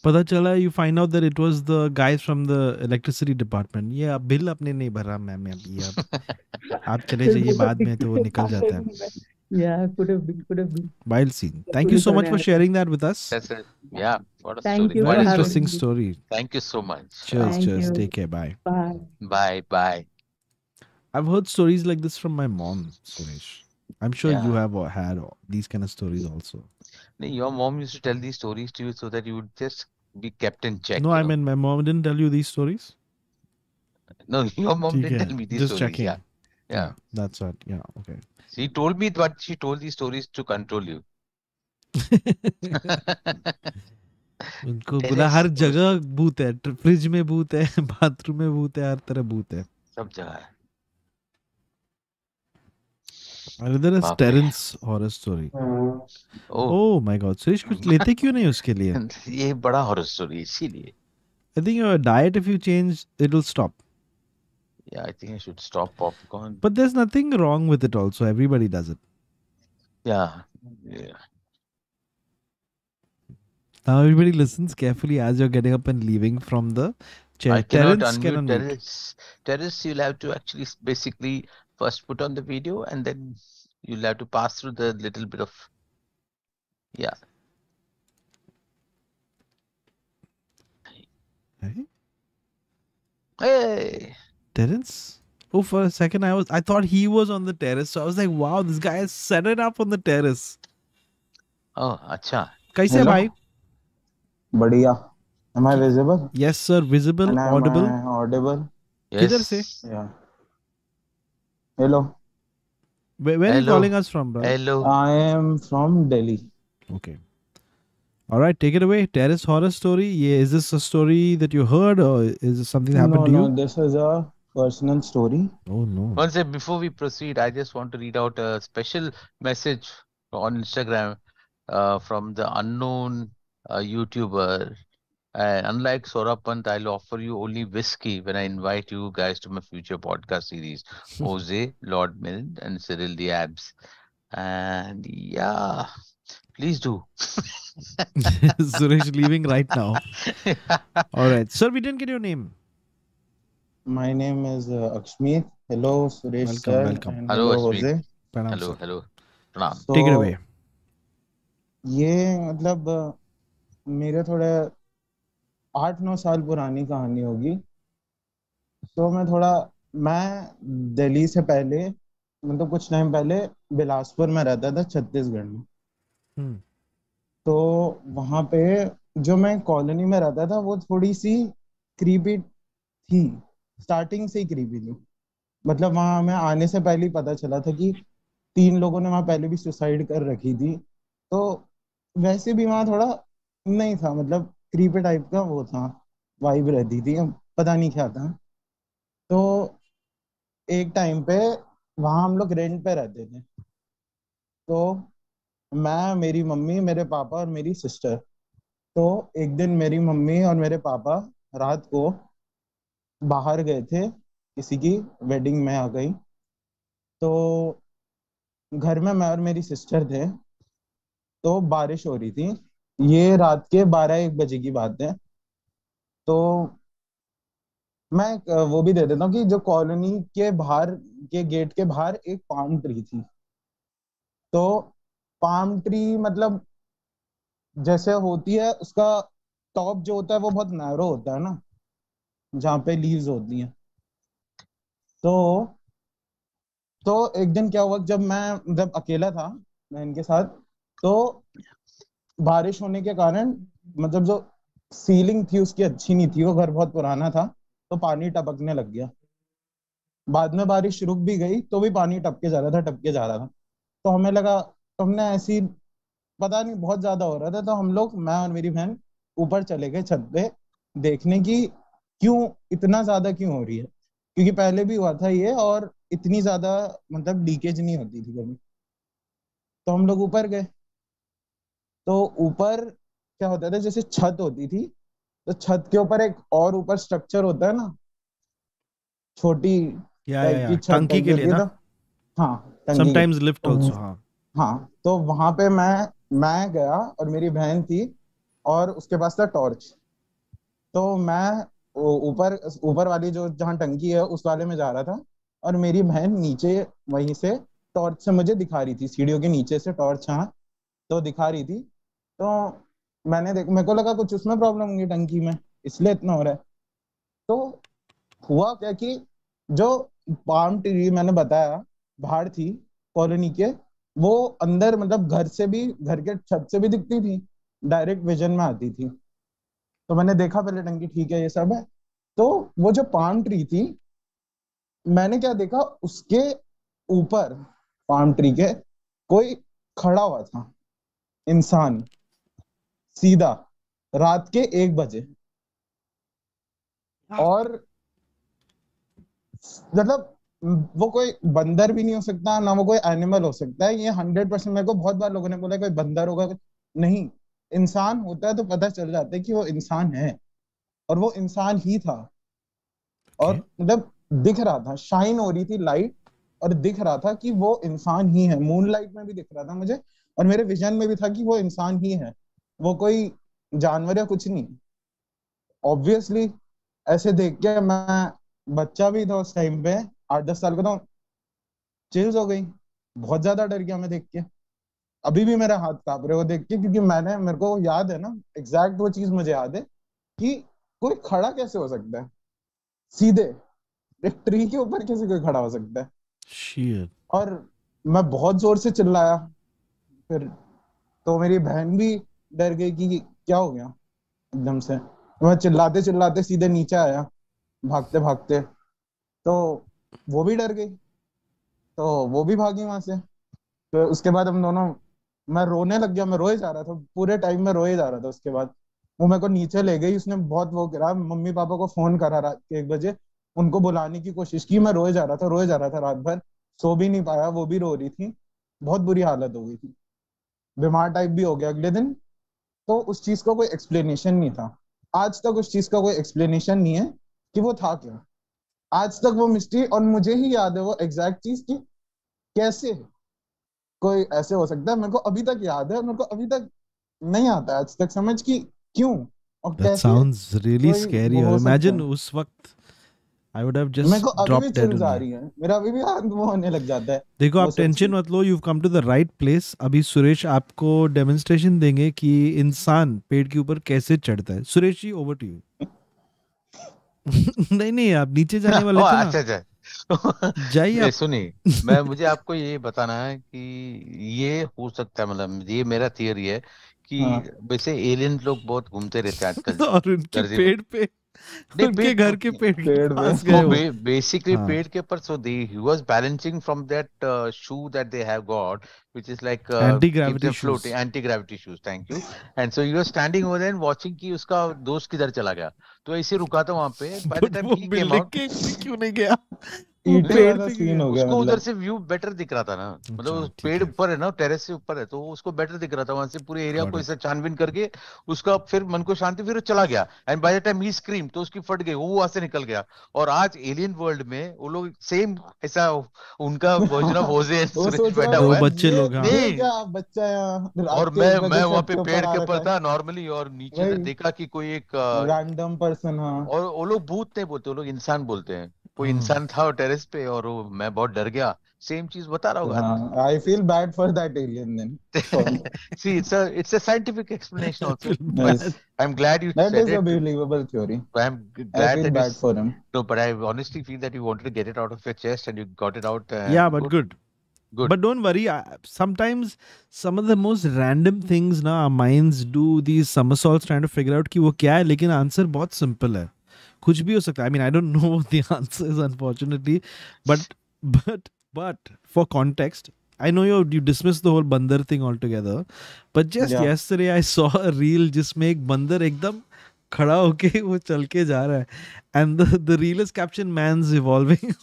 Pata chala, you find out that it was the guys from the electricity department. Yeah, bill apne nahi bhara, ma'am. Aap chale jaiye baad mein to wo nikal jata hai. Yeah, could have been, could have been. Wild scene. Thank you so much for sharing that with us. That's it. Yeah, what a Thank story. What an interesting story. Thank you so much. Cheers, Thank cheers. You. Take care. Bye. Bye. Bye. Bye. I've heard stories like this from my mom, Suresh. I'm sure yeah. you have had these kind of stories also. Your mom used to tell these stories to you so that you would just be kept in check. No, I know? mean, my mom didn't tell you these stories. No, your mom didn't tell me these just stories. Just checking. Yeah. Yeah. That's what. Yeah. Okay. She told me what she told these stories to control you. उनको बोला हर जगह भूत है, fridge में भूत है, bathroom में भूत है, हर तरह भूत है. सब जगह है. Another is Terence horror story. Oh. oh my God, Suresh, कुछ लेते क्यों नहीं उसके लिए? ये बड़ा horror story इसीलिए. I think your diet, if you change, it'll stop. Yeah, I think I should stop popcorn. But there's nothing wrong with it also. Everybody does it. Yeah. Yeah. Now everybody listens carefully as you're getting up and leaving from the chair. I cannot Terrence unmute cannot Terrence. Terrence, you'll have to actually basically first put on the video and then you'll have to pass through the little bit of... Yeah. Hey. Hey. Terrence? Oh, for a second, I was I thought he was on the terrace. So I was like, wow, this guy has set it up on the terrace. Oh, acha. Kaise bhai? Badhiya. Am I visible? Yes, sir. Visible, and audible. Am I audible? Yes. Kidhar se? Yeah. Hello. Where, where Hello. are you calling us from, bro? Hello. I am from Delhi. Okay. All right, take it away. Terrace horror story. Yeah, is this a story that you heard or is this something that happened no, to you? No, this is a personal story. Oh no. One second, before we proceed, I just want to read out a special message on Instagram uh, from the unknown uh, YouTuber. Uh, unlike Saurabh, I'll offer you only whiskey when I invite you guys to my future podcast series. Jose, Lord Milne and Cyril the Abs. And yeah, please do. Suresh leaving right now. All right. Sir, we didn't get your name. My name is uh, Akshmeet. Hello, Suresh. Welcome, sir, welcome. Hello, hello Jose. Pranam, hello, sir. hello. Pranam. So, take it away. ये मतलब मेरे थोड़े आठ नौ साल पुरानी कहानी होगी। तो मैं थोड़ा मैं दिल्ली से पहले मतलब कुछ टाइम पहले बिलासपुर में रहता था छत्तीसगढ़ में। हम्म। तो वहाँ पे जो मैं कॉलोनी में रहता था वो थोड़ी सी क्रीपी थी। स्टार्टिंग से ही क्रीपी थी। मतलब वहाँ मैं आने से पहले ही पता चला था कि तीन लोगों ने वहाँ पहले भी सुसाइड कर रखी थी। तो वैसे भी वहाँ थोड़ा नहीं था मतलब क्रीपी टाइप का वो था वाइब रहती थी पता नहीं क्या था। तो एक टाइम पे वहाँ हम लोग रेंट पे रहते थे। तो मैं मेरी मम्मी मेरे पापा और मेरी सिस्टर। तो एक दिन मेरी मम्मी और मेरे पापा रात को बाहर गए थे किसी की वेडिंग में आ गई। तो घर में मैं और मेरी सिस्टर थे। तो बारिश हो रही थी ये रात के बारह एक बजे की बात है। तो मैं वो भी दे देता हूँ कि जो कॉलोनी के बाहर के गेट के बाहर एक पाम ट्री थी। तो पाम ट्री मतलब जैसे होती है उसका टॉप जो होता है वो बहुत नैरो होता है ना जहाँ पे लीव्स होती हैं। तो तो एक दिन क्या हुआ जब मैं जब अकेला था मैं इनके साथ तो बारिश होने के कारण मतलब जो सीलिंग थी उसकी अच्छी नहीं थी, वो घर बहुत पुराना था तो पानी टपकने लग गया। बाद में बारिश रुक भी गई तो भी पानी टपके जा रहा था टपके जा रहा था तो हमें लगा, तो हमने ऐसी पता नहीं बहुत ज्यादा हो रहा था तो हम लोग, मैं और मेरी बहन ऊपर चले गए छत पे देखने की क्यों इतना ज्यादा क्यों हो रही है, क्योंकि पहले भी हुआ था ये और इतनी ज्यादा मतलब लीकेज नहीं होती थी कभी। तो हम लोग ऊपर गए तो ऊपर क्या होता था, जैसे छत होती थी तो छत के ऊपर एक और ऊपर स्ट्रक्चर होता है ना छोटी या, या, या, टंकी के लिए ना, हाँ समटाइम्स लिफ्ट आल्सो, हाँ हाँ तो वहां पे मैं मैं गया और मेरी बहन थी और उसके पास था टॉर्च, तो मैं ऊपर ऊपर वाली जो जहाँ टंकी है उस वाले में जा रहा था और मेरी बहन नीचे वहीं से टॉर्च से मुझे दिखा रही थी, सीढ़ियों के नीचे से टॉर्च हाँ तो दिखा रही थी। तो मैंने देख मेरे को लगा कुछ उसमें प्रॉब्लम होगी टंकी में इसलिए इतना हो रहा है। तो हुआ क्या कि जो पाम ट्री मैंने बताया बाहर थी कॉलोनी के, वो अंदर मतलब घर से भी, घर के छत से भी दिखती थी, डायरेक्ट विजन में आती थी। तो मैंने देखा पहले टंकी ठीक है ये सब है, तो वो जो पाम ट्री थी मैंने क्या देखा उसके ऊपर पाम ट्री के कोई खड़ा हुआ था इंसान सीधा रात के एक बजे, और मतलब वो कोई बंदर भी नहीं हो सकता ना वो कोई एनिमल हो सकता है, ये हंड्रेड परसेंट। मेरे को बहुत बार लोगों ने बोला कोई बंदर होगा, नहीं इंसान होता है तो पता चल जाता है कि वो इंसान है, और वो इंसान ही था। और मतलब दिख रहा था, शाइन हो रही थी लाइट और दिख रहा था कि वो इंसान ही है, मून लाइट में भी दिख रहा था मुझे और मेरे विजन में भी था कि वो इंसान ही है, वो कोई जानवर या कुछ नहीं। ऑब्वियसली ऐसे देख के, मैं बच्चा भी था उस टाइम पे, आठ दस साल का था, चिल्स हो गई, बहुत ज्यादा डर गया मैं देख के। अभी भी मेरा हाथ कांप रहे हो देख के, क्योंकि मैंने, मेरे को याद है ना एग्जैक्ट वो चीज मुझे याद है कि कोई खड़ा कैसे हो सकता है सीधे एक ट्री के ऊपर, कैसे कोई खड़ा हो सकता है। Shit. और मैं बहुत जोर से चिल्लाया, फिर तो मेरी बहन भी डर गई कि क्या हो गया एकदम से। मैं चिल्लाते चिल्लाते सीधे नीचे आया भागते भागते, तो वो भी डर गई, तो वो भी भागी वहां से। तो उसके बाद हम दोनों, मैं रोने लग गया, मैं रोए जा रहा था पूरे टाइम, में रोए जा रहा था। उसके बाद वो मेरे को नीचे ले गई, उसने बहुत वो करा, मम्मी पापा को फोन करा रात के एक बजे, उनको बुलाने की कोशिश की, मैं रोए जा रहा था रोए जा रहा था रात भर, सो भी नहीं पाया, वो भी रो रही थी, बहुत बुरी हालत हो गई थी, बीमार टाइप भी हो गया अगले दिन। तो उस चीज का कोई एक्सप्लेनेशन नहीं था आज तक, उस चीज का कोई एक्सप्लेनेशन नहीं है कि वो था क्या, आज तक वो मिस्ट्री। और मुझे ही याद है वो एग्जैक्ट चीज की कैसे कोई ऐसे हो सकता है, मेरे को अभी तक याद है, मेरे को अभी तक नहीं आता आज तक समझ की क्यों और कैसे। Sounds really scary. Imagine उस वक्त I would have just dropped it. मेरा अभी भी हाथ होने लग जाता है। देखो आप टेंशन मत लो, you've come to the right place. अभी सुरेश आपको डेमोंस्ट्रेशन देंगे कि इंसान पेड़ के ऊपर कैसे चढ़ता है। Suresh ji over to you. नहीं नहीं आप नीचे जाने वाले थे ना। अच्छा अच्छा जाइए। सुनिए मैं, मुझे आपको ये बताना है कि ये हो सकता है, मतलब ये मेरा थियरी है कि वैसे एलियन लोग बहुत घूमते रहते हैं आजकल और उनके पेड़ पे, उनके घर के पेड़ पेड़ पे बेसिकली पेड़ के ऊपर, so they he was balancing from that shoe that they have got which is like anti gravity shoes, anti gravity shoes, thank you. And so you are standing over and watching कि उसका दोस्त किधर चला गया, तो ऐसे रुका था वहां पे। By the time he came out, क्यों नहीं गया उसको उधर से व्यू बेटर दिख रहा था ना, मतलब पेड़ ऊपर है ना, टेरेस से ऊपर है, तो उसको बेटर दिख रहा था वहां से पूरे एरिया को, ऐसे छानबीन करके उसका फिर मन को शांति, फिर चला गया। And by the time he scream तो उसकी फट गई, वो वहां से निकल गया। और आज एलियन वर्ल्ड में वो लोग सेम ऐसा उनका वर्जन ऑफ ओजेन बैठा हुआ है, बच्चे लोग बच्चा। और मैं मैं वहां पे पेड़ के ऊपर था नॉर्मली, और नीचे देखा की कोई एक रैंडम पर्सन, और वो लोग भूत नहीं बोलते, वो लोग इंसान बोलते हैं, कोई इंसान था टेरेस पे, और वो मैं बहुत डर गया। सेम चीज बता रहा हूँ, I feel bad for that alien then. See it's a it's a scientific explanation also. I am glad you said it, that is a believable theory. I am glad bad for him, no but I honestly feel that you wanted to get it out of your chest and you got it out. Yeah but good Good. But don't worry, I, sometimes some of the most random things, na, our minds do these somersaults trying to figure out ki wo kya hai, lekin answer bahut simple hai. Kuch bhi ho sakta. I mean, I don't know what the answer is, unfortunately. But but but for context, I know you you dismissed the whole bandar thing altogether. But just yeah. yesterday, I saw a reel jisme ek bandar ekdam khada hoke wo chal ke ja raha hai. And the, the reel is captioned, "Man's evolving."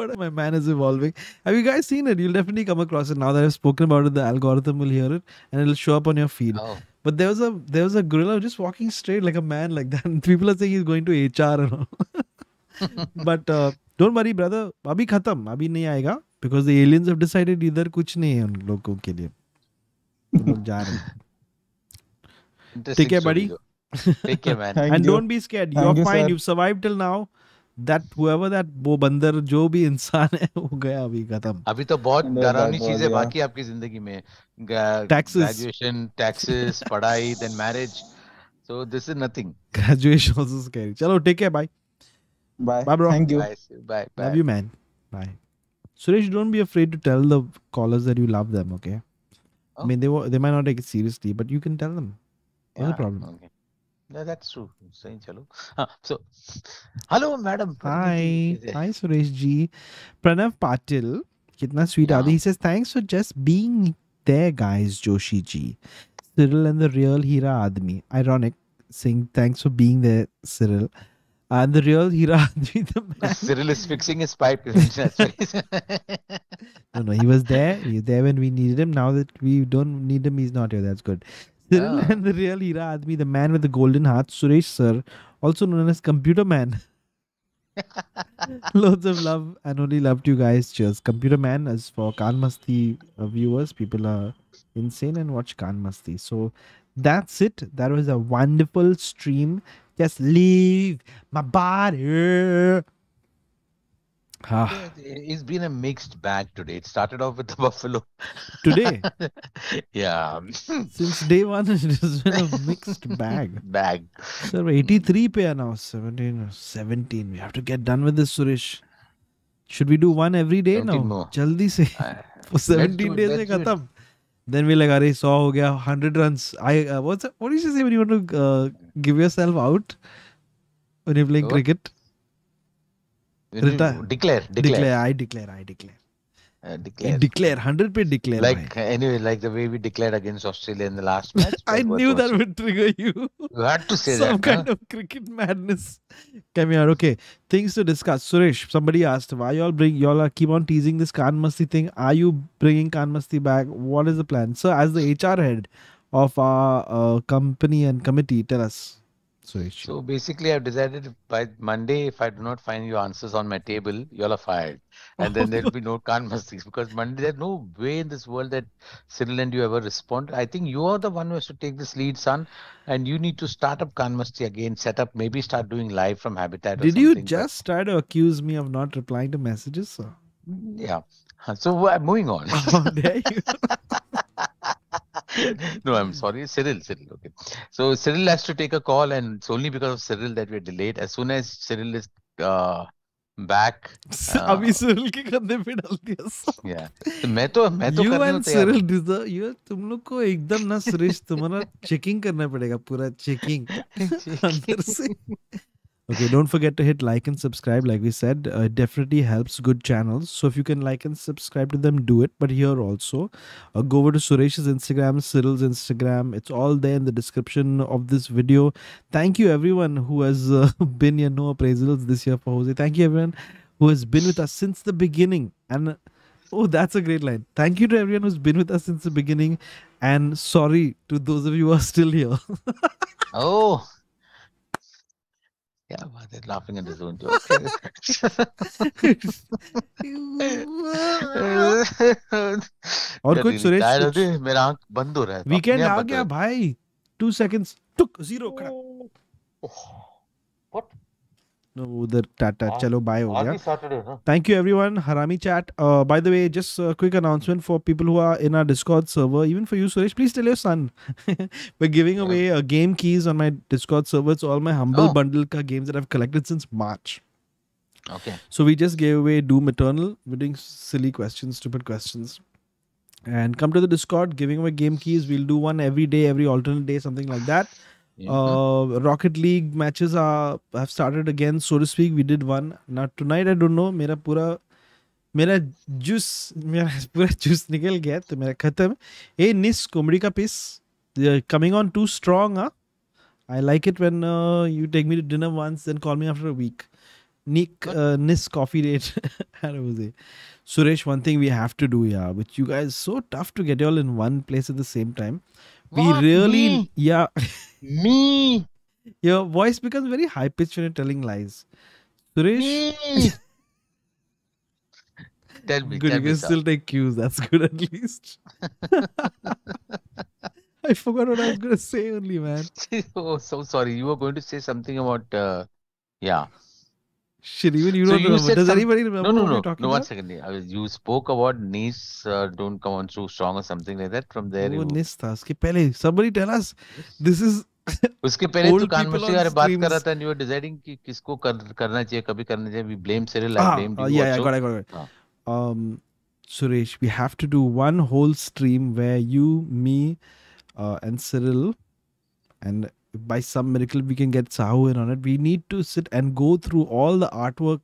What, my man is evolving. Have you guys seen it? You'll definitely come across it. Now that I've spoken about it, the algorithm will hear it and it'll show up on your feed. Oh. But there was a there was a gorilla just walking straight like a man like that. And people are saying he's going to H R and all. But uh, don't worry, brother. Abhi khatam, abhi nahi aayega. Because the aliens have decided either kuch nahi hai un logo ke liye. Take care, buddy. Take care, man. And you. Don't be scared. You're Thank fine. You, You've survived till now. That whoever that wo bandar jo bhi insaan hai wo gaya abhi khatam. Abhi to bahut darauni cheeze baaki aapki zindagi mein. Taxes, graduation, taxes, padhai, then marriage. So this is nothing. Graduation also scary. Chalo, take care. Bye. Bye. Bye, bro. Thank you. Bye. Bye. Bye. Love you, man. Bye. Suresh, don't be afraid to tell the callers that you love them, okay? Oh. I mean, they they might not take it seriously, but you can tell them. Yeah, no problem. Okay. Yeah, that's true. So, hello, madam. Hi. Hi, Suresh ji. Pranav Patil, kitna sweet yeah. Adi. He says, thanks for just being there, guys, Joshi ji. Cyril and the real Hira Admi. Ironic, saying thanks for being there, Cyril. And the real Hira Admi, the man. Cyril is fixing his pipe. No, no, he was there. He was there when we needed him. Now that we don't need him, he's not here. That's good. Cyril oh. and the real Hira Admi, the man with the golden heart, Suresh sir, also known as Computer Man. Loads of love and only love to you guys. Cheers. Computer Man is for Kanmasti viewers. People are insane and watch Kanmasti. So that's it. That was a wonderful stream. Just leave my body. Ah. It's been a mixed bag today. It started off with the buffalo. Today? Yeah. Since day one, it has been a mixed bag. Bag. Sir, eighty-three pair now. seventeen. We have to get done with this, Suresh. Should we do one every day now? More. Jaldi se. For seventeen days, se khatam. Then we're like, arey, one hundred ho gaya, one hundred runs. I, uh, what's that? What do you say when you want to uh, give yourself out when you're playing oh. cricket? Declare, declare, declare. I declare, I declare. Uh, declare. I declare, one hundred pe declare. Like, uh, anyway, like the way we declared against Australia in the last match. I knew that would trigger you. You had to say Some that. Some kind huh? of cricket madness coming out. Okay, things to discuss. Suresh, somebody asked, why y'all bring, y'all keep on teasing this Kanmasti thing. Are you bringing Kanmasti back? What is the plan? Sir, as the H R head of our uh, company and committee, tell us. Suresh. So basically, I've decided by Monday, if I do not find your answers on my table, you all are fired. And then there'll be no Kanmastis, because Monday, there's no way in this world that Cyril and you ever respond. I think you are the one who has to take this lead, son. And you need to start up Kanmasti again, set up, maybe start doing live from Habitat. Did you just but... try to accuse me of not replying to messages, sir? Yeah. So I'm moving on. Oh, there you No, I'm sorry. Cyril, Cyril. Okay. So Cyril has to take a call, and it's only because of Cyril that we're delayed. As soon as Cyril is uh, back, uh, yeah. You and Cyril deserve. You, तुम लोग को एकदम ना सुरेश तुम्हारा checking करना पड़ेगा पूरा checking. अंदर से. Okay, don't forget to hit like and subscribe. Like we said, uh, it definitely helps good channels. So if you can like and subscribe to them, do it. But here also, uh, go over to Suresh's Instagram, Cyril's Instagram. It's all there in the description of this video. Thank you everyone who has uh, been here. No appraisals this year for Jose. Thank you everyone who has been with us since the beginning. And uh, oh, that's a great line. Thank you to everyone who's been with us since the beginning. And sorry to those of you who are still here. Oh. Yeah, well, they're laughing at his own joke. और कुछ सुरेश मेरा आँख बंद हो रहा है weekend आ गया भाई two seconds took zero खड़ा what no उधर टाटा चलो bye हो गया thank you everyone Harami chat uh, by the way just a quick announcement for people who are in our Discord server even for you Suresh please tell your son we're giving away uh, game keys on my Discord server it's all my humble oh. bundle ka games that I've collected since March Okay. So we just gave away Doom Eternal. We're doing silly questions, stupid questions. And come to the Discord, giving away game keys. We'll do one every day, every alternate day, something like that. Yeah. Uh, Rocket League matches are have started again, so to speak. We did one. Now tonight, I don't know. Mera pura, mera juice, mera pura juice nikal gaya. To mera khatam. Hey, Nis, komedi ka piece. They're coming on too strong, huh? I like it when uh, you take me to dinner once, then call me after a week. Nick, uh, Nis coffee date. Suresh, one thing we have to do, yeah, which you guys, so tough to get you all in one place at the same time. We what? really, me? yeah, me. Your voice becomes very high pitched when you're telling lies. Suresh, tell me. Good, tell you can still take cues. That's good at least. I forgot what I was going to say only, man. Oh, so sorry. You were going to say something about, uh, yeah. Shit, even you so don't you remember. Does some... anybody remember? No, no, no. No, about? one second. I was, you spoke about Nis, uh, don't come on too strong or something like that. From there, oh, Nis tha. Uske pehle, somebody tell us. This is. Uske pehle old people on streams. And you were deciding ki kisko kar, karna chahiye, kabhi karna chahiye. We blame Cyril. Ah, I blamed uh, you. Yeah, also. yeah, got it, got it. Got it. Ah. Um, Suresh, we have to do one whole stream where you, me, uh, and Cyril, and by some miracle we can get Sahu in on it. We need to sit and go through all the artwork,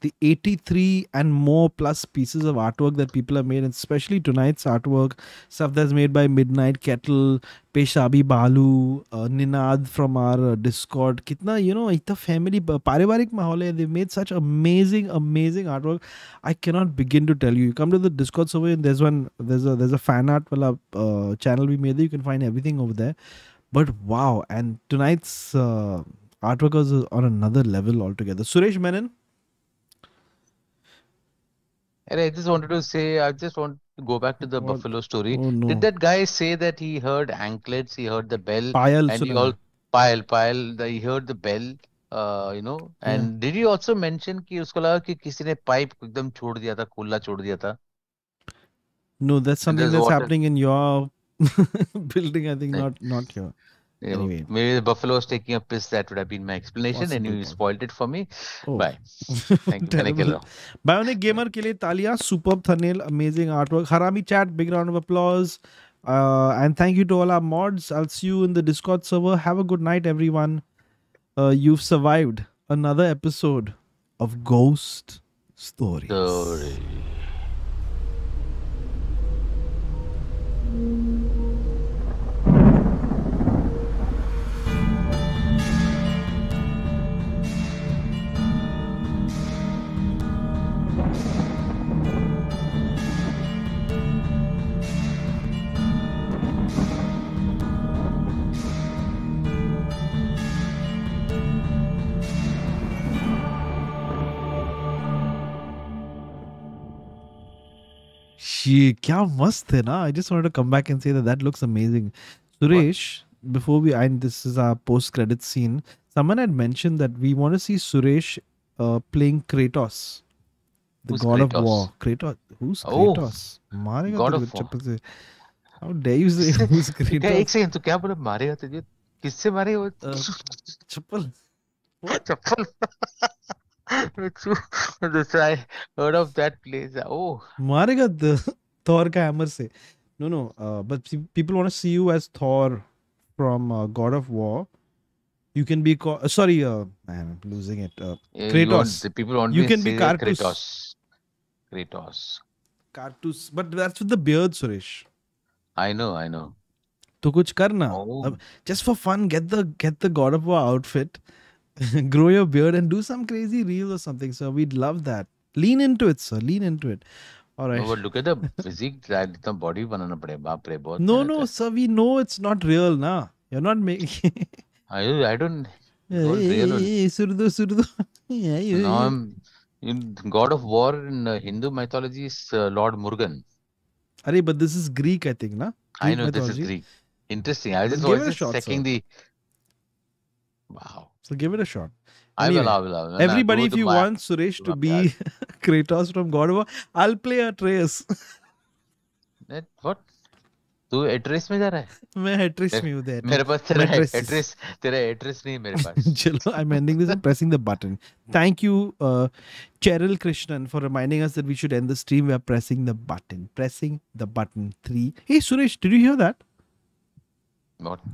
the eighty-three and more plus pieces of artwork that people have made, and especially tonight's artwork, stuff that's made by Midnight Kettle, Peshabi Balu, uh, Ninad from our uh, Discord. Kitna, you know, it's a family, parivarik mahol hai. They've made such amazing, amazing artwork. I cannot begin to tell you. You come to the Discord survey and there's one, there's a, there's a fan art wala, uh, channel we made there. You can find everything over there. But wow, and tonight's uh, artwork was on another level altogether. Suresh Menon? And I just wanted to say, I just want to go back to the what? Buffalo story. Oh, no. Did that guy say that he heard anklets, he heard the bell? Payal. And he all, payal, payal, the, he heard the bell, uh, you know. And yeah. Did he also mention that he thought that someone pipe ekdam chhod diya tha, khulna chhod diya tha? No, that's something that's water. happening in your... building, I think, not not here. Anyway, yeah, maybe the buffalo was taking a piss. That would have been my explanation, and you spoiled it for me. Oh. Bye. Thank you. Bionic Gamer ke liye talia, superb thumbnail, amazing artwork. Harami chat, big round of applause, uh, and thank you to all our mods. I'll see you in the Discord server. Have a good night, everyone. Uh, you've survived another episode of Ghost Stories. Story. Gee, kya mast hai na? I just wanted to come back and say that that looks amazing. Suresh, what? Before we end, this is our post-credit scene. Someone had mentioned that we want to see Suresh uh, playing Kratos, the Who's God Kratos? of War. Kratos, Who's Kratos? Oh, God of War. How dare you say Who's Kratos? Ek second, tu kya bola marega tujhe? Kisse marega? Chappal. What? Chappal. I heard of that place. Oh, Marega Thor ka hammer se. No, no. Uh, but people want to see you as Thor from uh, God of War. You can be uh, sorry. Uh, man, I'm losing it. Uh, Kratos. You want, the people want you can be Kratos. Kratos. Kratos. But that's with the beard, Suresh. I know. I know. To kuch karna. Oh. Just for fun, get the get the God of War outfit. Grow your beard and do some crazy reels or something, sir. We'd love that. Lean into it, sir. Lean into it. All right. No, but look at the physique. Body banana pade. Baap re, bahut no, no, sir. We know it's not real, na. You're not making. I, I don't. Surdo, surdo. No, I'm. In God of War in uh, Hindu mythology is uh, Lord Murugan. Arey, but this is Greek, I think, na. Greek I know mythology. This is Greek. Interesting. I just was checking the. Wow. So give it a shot. Anyway, I will, I will, I will. Everybody, if you back, want Suresh to be Kratos from God of War, I'll play Atreus. That, what? तू Atreus में जा रहा है? मैं Atreus में हूं there. मेरे पास तेरा एट्रेस, तेरा एट्रेस नहीं मेरे पास. चलो, I am ending this, I am pressing the button. Thank you Cyril Krishnan for reminding us that we should end the stream. We are pressing the button. Pressing the button three. Hey Suresh, did you hear that? Not.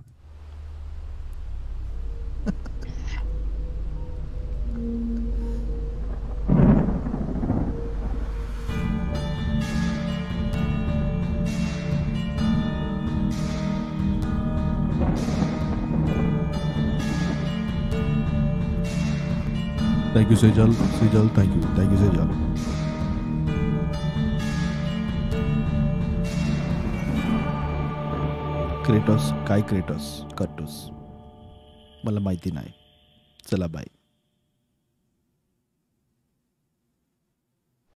Thank you, Sejal. Sejal, thank you. Thank you, Sejal. Kratos, Kai Kratos, Kartus. Mala maiti nahi. Chala bye.